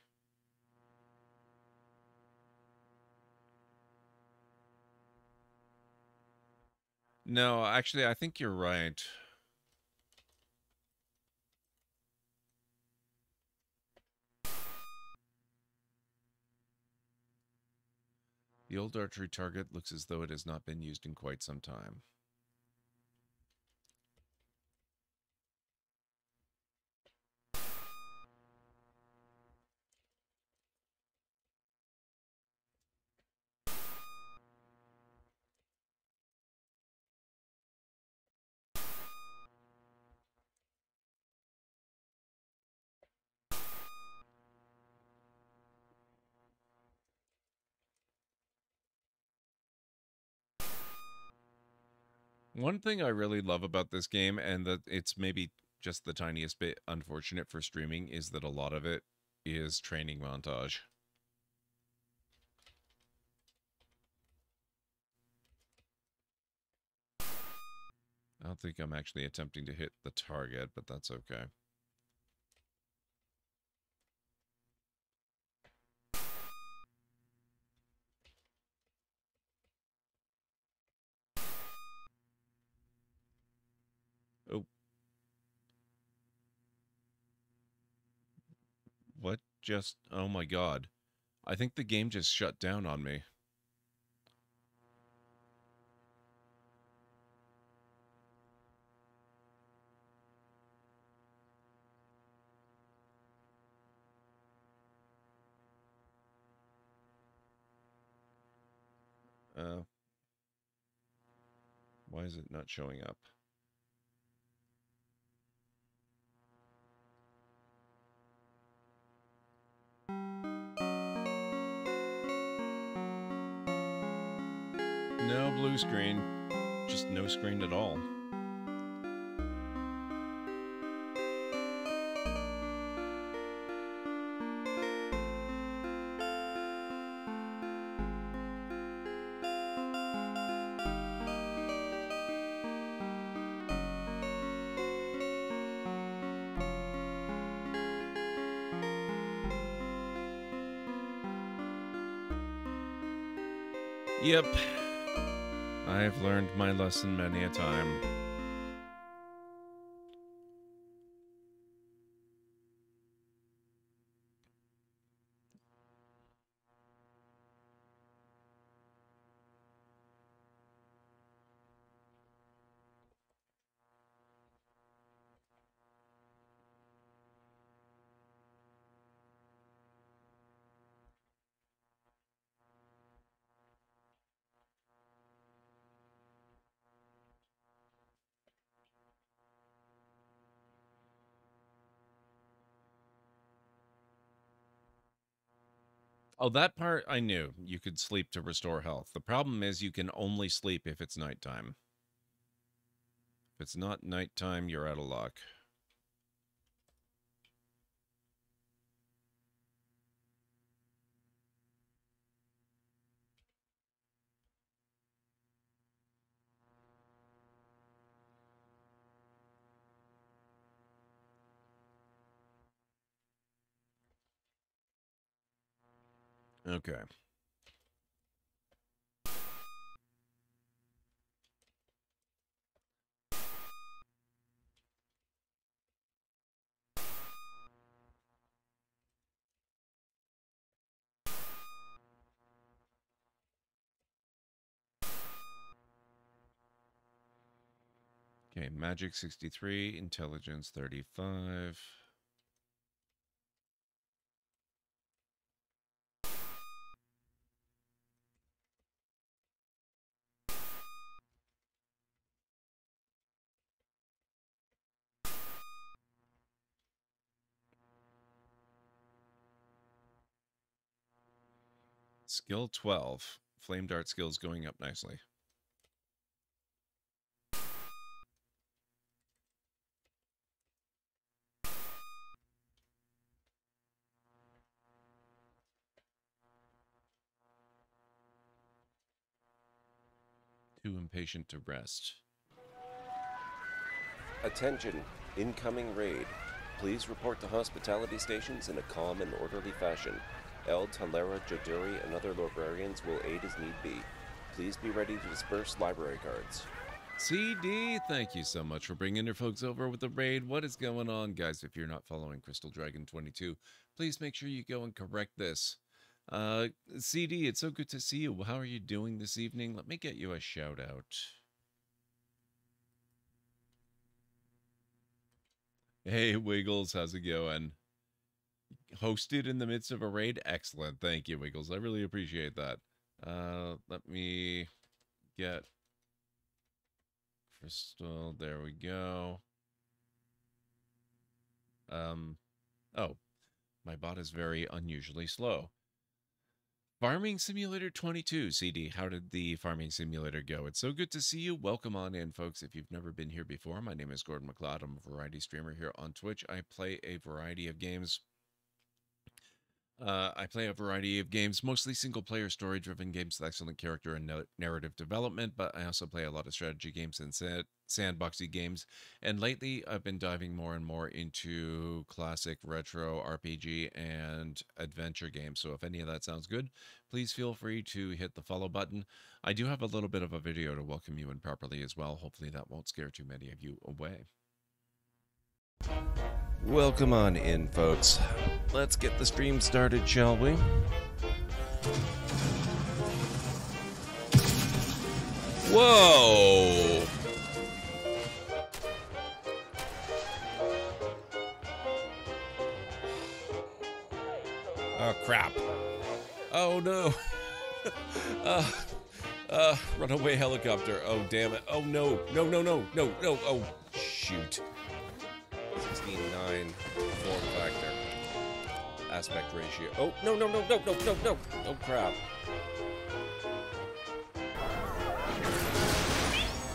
No, actually, I think you're right. The old archery target looks as though it has not been used in quite some time. One thing I really love about this game, and that it's maybe just the tiniest bit unfortunate for streaming, is that a lot of it is training montage. I don't think I'm actually attempting to hit the target, but that's okay. What just... Oh my god. I think the game just shut down on me. Uh, why is it not showing up? No blue screen, just no screen at all. Yep. I've learned my lesson many a time. Oh, that part I knew. You could sleep to restore health. The problem is you can only sleep if it's nighttime. If it's not nighttime, you're out of luck. Okay. Okay, magic sixty-three, intelligence thirty-five. Skill twelve. Flame dart skills going up nicely. too impatient to rest. Attention, incoming raid. Please report to hospitality stations in a calm and orderly fashion. El Talera Joduri and other librarians will aid as need be. Please be ready to disperse library guards. C D, thank you so much for bringing your folks over with the raid. What is going on, guys? If you're not following Crystal Dragon twenty-two, please make sure you go and correct this. Uh, C D, it's so good to see you. How are you doing this evening? Let me get you a shout out. Hey, Wiggles, how's it going? Hosted in the midst of a raid? Excellent. Thank you, Wiggles. I really appreciate that. Uh, let me get Crystal. There we go. Um, oh, my bot is very unusually slow. Farming Simulator twenty-two, C D, how did the Farming Simulator go? It's so good to see you. Welcome on in, folks. If you've never been here before, my name is Gordon MacLeod. I'm a variety streamer here on Twitch. I play a variety of games. Uh, I play a variety of games, mostly single-player story-driven games with excellent character and no narrative development, but I also play a lot of strategy games and sa sandboxy games. And lately, I've been diving more and more into classic retro R P G and adventure games. So if any of that sounds good, please feel free to hit the follow button. I do have a little bit of a video to welcome you in properly as well. Hopefully that won't scare too many of you away. Welcome on in, folks. Let's get the stream started, shall we? Whoa! Oh, crap. Oh, no. uh, uh, runaway helicopter. Oh, damn it. Oh, no. No, no, no, no, no. Oh, shoot. sixteen nine form factor. Aspect ratio. Oh, no, no, no, no, no, no, no. Oh, crap.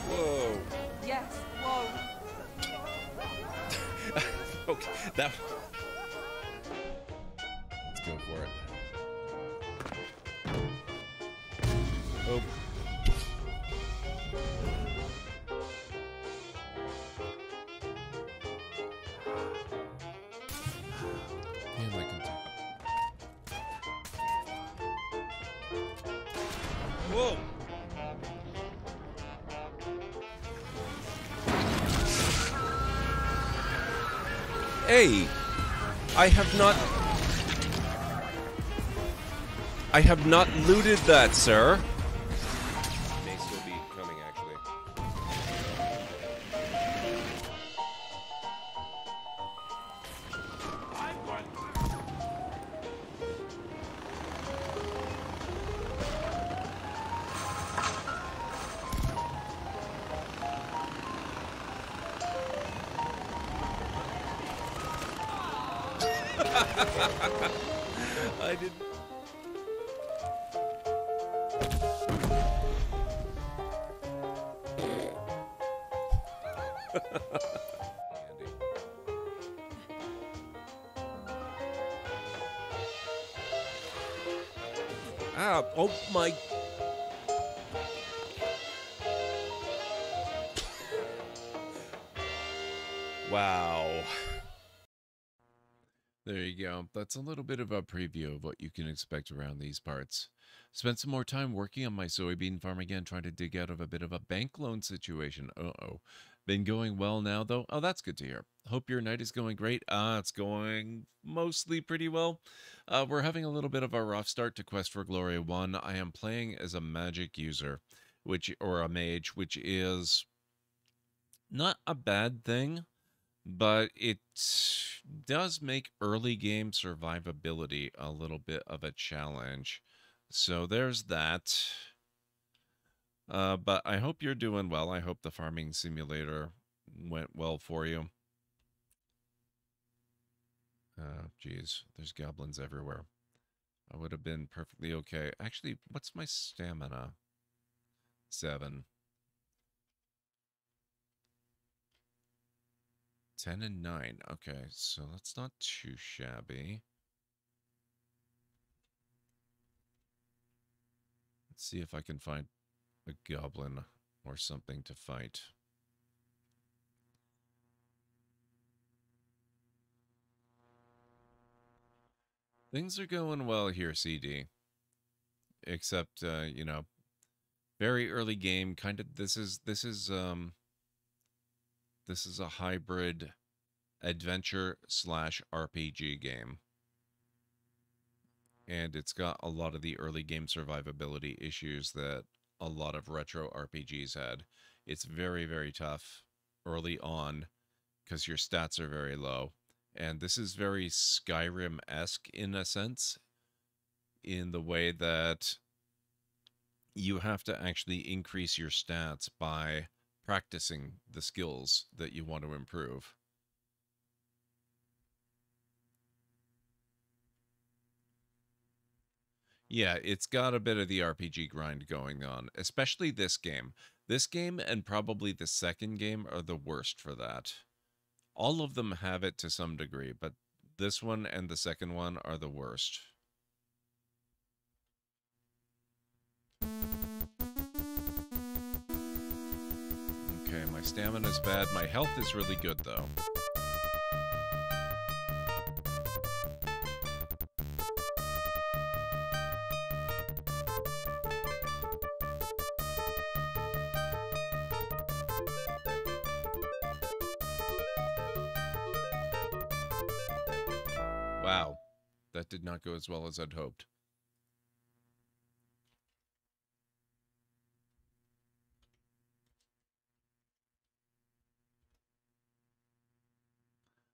Whoa. Yes, whoa. Okay, that one. Let's go for it. Oh. Whoa! Hey! I have not... I have not looted that, sir. May still be coming, actually. I won! I didn't. Ah, oh my. Wow. There you go. That's a little bit of a preview of what you can expect around these parts. Spent some more time working on my soybean farm again, trying to dig out of a bit of a bank loan situation. Uh-oh. Been going well now, though. Oh, that's good to hear. Hope your night is going great. Ah, it's going mostly pretty well. Uh, we're having a little bit of a rough start to Quest for Glory one. I am playing as a magic user, which or a mage, which is not a bad thing. But it does make early game survivability a little bit of a challenge. So there's that. Uh, but I hope you're doing well. I hope the Farming Simulator went well for you. Oh, geez. There's goblins everywhere. I would have been perfectly okay. Actually, what's my stamina? Seven. ten and nine. Okay, so that's not too shabby. Let's see if I can find a goblin or something to fight. Things are going well here, C D. Except, uh, you know, very early game. Kind of. This is this is um. This is a hybrid adventure slash R P G game, and it's got a lot of the early game survivability issues that a lot of retro R P Gs had. It's very, very tough early on because your stats are very low. And this is very Skyrim-esque in a sense, in the way that you have to actually increase your stats by practicing the skills that you want to improve. Yeah, it's got a bit of the R P G grind going on, especially this game. This game and probably the second game are the worst for that. All of them have it to some degree, but this one and the second one are the worst. Okay, my stamina is bad. My health is really good, though. Wow, that did not go as well as I'd hoped.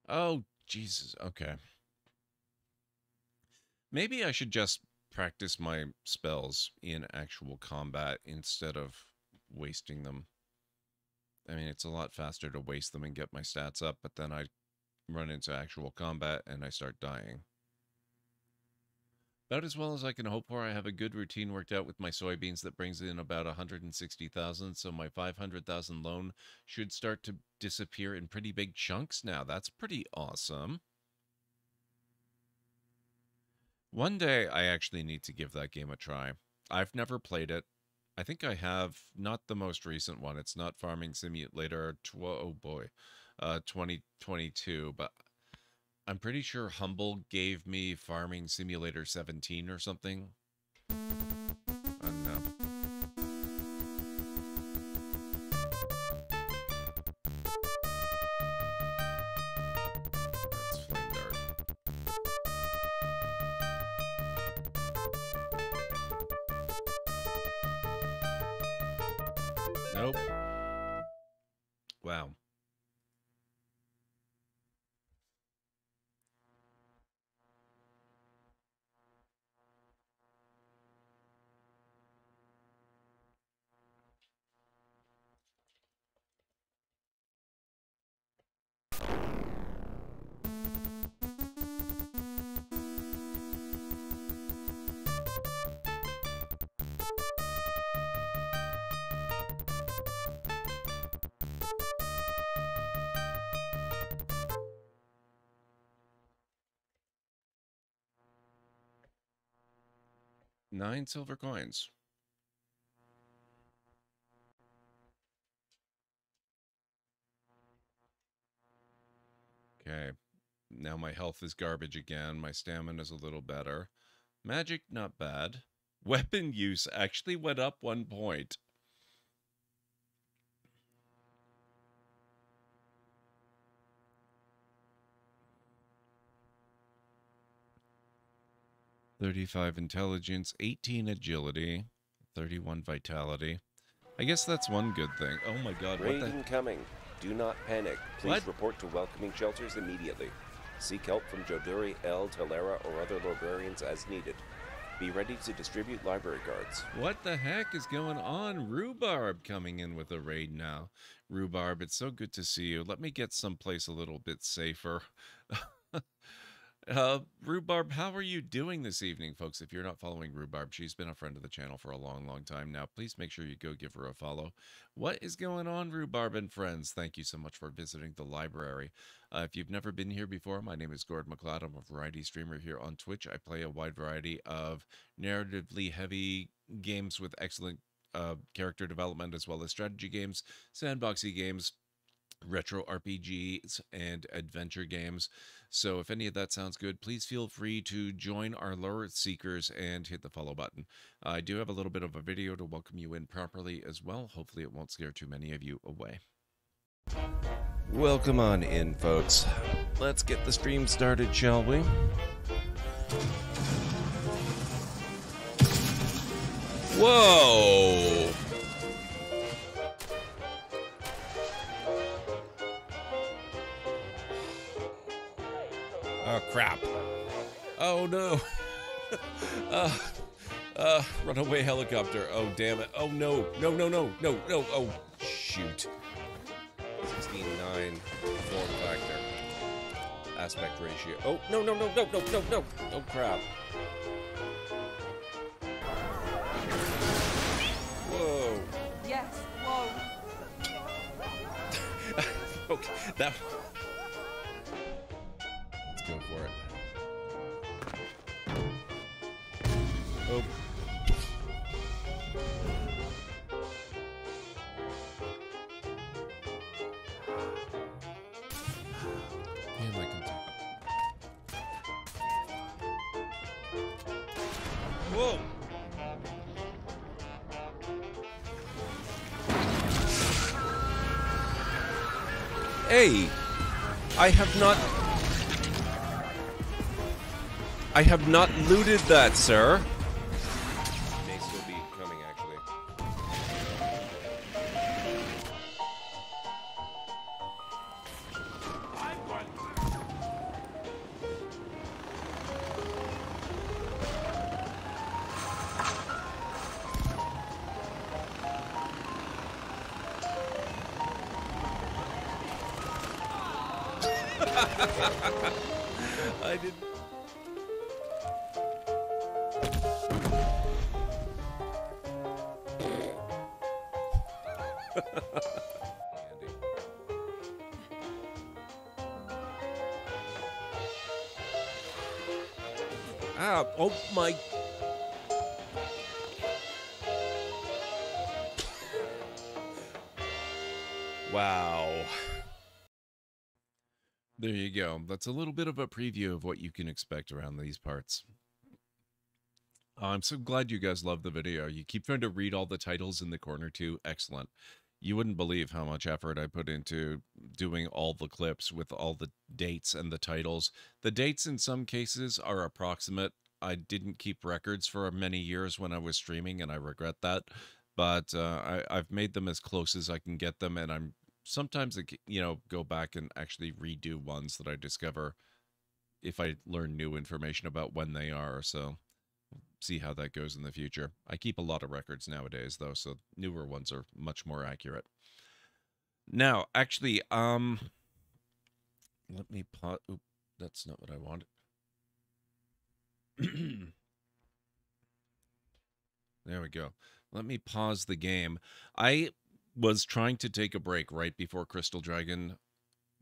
Oh, Jesus. Okay. Maybe I should just practice my spells in actual combat instead of wasting them. I mean, it's a lot faster to waste them and get my stats up, but then I run into actual combat and I start dying. About as well as I can hope for. I have a good routine worked out with my soybeans that brings in about one hundred sixty thousand, so my five hundred thousand loan should start to disappear in pretty big chunks now. That's pretty awesome. One day I actually need to give that game a try. I've never played it. I think I have, not the most recent one. It's not Farming Simulator, oh boy, Uh, twenty twenty-two, but I'm pretty sure Humble gave me Farming Simulator seventeen or something. I don't know. That's flame dart. Nope. Wow. Nine silver coins. Okay, now my health is garbage again. My stamina is a little better. Magic, not bad. Weapon use actually went up one point. thirty-five intelligence, eighteen agility, thirty-one vitality. I guess that's one good thing. Oh my god, what the... Raid coming. Do not panic. Please what? report to welcoming shelters immediately. Seek help from Joduri, El, Talera, or other librarians as needed. Be ready to distribute library guards. What the heck is going on? Rhubarb coming in with a raid now. Rhubarb, it's so good to see you. Let me get someplace a little bit safer. Uh, Rhubarb, how are you doing this evening, folks? If you're not following Rhubarb, she's been a friend of the channel for a long, long time now. Please make sure you go give her a follow. What is going on, Rhubarb and friends? Thank you so much for visiting the library. Uh, if you've never been here before, my name is Gord McLeod. I'm a variety streamer here on Twitch. I play a wide variety of narratively heavy games with excellent uh, character development as well as strategy games, sandboxy games, retro R P Gs, and adventure games. So if any of that sounds good, please feel free to join our lore seekers and hit the follow button. I do have a little bit of a video to welcome you in properly as well. Hopefully it won't scare too many of you away. Welcome on in, folks. Let's get the stream started, shall we? Whoa! Oh, crap. Oh, no. uh, uh, runaway helicopter. Oh, damn it. Oh, no. No, no, no, no, no. Oh, shoot. sixty-nine form factor. Aspect ratio. Oh, no, no, no, no, no, no, no. Oh, crap. Whoa. Yes, whoa. Okay, that... Let's go for it. Oh. Whoa! Hey! I have not... I have not looted that, sir. May still be coming, actually. I didn't. Ah, oh my. Wow. There you go. That's a little bit of a preview of what you can expect around these parts. I'm so glad you guys love the video. You keep trying to read all the titles in the corner too. Excellent. You wouldn't believe how much effort I put into doing all the clips with all the dates and the titles. The dates in some cases are approximate. I didn't keep records for many years when I was streaming, and I regret that. But uh, I, I've made them as close as I can get them, and I'm sometimes, you know, go back and actually redo ones that I discover if I learn new information about when they are. So see how that goes in the future. I keep a lot of records nowadays, though, so newer ones are much more accurate. Now, actually, um, let me pause. Oop, that's not what I wanted. There we go. Let me pause the game. I... was trying to take a break right before Crystal Dragon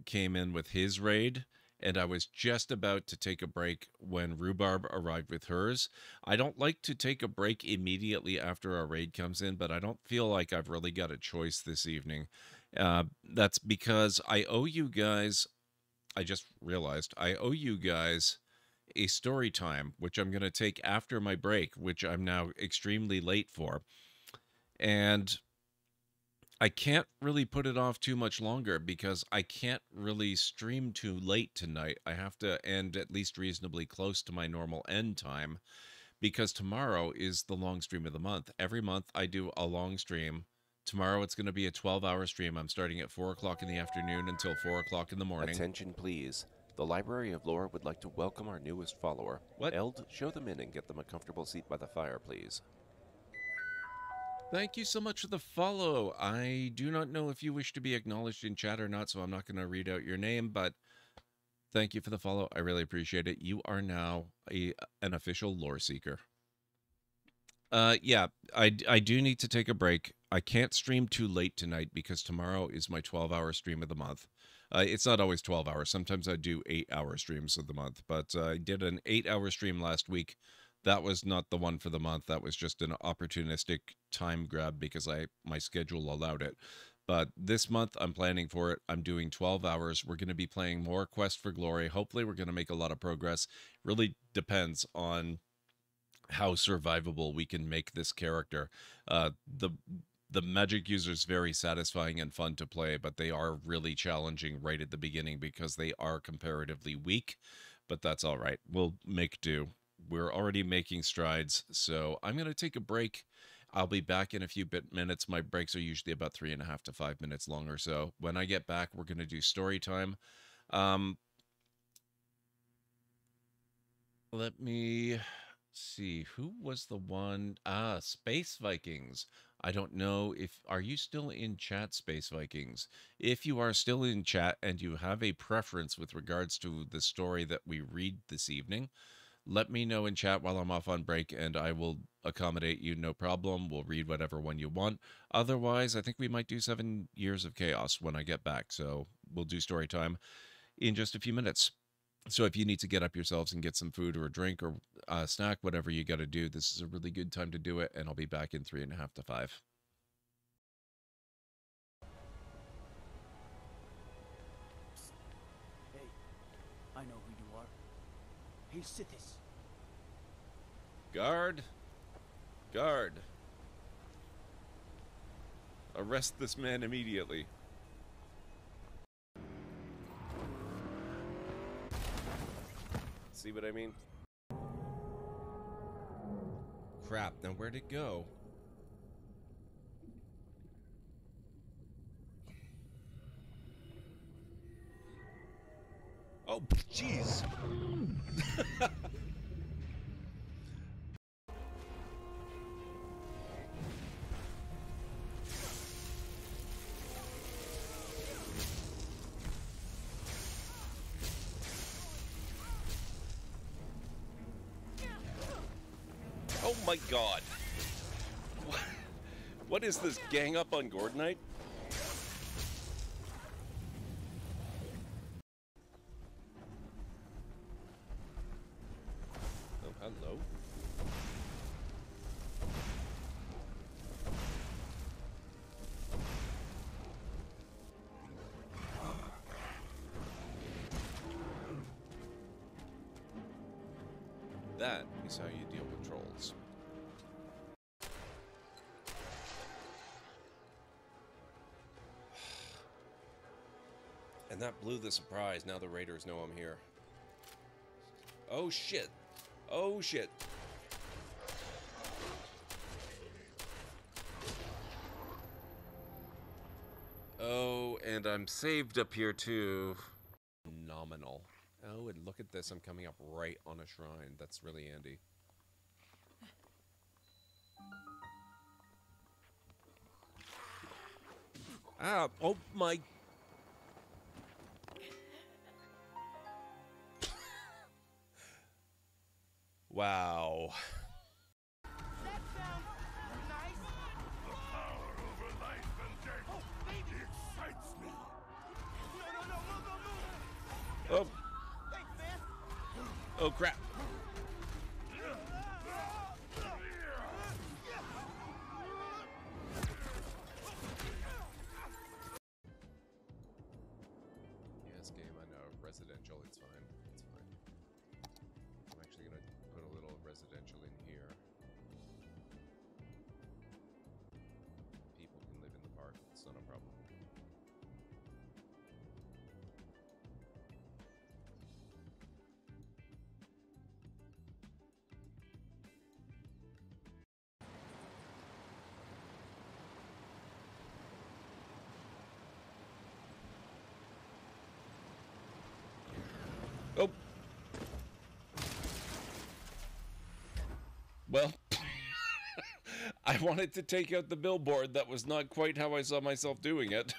came in with his raid, and I was just about to take a break when Rhubarb arrived with hers. I don't like to take a break immediately after a raid comes in, but I don't feel like I've really got a choice this evening. Uh, that's because I owe you guys, I just realized, I owe you guys a story time, which I'm going to take after my break, which I'm now extremely late for. And I can't really put it off too much longer because I can't really stream too late tonight. I have to end at least reasonably close to my normal end time because tomorrow is the long stream of the month. Every month I do a long stream. Tomorrow it's going to be a twelve hour stream. I'm starting at four o'clock in the afternoon until four o'clock in the morning. Attention, please. The Library of Lore would like to welcome our newest follower. What? Eld, show them in and get them a comfortable seat by the fire, please. Thank you so much for the follow. I do not know if you wish to be acknowledged in chat or not, so I'm not going to read out your name, but thank you for the follow. I really appreciate it. You are now a, an official lore seeker. Uh, yeah, I, I do need to take a break. I can't stream too late tonight because tomorrow is my twelve hour stream of the month. Uh, it's not always twelve hours. Sometimes I do eight hour streams of the month, but uh, I did an eight hour stream last week that was not the one for the month. That was just an opportunistic time grab because I my schedule allowed it. But this month, I'm planning for it. I'm doing twelve hours. We're going to be playing more Quest for Glory. Hopefully, we're going to make a lot of progress. Really depends on how survivable we can make this character. Uh, the the magic user is very satisfying and fun to play, but they are really challenging right at the beginning because they are comparatively weak. But that's all right. We'll make do. We're already making strides, so I'm going to take a break. I'll be back in a few bit minutes. My breaks are usually about three and a half to five minutes long or so. When I get back, we're going to do story time. Um, let me see. Who was the one? Ah, Space Vikings. I don't know if... Are you still in chat, Space Vikings? If you are still in chat and you have a preference with regards to the story that we read this evening, let me know in chat while I'm off on break, and I will accommodate you, no problem. We'll read whatever one you want. Otherwise, I think we might do Seven Years of Chaos when I get back, so we'll do story time in just a few minutes. So if you need to get up yourselves and get some food or a drink or a snack, whatever you got to do, this is a really good time to do it, and I'll be back in three and a half to five. Hey, I know who you are. Hey, Sithis. Guard. Guard. Arrest this man immediately. See what I mean? Crap, now where'd it go? Oh, jeez. Oh my god. What, what is this gang up on Gordonite? Oh, hello. That is how you deal with trolls. And that blew the surprise. Now the raiders know I'm here. Oh shit. Oh shit. Oh, and I'm saved up here too. Phenomenal. Oh, and look at this. I'm coming up right on a shrine. That's really handy. Ah, oh my god. Wow. Oh. Oh crap. Well, I wanted to take out the billboard. That was not quite how I saw myself doing it.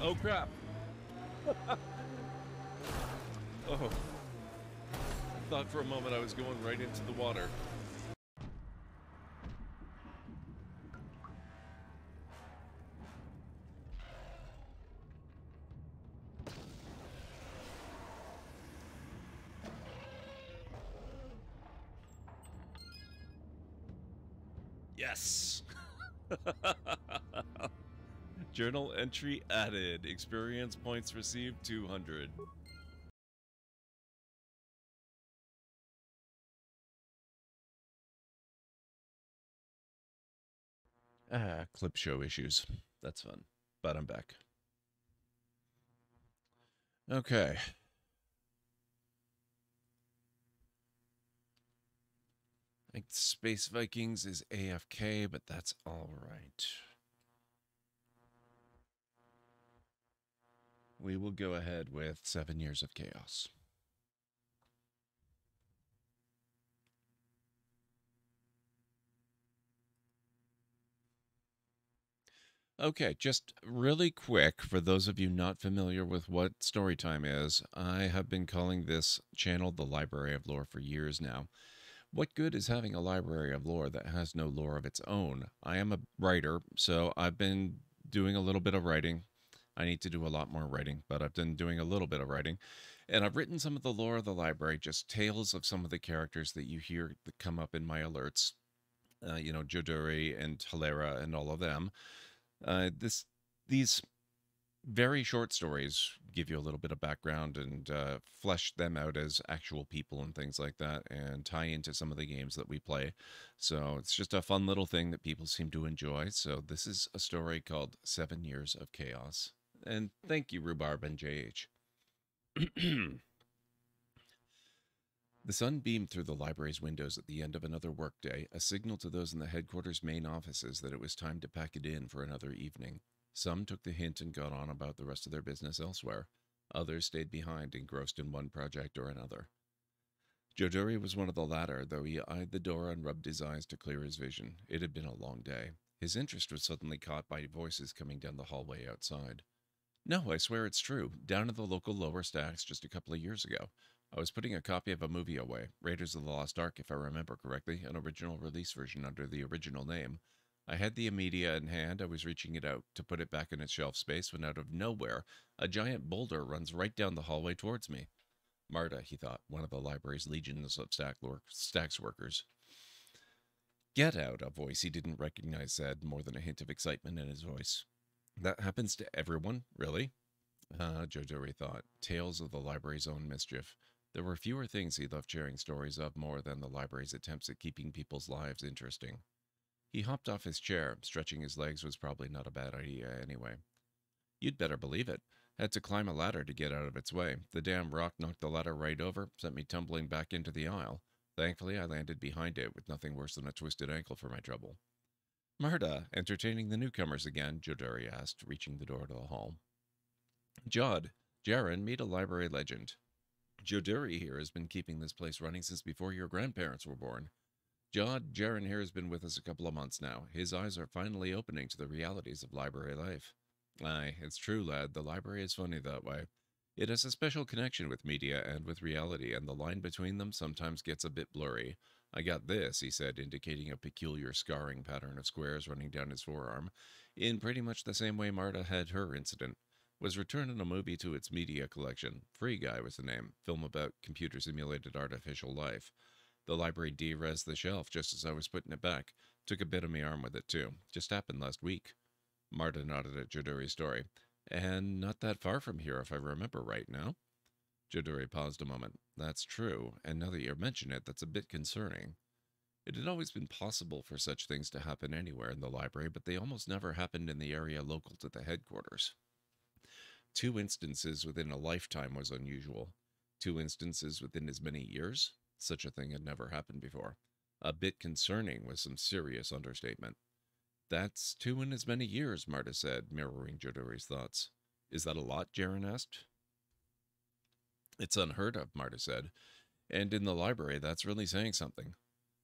Oh, crap. Oh. I thought for a moment I was going right into the water. Yes! Journal entry added. Experience points received, two hundred. Ah, clip show issues. That's fun. But I'm back. Okay. I think Space Vikings is A F K, but that's all right. We will go ahead with Seven Years of Chaos. Okay, just really quick, for those of you not familiar with what Storytime is, I have been calling this channel the Library of Lore for years now. What good is having a library of lore that has no lore of its own? I am a writer, so I've been doing a little bit of writing. I need to do a lot more writing, but I've been doing a little bit of writing. And I've written some of the lore of the library, just tales of some of the characters that you hear that come up in my alerts. Uh, you know, Joduri and Hilera and all of them. Uh, this, these very short stories give you a little bit of background and uh, flesh them out as actual people and things like that, and tie into some of the games that we play. So it's just a fun little thing that people seem to enjoy. So this is a story called Seven Years of Chaos. And thank you, Rhubarb and J H. The sun beamed through the library's windows at the end of another workday, a signal to those in the headquarters' main offices that it was time to pack it in for another evening. Some took the hint and got on about the rest of their business elsewhere. Others stayed behind, engrossed in one project or another. Joduri was one of the latter, though he eyed the door and rubbed his eyes to clear his vision. It had been a long day. His interest was suddenly caught by voices coming down the hallway outside. No, I swear it's true. Down at the local lower stacks just a couple of years ago. I was putting a copy of a movie away, Raiders of the Lost Ark, if I remember correctly, an original release version under the original name. I had the media in hand. I was reaching it out to put it back in its shelf space when out of nowhere, a giant boulder runs right down the hallway towards me. Marta, he thought, one of the library's legions of stacks workers. Get out, a voice he didn't recognize said, more than a hint of excitement in his voice. That happens to everyone, really? Uh, Joduri thought, tales of the library's own mischief. There were fewer things he loved sharing stories of more than the library's attempts at keeping people's lives interesting. He hopped off his chair. Stretching his legs was probably not a bad idea anyway. You'd better believe it. Had to climb a ladder to get out of its way. The damn rock knocked the ladder right over, sent me tumbling back into the aisle. Thankfully, I landed behind it with nothing worse than a twisted ankle for my trouble. Marta, entertaining the newcomers again, Joduri asked, reaching the door to the hall. Jod, Jaren, meet a library legend. Joduri here has been keeping this place running since before your grandparents were born. Jod, Jaren here has been with us a couple of months now. His eyes are finally opening to the realities of library life. Aye, it's true, lad. The library is funny that way. It has a special connection with media and with reality, and the line between them sometimes gets a bit blurry. I got this, he said, indicating a peculiar scarring pattern of squares running down his forearm, in pretty much the same way Marta had her incident. Was returning a movie to its media collection. Free Guy was the name, film about computer-simulated artificial life. The library de-res the shelf just as I was putting it back. Took a bit of my arm with it, too. Just happened last week. Marta nodded at Joduri's story. And not that far from here, if I remember right now. Joduri paused a moment. That's true, and now that you mention it, that's a bit concerning. It had always been possible for such things to happen anywhere in the library, but they almost never happened in the area local to the headquarters. Two instances within a lifetime was unusual. Two instances within as many years? Such a thing had never happened before. A bit concerning was some serious understatement. That's two in as many years, Marta said, mirroring Joduri's thoughts. Is that a lot? Jaren asked. It's unheard of, Marta said. And in the library, that's really saying something.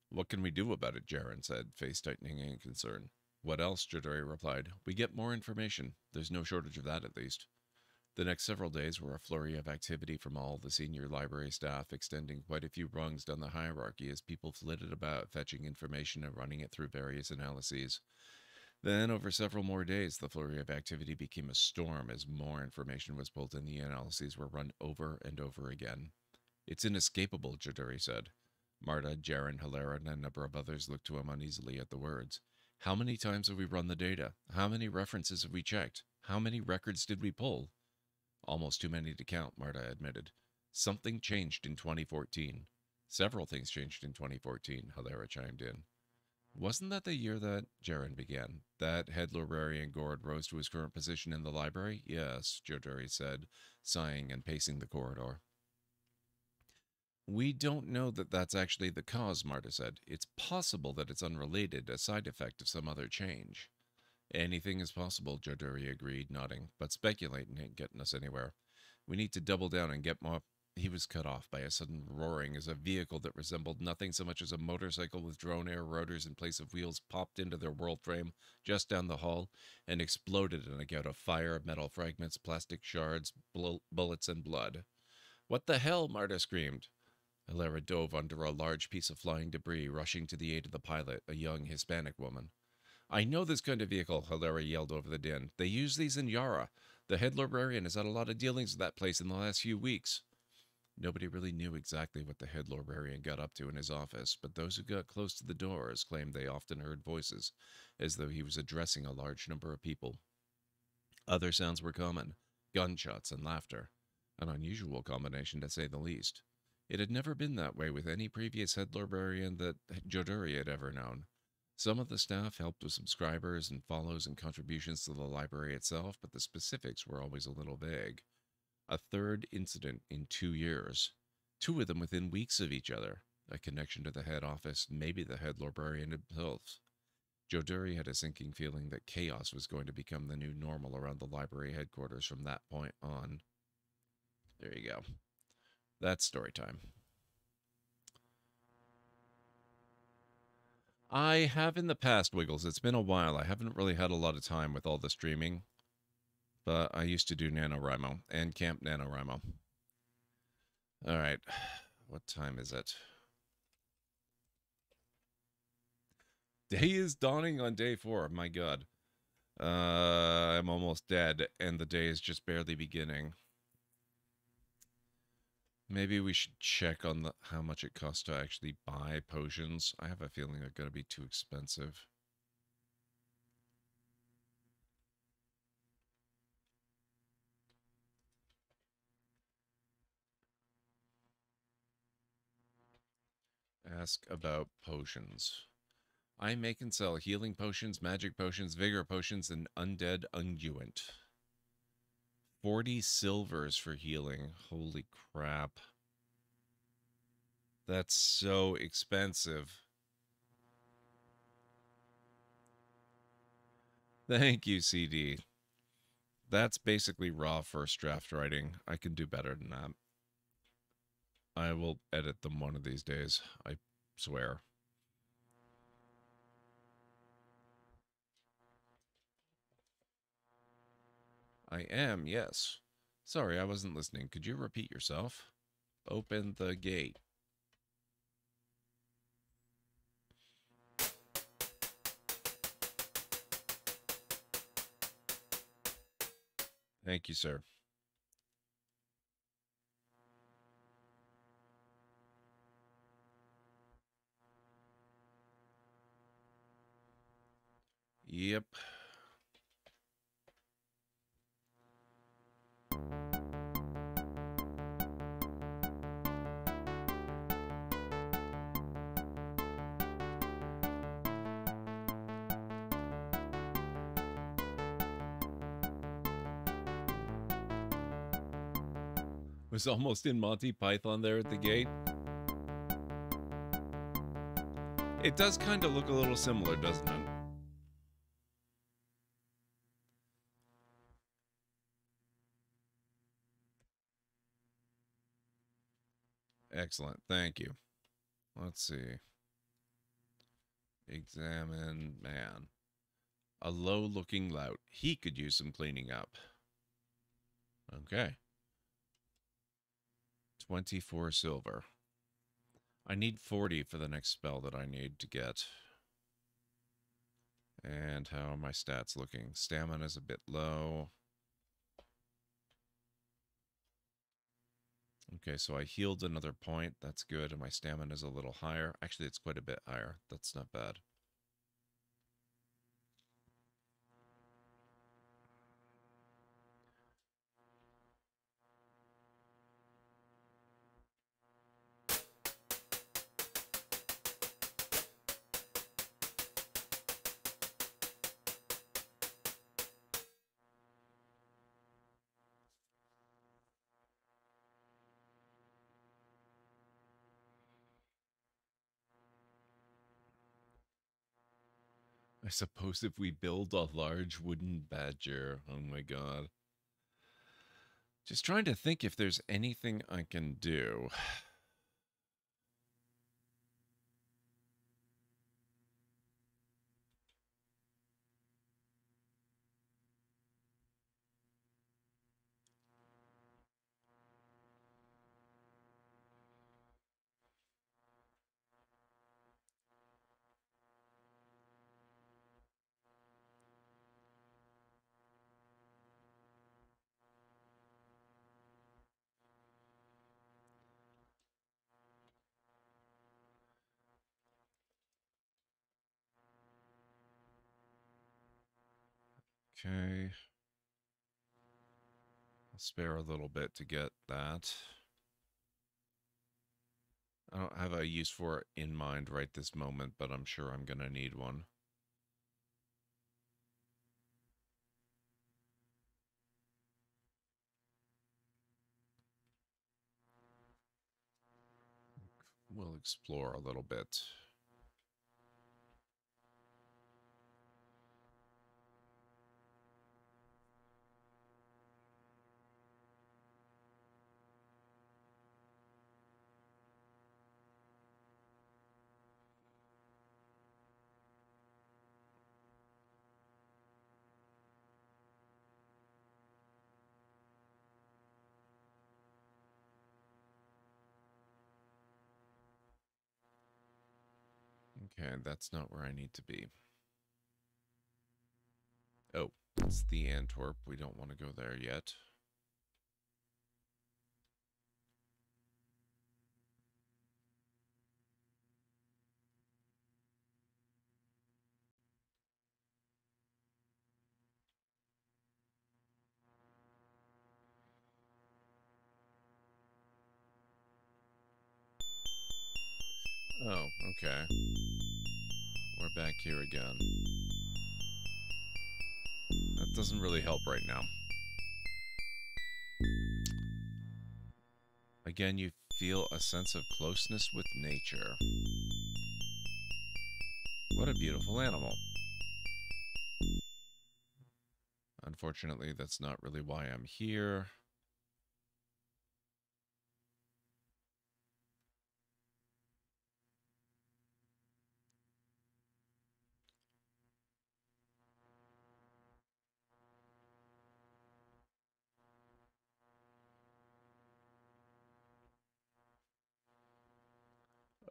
What can we do about it, Jaren said, face tightening in concern. What else? Joduri replied. We get more information. There's no shortage of that, at least. The next several days were a flurry of activity from all the senior library staff, extending quite a few rungs down the hierarchy as people flitted about, fetching information and running it through various analyses. Then, over several more days, the flurry of activity became a storm as more information was pulled and the analyses were run over and over again. It's inescapable, Joduri said. Marta, Jaron, Hilera, and a number of others looked to him uneasily at the words. How many times have we run the data? How many references have we checked? How many records did we pull? Almost too many to count, Marta admitted. Something changed in twenty fourteen. Several things changed in twenty fourteen, Hilera chimed in. Wasn't that the year that, Jaron began, that Hedler, Rary, and Gord rose to his current position in the library? Yes, Joduri said, sighing and pacing the corridor. We don't know that that's actually the cause, Marta said. It's possible that it's unrelated, a side effect of some other change. Anything is possible, Joduri agreed, nodding, but speculating ain't getting us anywhere. We need to double down and get more... He was cut off by a sudden roaring as a vehicle that resembled nothing so much as a motorcycle with drone air rotors in place of wheels popped into their world frame just down the hall and exploded in a gout of fire, metal fragments, plastic shards, bullets, and blood. What the hell? Marta screamed. Hilera dove under a large piece of flying debris, rushing to the aid of the pilot, a young Hispanic woman. I know this kind of vehicle, Hilera yelled over the din. They use these in Yara. The head librarian has had a lot of dealings with that place in the last few weeks. Nobody really knew exactly what the head librarian got up to in his office, but those who got close to the doors claimed they often heard voices, as though he was addressing a large number of people. Other sounds were common, gunshots and laughter, an unusual combination to say the least. It had never been that way with any previous head librarian that Joduri had ever known. Some of the staff helped with subscribers and follows and contributions to the library itself, but the specifics were always a little vague. A third incident in two years, two of them within weeks of each other, a connection to the head office, maybe the head librarian himself. Joduri had a sinking feeling that chaos was going to become the new normal around the library headquarters from that point on. There you go. That's story time. I have in the past, Wiggles. It's been a while. I haven't really had a lot of time with all the streaming. But I used to do NaNoWriMo and Camp NaNoWriMo. All right. What time is it? Day is dawning on day four. My God. Uh, I'm almost dead, and the day is just barely beginning. Maybe we should check on the, how much it costs to actually buy potions. I have a feeling they're going to be too expensive. Ask about potions. I make and sell healing potions, magic potions, vigor potions, and undead unguent. forty silvers for healing. Holy crap. That's so expensive. Thank you, C D. That's basically raw first draft writing. I can do better than that. I will edit them one of these days. I swear. I am, yes. Sorry, I wasn't listening. Could you repeat yourself? Open the gate. Thank you, sir. Yep. Was almost in Monty Python there at the gate. It does kind of look a little similar, doesn't it? Excellent. Thank you. Let's see. Examine man. A low-looking lout. He could use some cleaning up. Okay. twenty-four silver. I need forty for the next spell that I need to get. And how are my stats looking? Stamina is a bit low. Okay, so I healed another point. That's good, and my stamina is a little higher. Actually, it's quite a bit higher. That's not bad. I suppose if we build a large wooden badger, oh my god. Just trying to think if there's anything I can do. Okay, I'll spare a little bit to get that. I don't have a use for it in mind right this moment, but I'm sure I'm going to need one. We'll explore a little bit. Okay, that's not where I need to be. Oh, it's the Antwerp. We don't want to go there yet. Oh, okay. We're back here again. That doesn't really help right now. Again, you feel a sense of closeness with nature. What a beautiful animal. Unfortunately, that's not really why I'm here.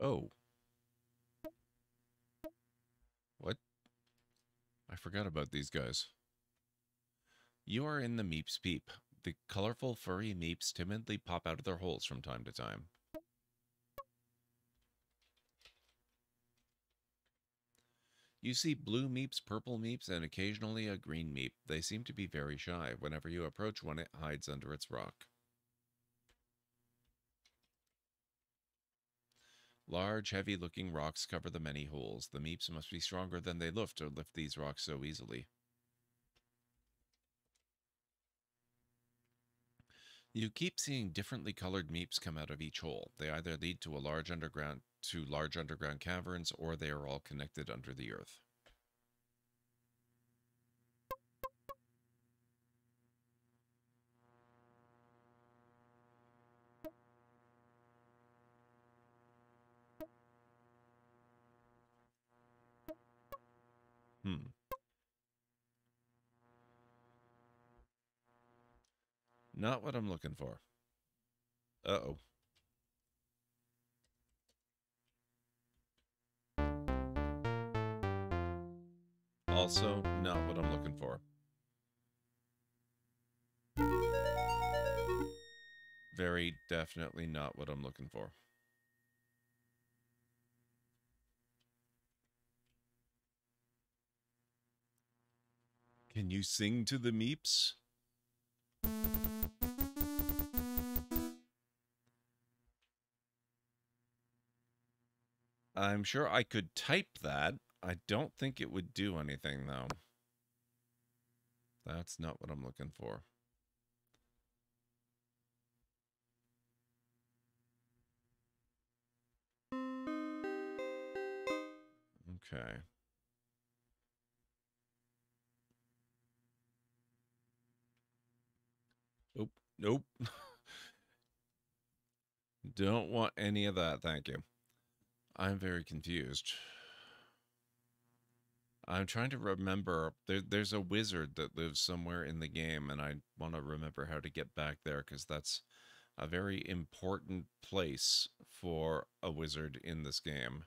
Oh. What? I forgot about these guys. You are in the Meep's Peep. The colorful furry Meeps timidly pop out of their holes from time to time. You see blue Meeps, purple Meeps, and occasionally a green Meep. They seem to be very shy. Whenever you approach one, it hides under its rock. Large, heavy-looking rocks cover the many holes. The Meeps must be stronger than they look to lift these rocks so easily. You keep seeing differently colored Meeps come out of each hole. They either lead to a large underground to large underground caverns, or they are all connected under the earth. Hmm. Not what I'm looking for. Uh-oh. Also, not what I'm looking for. very definitely not what I'm looking for. Can you sing to the Meeps? I'm sure I could type that. I don't think it would do anything, though. That's not what I'm looking for. Okay. Nope. Nope. Don't want any of that, thank you. I'm very confused. I'm trying to remember. There, there's a wizard that lives somewhere in the game, and I want to remember how to get back there, because that's a very important place for a wizard in this game.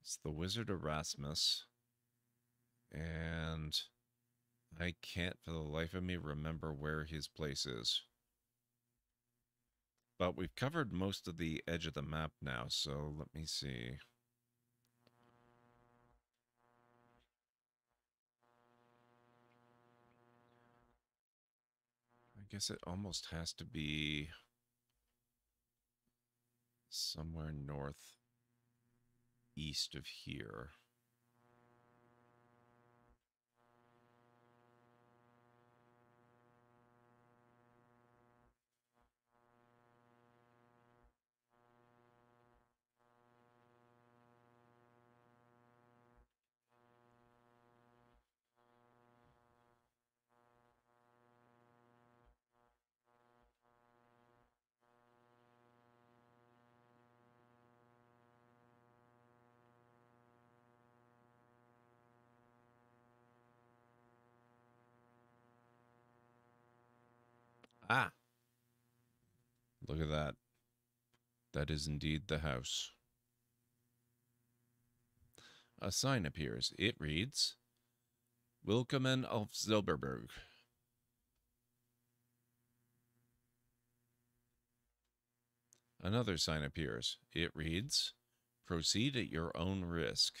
It's the Wizard Erasmus, and I can't for the life of me remember where his place is. But we've covered most of the edge of the map now, so let me see. I guess it almost has to be somewhere north east of here. Ah, look at that. That is indeed the house. A sign appears. It reads, Willkommen auf Silberberg. Another sign appears. It reads, Proceed at your own risk.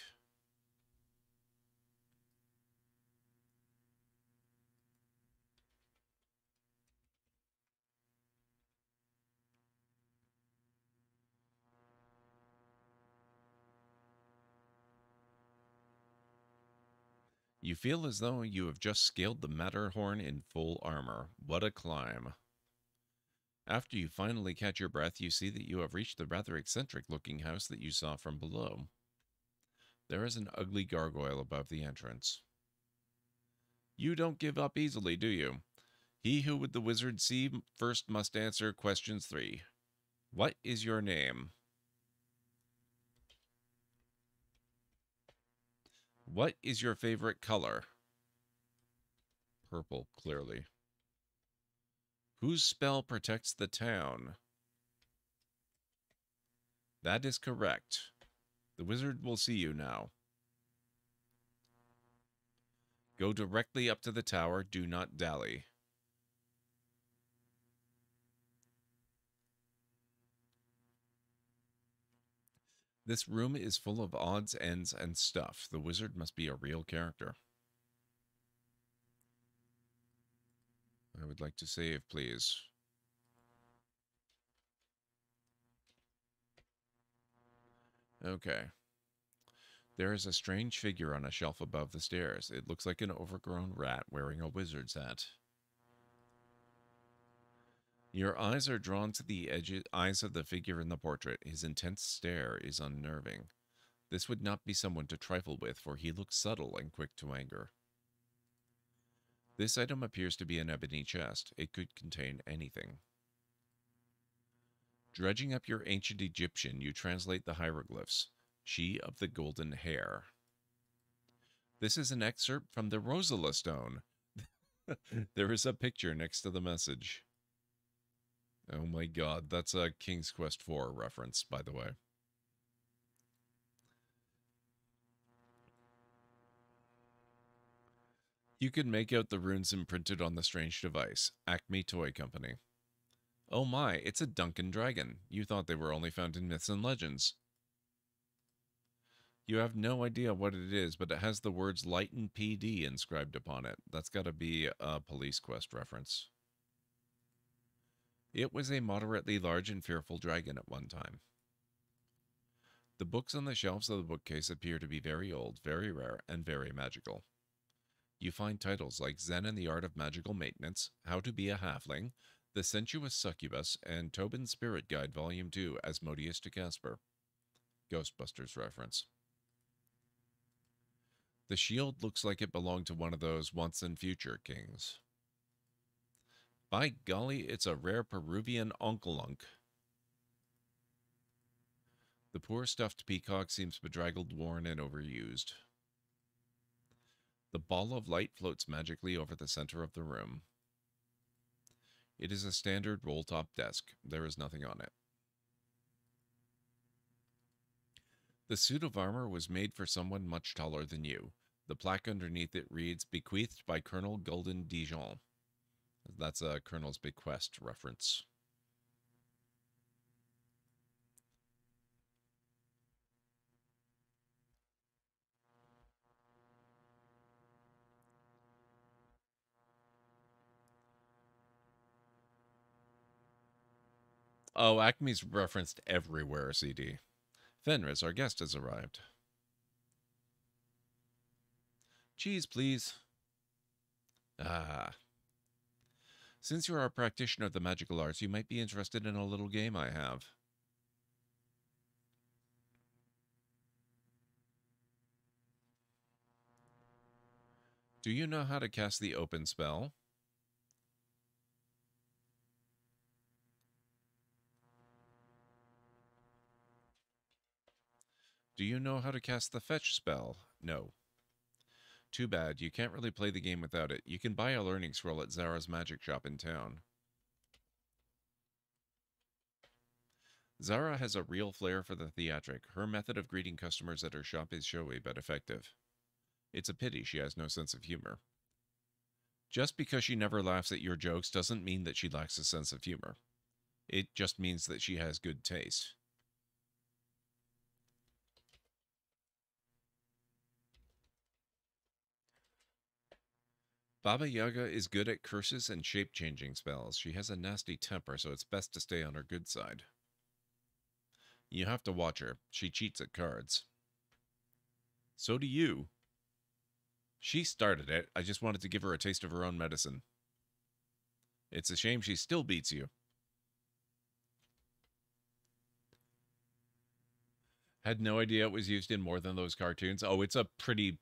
You feel as though you have just scaled the Matterhorn in full armor. What a climb. After you finally catch your breath, you see that you have reached the rather eccentric-looking house that you saw from below. There is an ugly gargoyle above the entrance. You don't give up easily, do you? He who would the wizard see first must answer question three. What is your name? What is your favorite color? Purple, clearly. Whose spell protects the town? That is correct. The wizard will see you now. Go directly up to the tower. Do not dally. This room is full of odds, ends, and stuff. The wizard must be a real character. I would like to save, please. Okay. There is a strange figure on a shelf above the stairs. It looks like an overgrown rat wearing a wizard's hat. Your eyes are drawn to the edges, eyes of the figure in the portrait. His intense stare is unnerving. This would not be someone to trifle with, for he looks subtle and quick to anger. This item appears to be an ebony chest. It could contain anything. Dredging up your ancient Egyptian, you translate the hieroglyphs. She of the golden hair. This is an excerpt from the Rosella Stone. There is a picture next to the message. Oh my god, that's a King's Quest four reference, by the way. You can make out the runes imprinted on the strange device. Acme Toy Company. Oh my, it's a Duncan Dragon. You thought they were only found in myths and legends. You have no idea what it is, but it has the words Lytton P D inscribed upon it. That's got to be a Police Quest reference. It was a moderately large and fearful dragon at one time. The books on the shelves of the bookcase appear to be very old, very rare, and very magical. You find titles like Zen and the Art of Magical Maintenance, How to Be a Halfling, The Sensuous Succubus, and Tobin's Spirit Guide Volume two, Asmodeus to Casper. Ghostbusters reference. The shield looks like it belonged to one of those once-and-future kings. By golly, it's a rare Peruvian onkelunk. The poor stuffed peacock seems bedraggled, worn, and overused. The ball of light floats magically over the center of the room. It is a standard roll-top desk. There is nothing on it. The suit of armor was made for someone much taller than you. The plaque underneath it reads, Bequeathed by Colonel Golden Dijon. That's a Colonel's Bequest reference. Oh, Acme's referenced everywhere, C D. Fenris, our guest, has arrived. Cheese, please. Ah. Since you are a practitioner of the magical arts, you might be interested in a little game I have. Do you know how to cast the open spell? Do you know how to cast the fetch spell? No. Too bad, you can't really play the game without it. You can buy a learning scroll at Zara's magic shop in town. Zara has a real flair for the theatric. Her method of greeting customers at her shop is showy but effective. It's a pity she has no sense of humor. Just because she never laughs at your jokes doesn't mean that she lacks a sense of humor. It just means that she has good taste. Baba Yaga is good at curses and shape-changing spells. She has a nasty temper, so it's best to stay on her good side. You have to watch her. She cheats at cards. So do you. She started it. I just wanted to give her a taste of her own medicine. It's a shame she still beats you. Had no idea it was used in more than those cartoons. Oh, it's a pretty,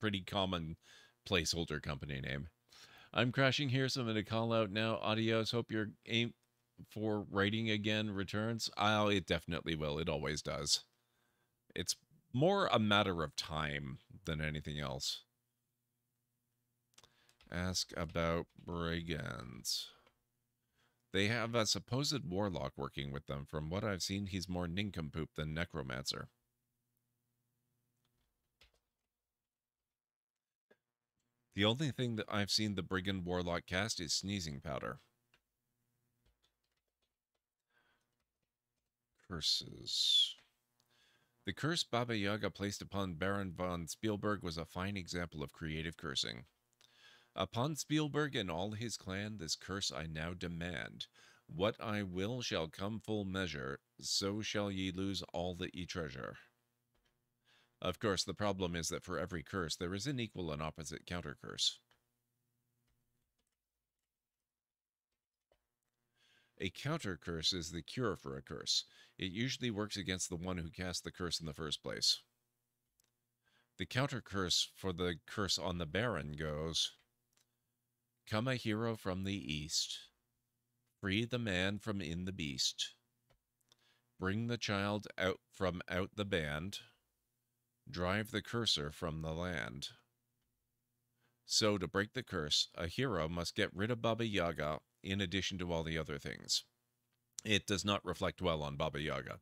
pretty common placeholder company name. I'm crashing here, so I'm going to call out now. Adios. Hope your aim for writing again returns. I'll, it definitely will. It always does. It's more a matter of time than anything else. Ask about brigands. They have a supposed warlock working with them. From what I've seen, he's more nincompoop than necromancer. The only thing that I've seen the Brigand Warlock cast is Sneezing Powder. Curses. The curse Baba Yaga placed upon Baron von Spielberg was a fine example of creative cursing. Upon Spielberg and all his clan, this curse I now demand. What I will shall come full measure, so shall ye lose all that ye treasure. Of course, the problem is that for every curse, there is an equal and opposite counter-curse. A counter-curse is the cure for a curse. It usually works against the one who cast the curse in the first place. The counter-curse for the curse on the Baron goes, Come a hero from the east. Free the man from in the beast. Bring the child out from out the band. Drive the cursor from the land. So, to break the curse, a hero must get rid of Baba Yaga in addition to all the other things. It does not reflect well on Baba Yaga.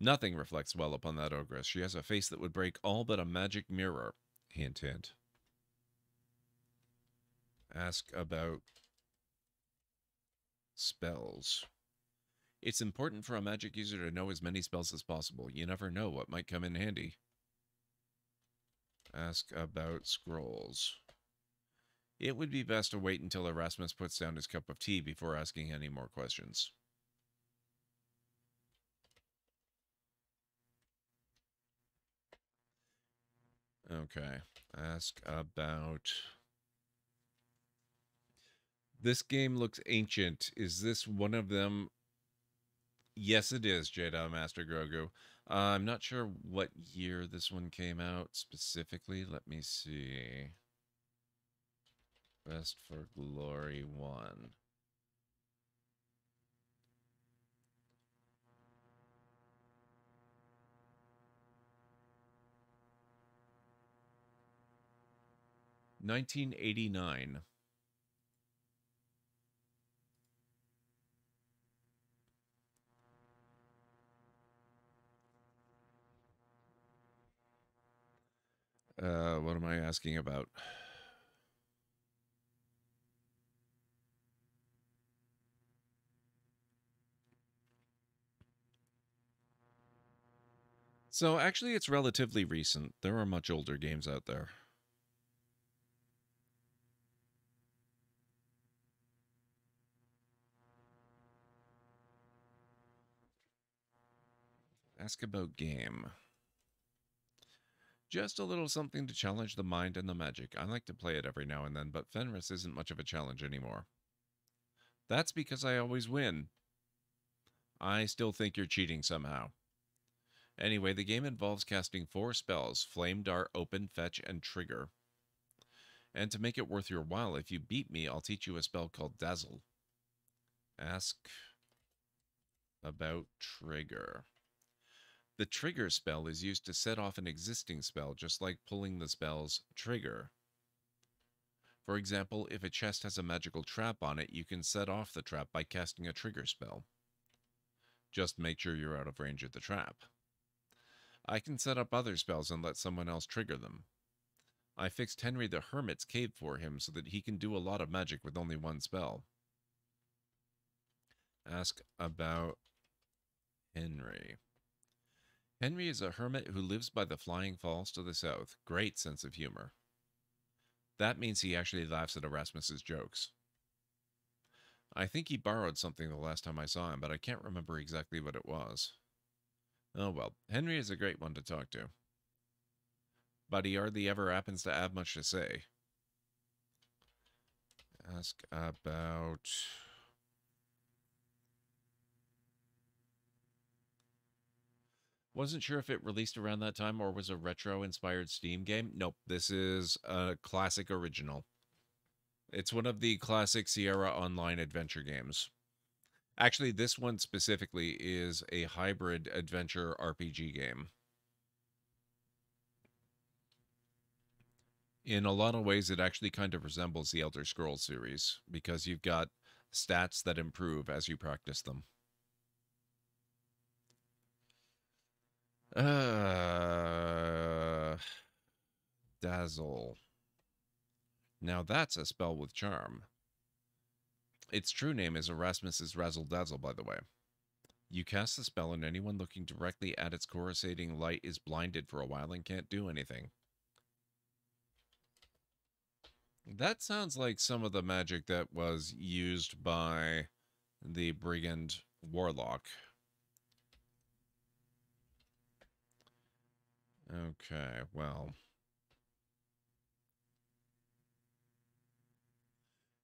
Nothing reflects well upon that ogress. She has a face that would break all but a magic mirror. Hint, hint. ask about spells. It's important for a magic user to know as many spells as possible. You never know what might come in handy. Ask about scrolls. It would be best to wait until Erasmus puts down his cup of tea before asking any more questions. Okay. Ask about... This game looks ancient. Is this one of them? Yes, it is, Jedi Master Grogu. Uh, I'm not sure what year this one came out specifically. Let me see. Quest for Glory one. nineteen eighty-nine. Uh, what am I asking about? So actually it's relatively recent. There are much older games out there. Ask about game. Just a little something to challenge the mind and the magic. I like to play it every now and then, but Fenris isn't much of a challenge anymore. That's because I always win. I still think you're cheating somehow. Anyway, the game involves casting four spells: Flame Dart, Open, Fetch, and Trigger. And to make it worth your while, if you beat me, I'll teach you a spell called Dazzle. Ask about Trigger. The trigger spell is used to set off an existing spell, just like pulling the spell's trigger. For example, if a chest has a magical trap on it, you can set off the trap by casting a trigger spell. Just make sure you're out of range of the trap. I can set up other spells and let someone else trigger them. I fixed Henry the Hermit's cave for him so that he can do a lot of magic with only one spell. Ask about Henry. Henry is a hermit who lives by the Flying Falls to the south. Great sense of humor. That means he actually laughs at Erasmus's jokes. I think he borrowed something the last time I saw him, but I can't remember exactly what it was. Oh well, Henry is a great one to talk to. But he hardly ever happens to have much to say. Ask about... Wasn't sure if it released around that time or was a retro-inspired Steam game. Nope, this is a classic original. It's one of the classic Sierra Online adventure games. Actually, this one specifically is a hybrid adventure R P G game. In a lot of ways, it actually kind of resembles the Elder Scrolls series because you've got stats that improve as you practice them. Uh, Dazzle. Now that's a spell with charm. Its true name is Erasmus's Razzle Dazzle, by the way. You cast the spell and anyone looking directly at its coruscating light is blinded for a while and can't do anything. That sounds like some of the magic that was used by the Brigand Warlock. Okay, well.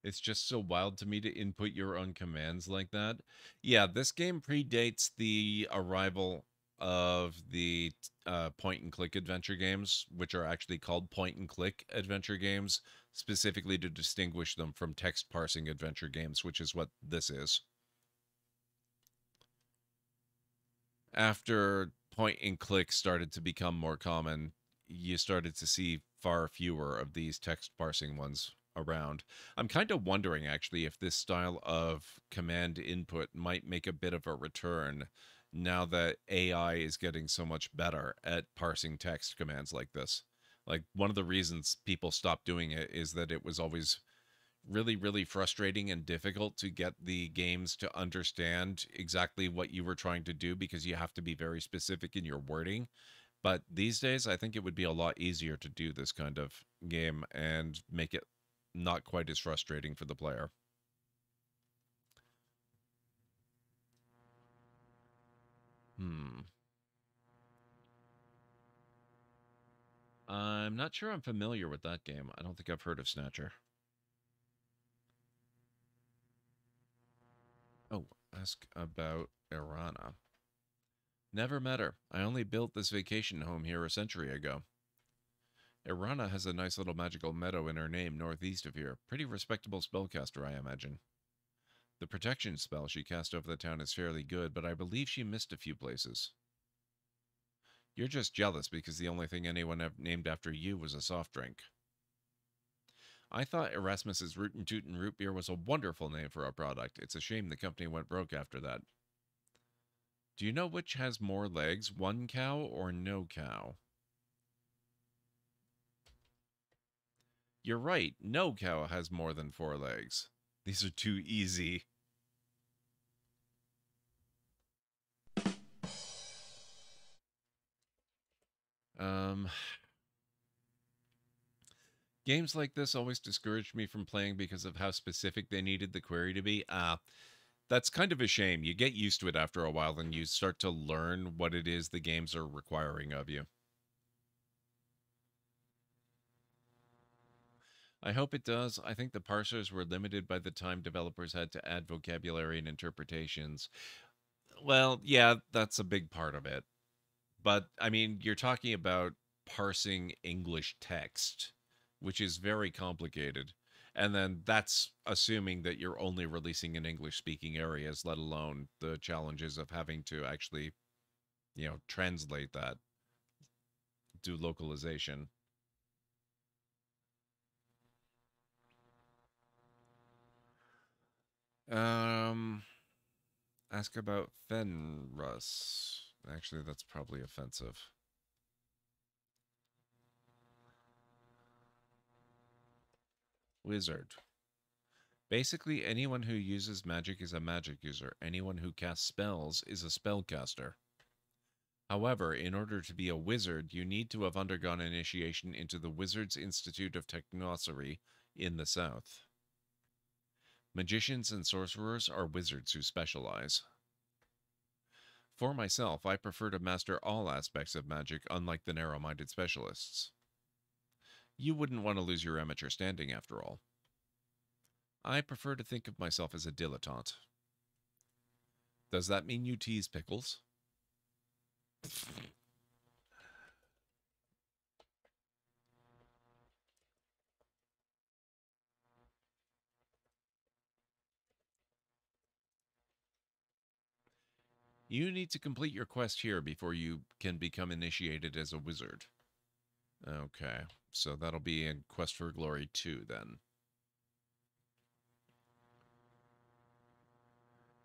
It's just so wild to me to input your own commands like that. Yeah, this game predates the arrival of the uh, point-and-click adventure games, which are actually called point-and-click adventure games, specifically to distinguish them from text-parsing adventure games, which is what this is. After... point and click started to become more common, you started to see far fewer of these text parsing ones around. I'm kind of wondering actually if this style of command input might make a bit of a return now that A I is getting so much better at parsing text commands like this. Like, one of the reasons people stopped doing it is that it was always really, really frustrating and difficult to get the games to understand exactly what you were trying to do, because you have to be very specific in your wording. But these days, I think it would be a lot easier to do this kind of game and make it not quite as frustrating for the player. Hmm. I'm not sure I'm familiar with that game. I don't think I've heard of Snatcher. Oh, ask about Irana. Never met her. I only built this vacation home here a century ago. Irana has a nice little magical meadow in her name northeast of here. Pretty respectable spellcaster, I imagine. The protection spell she cast over the town is fairly good, but I believe she missed a few places. You're just jealous because the only thing anyone named after you was a soft drink. I thought Erasmus's Rootin' Tootin' Root Beer was a wonderful name for our product. It's a shame the company went broke after that. Do you know which has more legs, one cow or no cow? You're right, no cow has more than four legs. These are too easy. Um, games like this always discouraged me from playing because of how specific they needed the query to be. Ah, uh, that's kind of a shame. You get used to it after a while, and you start to learn what it is the games are requiring of you. I hope it does. I think the parsers were limited by the time developers had to add vocabulary and interpretations. Well, yeah, that's a big part of it. But, I mean, you're talking about parsing English text, which is very complicated. And then that's assuming that you're only releasing in English-speaking areas, let alone the challenges of having to actually, you know, translate that, do localization. Um, ask about Fenrus. Actually, that's probably offensive. Wizard. Basically, anyone who uses magic is a magic user. Anyone who casts spells is a spellcaster. However, in order to be a wizard, you need to have undergone initiation into the Wizards Institute of Technocery in the South. Magicians and sorcerers are wizards who specialize. For myself, I prefer to master all aspects of magic, unlike the narrow-minded specialists. You wouldn't want to lose your amateur standing, after all. I prefer to think of myself as a dilettante. Does that mean you tease pickles? You need to complete your quest here before you can become initiated as a wizard. Okay, so that'll be in Quest for Glory two, then.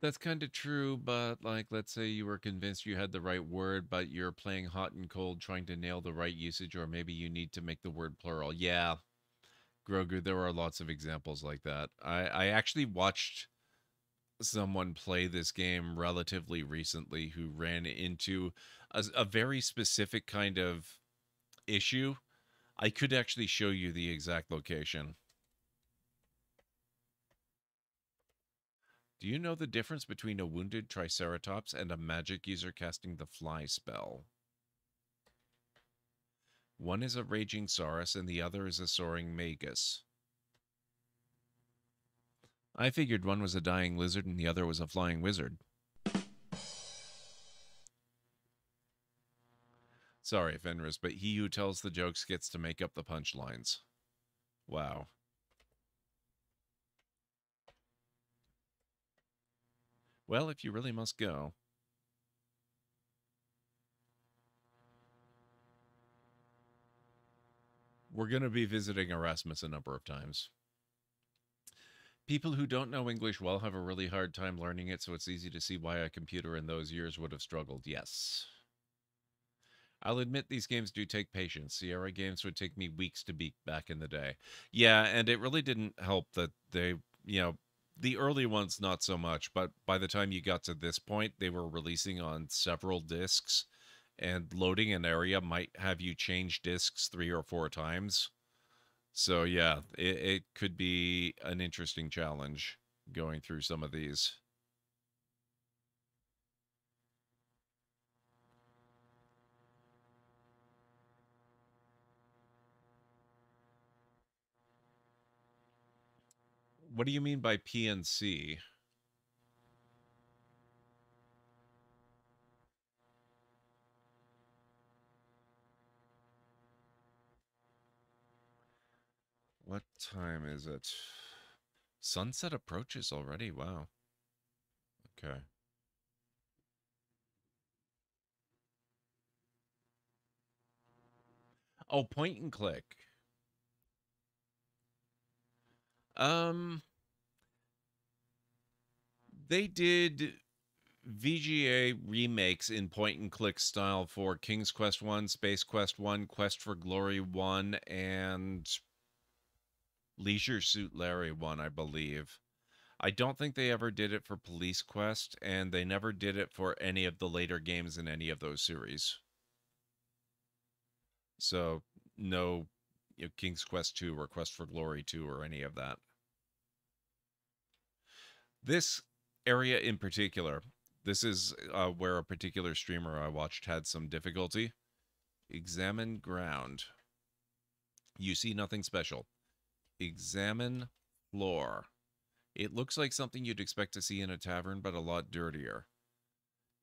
That's kind of true, but, like, let's say you were convinced you had the right word, but you're playing hot and cold, trying to nail the right usage, or maybe you need to make the word plural. Yeah, Grogu, there are lots of examples like that. I, I actually watched someone play this game relatively recently who ran into a, a very specific kind of issue. I could actually show you the exact location. Do you know the difference between a wounded Triceratops and a magic user casting the fly spell? One is a raging Saurus and the other is a soaring Magus. I figured one was a dying lizard and the other was a flying wizard. Sorry, Fenris, but he who tells the jokes gets to make up the punchlines. Wow. Well, if you really must go. We're going to be visiting Erasmus a number of times. People who don't know English well have a really hard time learning it, so it's easy to see why a computer in those years would have struggled. Yes. I'll admit these games do take patience. Sierra games would take me weeks to beat back in the day. Yeah, and it really didn't help that they, you know, the early ones not so much, but by the time you got to this point, they were releasing on several discs, and loading an area might have you change discs three or four times. So yeah, it, it could be an interesting challenge going through some of these. What do you mean by P N C? What time is it? Sunset approaches already. Wow. Okay. Oh, point and click. Um, they did V G A remakes in point-and-click style for King's Quest one, Space Quest one, Quest for Glory one, and Leisure Suit Larry one, I believe. I don't think they ever did it for Police Quest, and they never did it for any of the later games in any of those series. So, no, you know, King's Quest two or Quest for Glory two or any of that. This area in particular, this is uh, where a particular streamer I watched had some difficulty. Examine ground. You see nothing special. Examine floor. It looks like something you'd expect to see in a tavern, but a lot dirtier.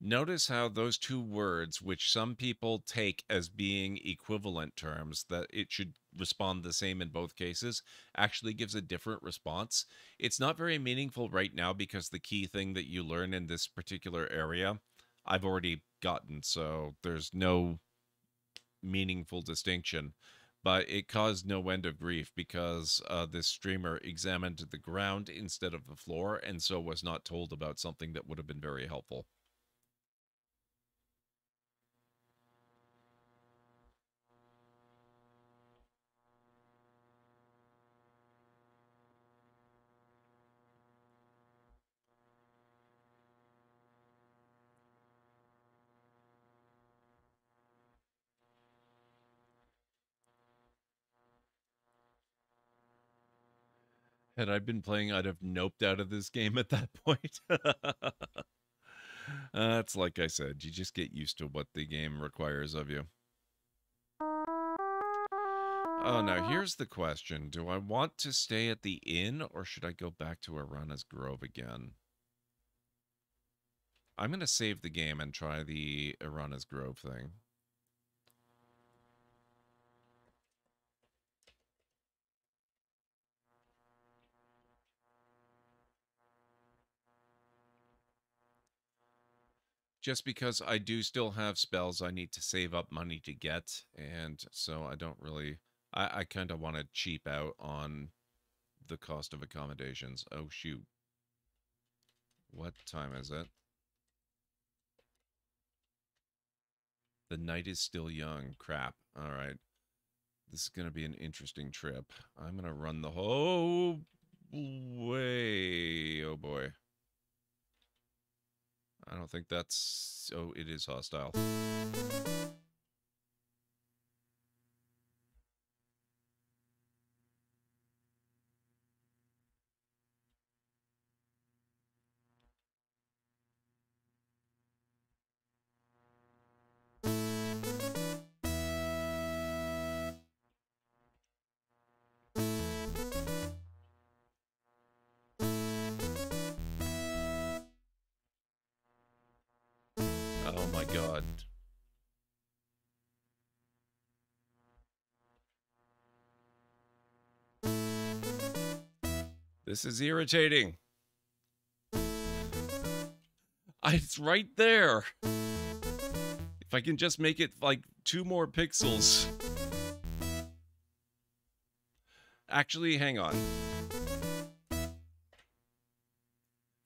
Notice how those two words, which some people take as being equivalent terms, that it should respond the same in both cases, actually gives a different response. It's not very meaningful right now because the key thing that you learn in this particular area, I've already gotten, so there's no meaningful distinction. But it caused no end of grief because uh, this streamer examined the ground instead of the floor, and so was not told about something that would have been very helpful. Had I been playing, I'd have noped out of this game at that point. That's uh, like I said, you just get used to what the game requires of you. Oh, now here's the question. Do I want to stay at the inn, or should I go back to Arana's Grove again? I'm going to save the game and try the Arana's Grove thing. Just because I do still have spells I need to save up money to get, and so I don't really... I, I kind of want to cheap out on the cost of accommodations. Oh, shoot. What time is it? The night is still young. Crap. All right. This is going to be an interesting trip. I'm going to run the whole way. Oh, boy. I don't think that's... Oh, it is hostile. This is irritating. It's right there. If I can just make it like two more pixels. Actually, hang on.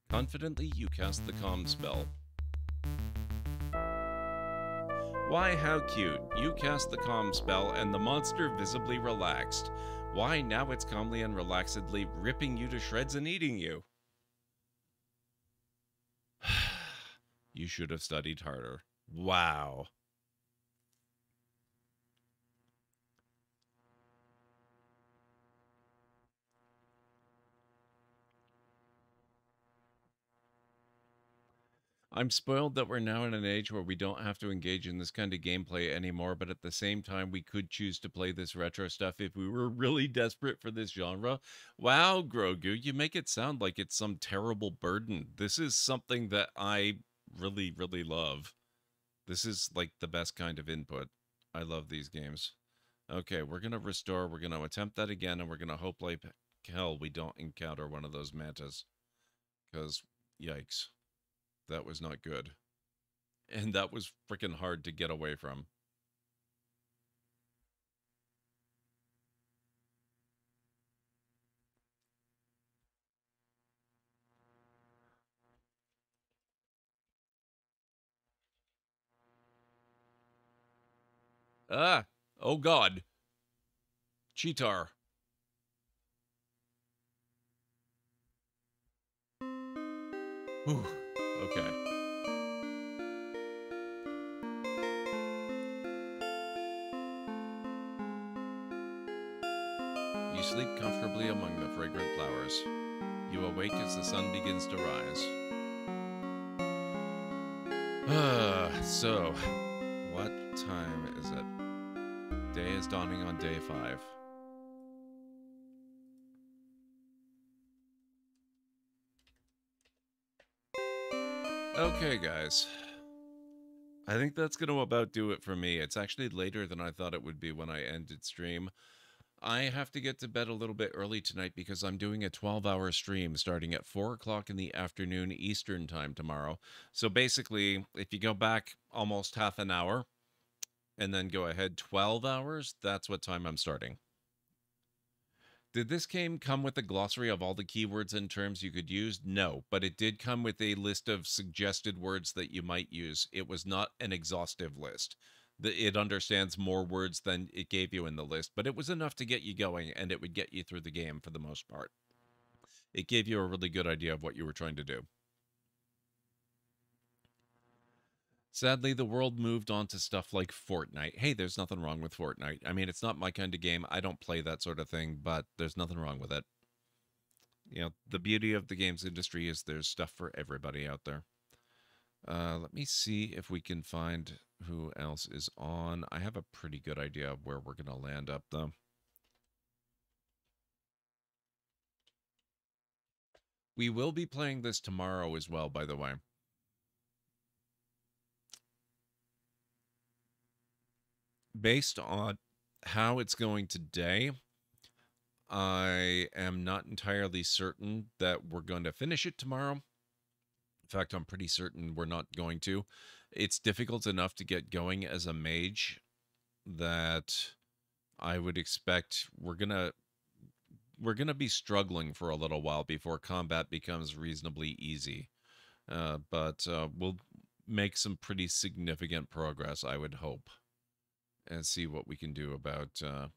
Confidently, you cast the calm spell. Why, how cute. You cast the calm spell and the monster visibly relaxed. Why, now it's calmly and relaxedly ripping you to shreds and eating you. You should have studied harder. Wow. I'm spoiled that we're now in an age where we don't have to engage in this kind of gameplay anymore, but at the same time, we could choose to play this retro stuff if we were really desperate for this genre. Wow, Grogu, you make it sound like it's some terrible burden. This is something that I really, really love. This is like the best kind of input. I love these games. Okay, we're going to restore. We're going to attempt that again, and we're going to hope like hell we don't encounter one of those mantas. Because, yikes. That was not good. And that was freaking hard to get away from. Ah, oh God. Cheetar. Whew. Okay. You sleep comfortably among the fragrant flowers. You awake as the sun begins to rise. Ah, so, what time is it? Day is dawning on day five. Okay, guys. I think that's going to about do it for me. It's actually later than I thought it would be when I ended stream. I have to get to bed a little bit early tonight because I'm doing a twelve hour stream starting at four o'clock in the afternoon Eastern time tomorrow. So basically, if you go back almost half an hour and then go ahead twelve hours, that's what time I'm starting. Did this game come with a glossary of all the keywords and terms you could use? No, but it did come with a list of suggested words that you might use. It was not an exhaustive list. It understands more words than it gave you in the list, but it was enough to get you going, and it would get you through the game for the most part. It gave you a really good idea of what you were trying to do. Sadly, the world moved on to stuff like Fortnite. Hey, there's nothing wrong with Fortnite. I mean, it's not my kind of game. I don't play that sort of thing, but there's nothing wrong with it. You know, the beauty of the games industry is there's stuff for everybody out there. Uh, let me see if we can find who else is on. I have a pretty good idea of where we're going to land up, though. We will be playing this tomorrow as well, by the way. Based on how it's going today, I am not entirely certain that we're going to finish it tomorrow. In fact, I'm pretty certain we're not going to. It's difficult enough to get going as a mage that I would expect we're gonna we're gonna be struggling for a little while before combat becomes reasonably easy. Uh, but uh, we'll make some pretty significant progress, I would hope, and see what we can do about uh,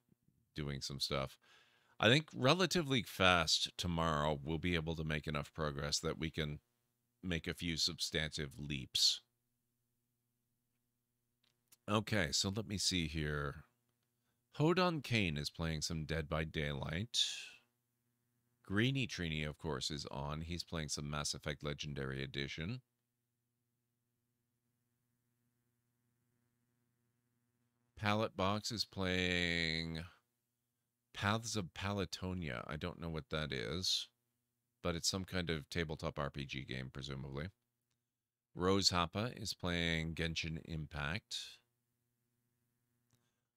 doing some stuff. I think relatively fast tomorrow we'll be able to make enough progress that we can make a few substantive leaps. Okay, so let me see here. Hodan Kane is playing some Dead by Daylight. Greeny Trini, of course, is on. He's playing some Mass Effect Legendary Edition. Pallet Box is playing Paths of Palatonia. I don't know what that is, but it's some kind of tabletop R P G game, presumably. Rose Hapa is playing Genshin Impact.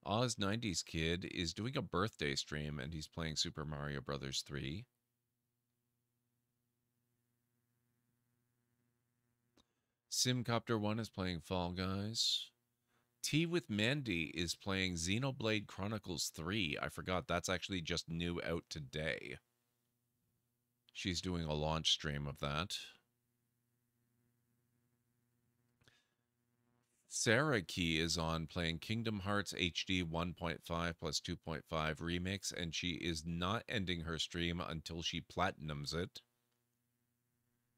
Oz nineties Kid is doing a birthday stream, and he's playing Super Mario Brothers three. Simcopter one is playing Fall Guys. Tea with Mandy is playing Xenoblade Chronicles three. I forgot that's actually just new out today. She's doing a launch stream of that. Sarah Key is on playing Kingdom Hearts H D one point five plus two point five Remix, and she is not ending her stream until she platinums it.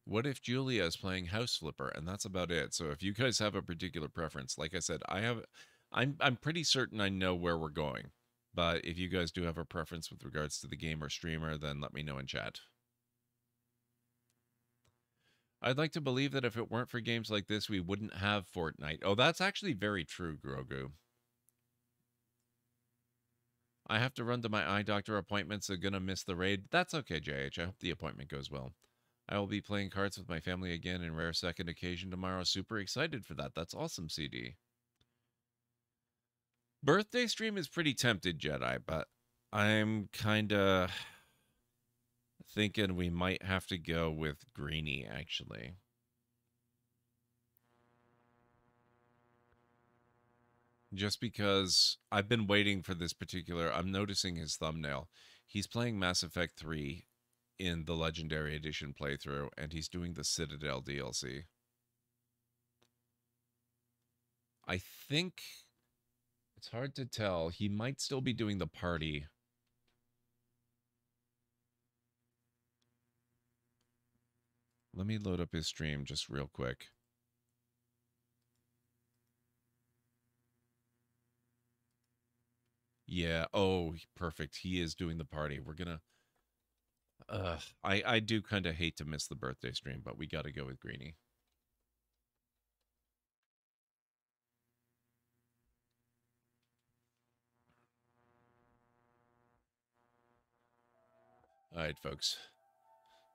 What If Julia is playing House Flipper, and that's about it. So if you guys have a particular preference, like I said, I have, I'm, I'm pretty certain I know where we're going. But if you guys do have a preference with regards to the game or streamer, then let me know in chat. I'd like to believe that if it weren't for games like this, we wouldn't have Fortnite. Oh, that's actually very true, Grogu. I have to run to my eye doctor appointment, so gonna miss the raid. That's okay, J H. I hope the appointment goes well. I will be playing cards with my family again in rare second occasion tomorrow. Super excited for that. That's awesome, C D. Birthday stream is pretty tempted, Jedi, but I'm kind of thinking we might have to go with Greenie, actually. Just because I've been waiting for this particular... I'm noticing his thumbnail. He's playing Mass Effect three in the Legendary Edition playthrough, and he's doing the Citadel D L C. I think... it's hard to tell. He might still be doing the party. Let me load up his stream just real quick. Yeah, oh, perfect. He is doing the party. We're gonna... Uh, I, I do kind of hate to miss the birthday stream, but we gotta go with Greenie. All right, folks.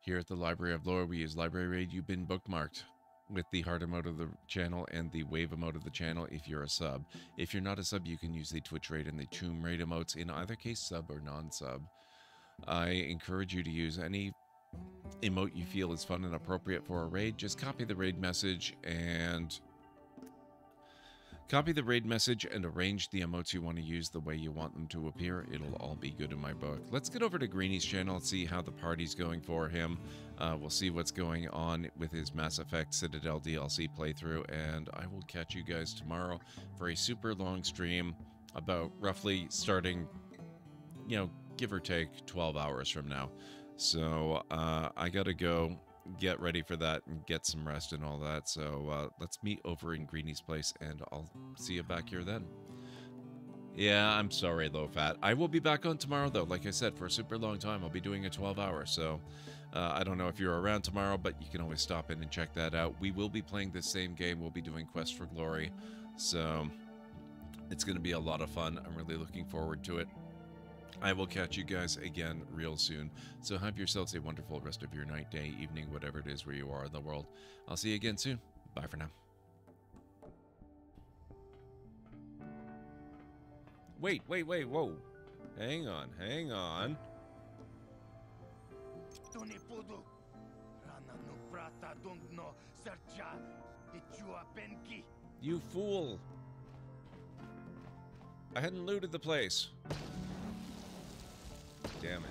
Here at the Library of Lore, we use Library Raid. You've been bookmarked with the heart emote of the channel and the wave emote of the channel if you're a sub. If you're not a sub, you can use the Twitch Raid and the Tomb Raid emotes, in either case, sub or non-sub. I encourage you to use any emote you feel is fun and appropriate for a raid. Just copy the raid message and... Copy the raid message and arrange the emotes you want to use the way you want them to appear. It'll all be good in my book. Let's get over to Greenie's channel and see how the party's going for him. Uh, we'll see what's going on with his Mass Effect Citadel D L C playthrough, and I will catch you guys tomorrow for a super long stream about roughly starting, you know, give or take twelve hours from now. So uh, I gotta go get ready for that and get some rest and all that. So uh, let's meet over in Greenie's place, and I'll see you back here then. Yeah, I'm sorry, Low Fat. I will be back on tomorrow, though. Like I said, for a super long time, I'll be doing a twelve hour. So uh, I don't know if you're around tomorrow, but you can always stop in and check that out. We will be playing this same game. We'll be doing Quest for Glory. So it's going to be a lot of fun. I'm really looking forward to it. I will catch you guys again real soon. So have yourselves a wonderful rest of your night, day, evening, whatever it is where you are in the world. I'll see you again soon. Bye for now. Wait, wait, wait, whoa. Hang on, hang on. You fool. I hadn't looted the place. Damn it.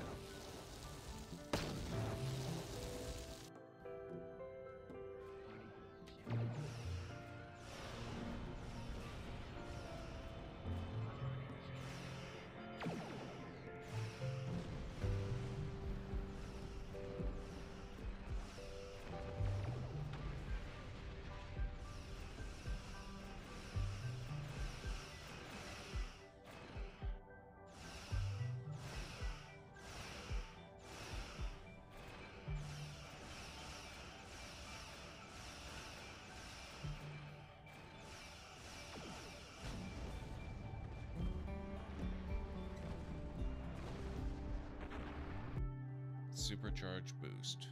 Supercharge boost.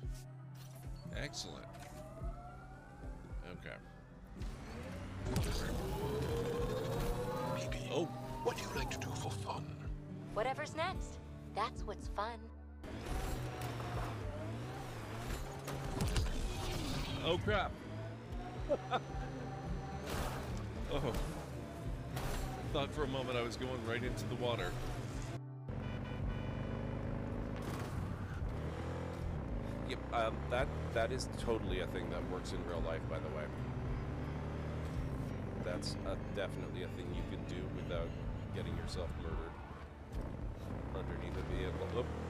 Excellent. Okay. Baby, oh, what do you like to do for fun? Whatever's next. That's what's fun. Oh crap. Oh. Thought for a moment I was going right into the water. Um, that, that is totally a thing that works in real life, by the way. that's a, definitely a thing you can do without getting yourself murdered underneath a vehicle. Oop.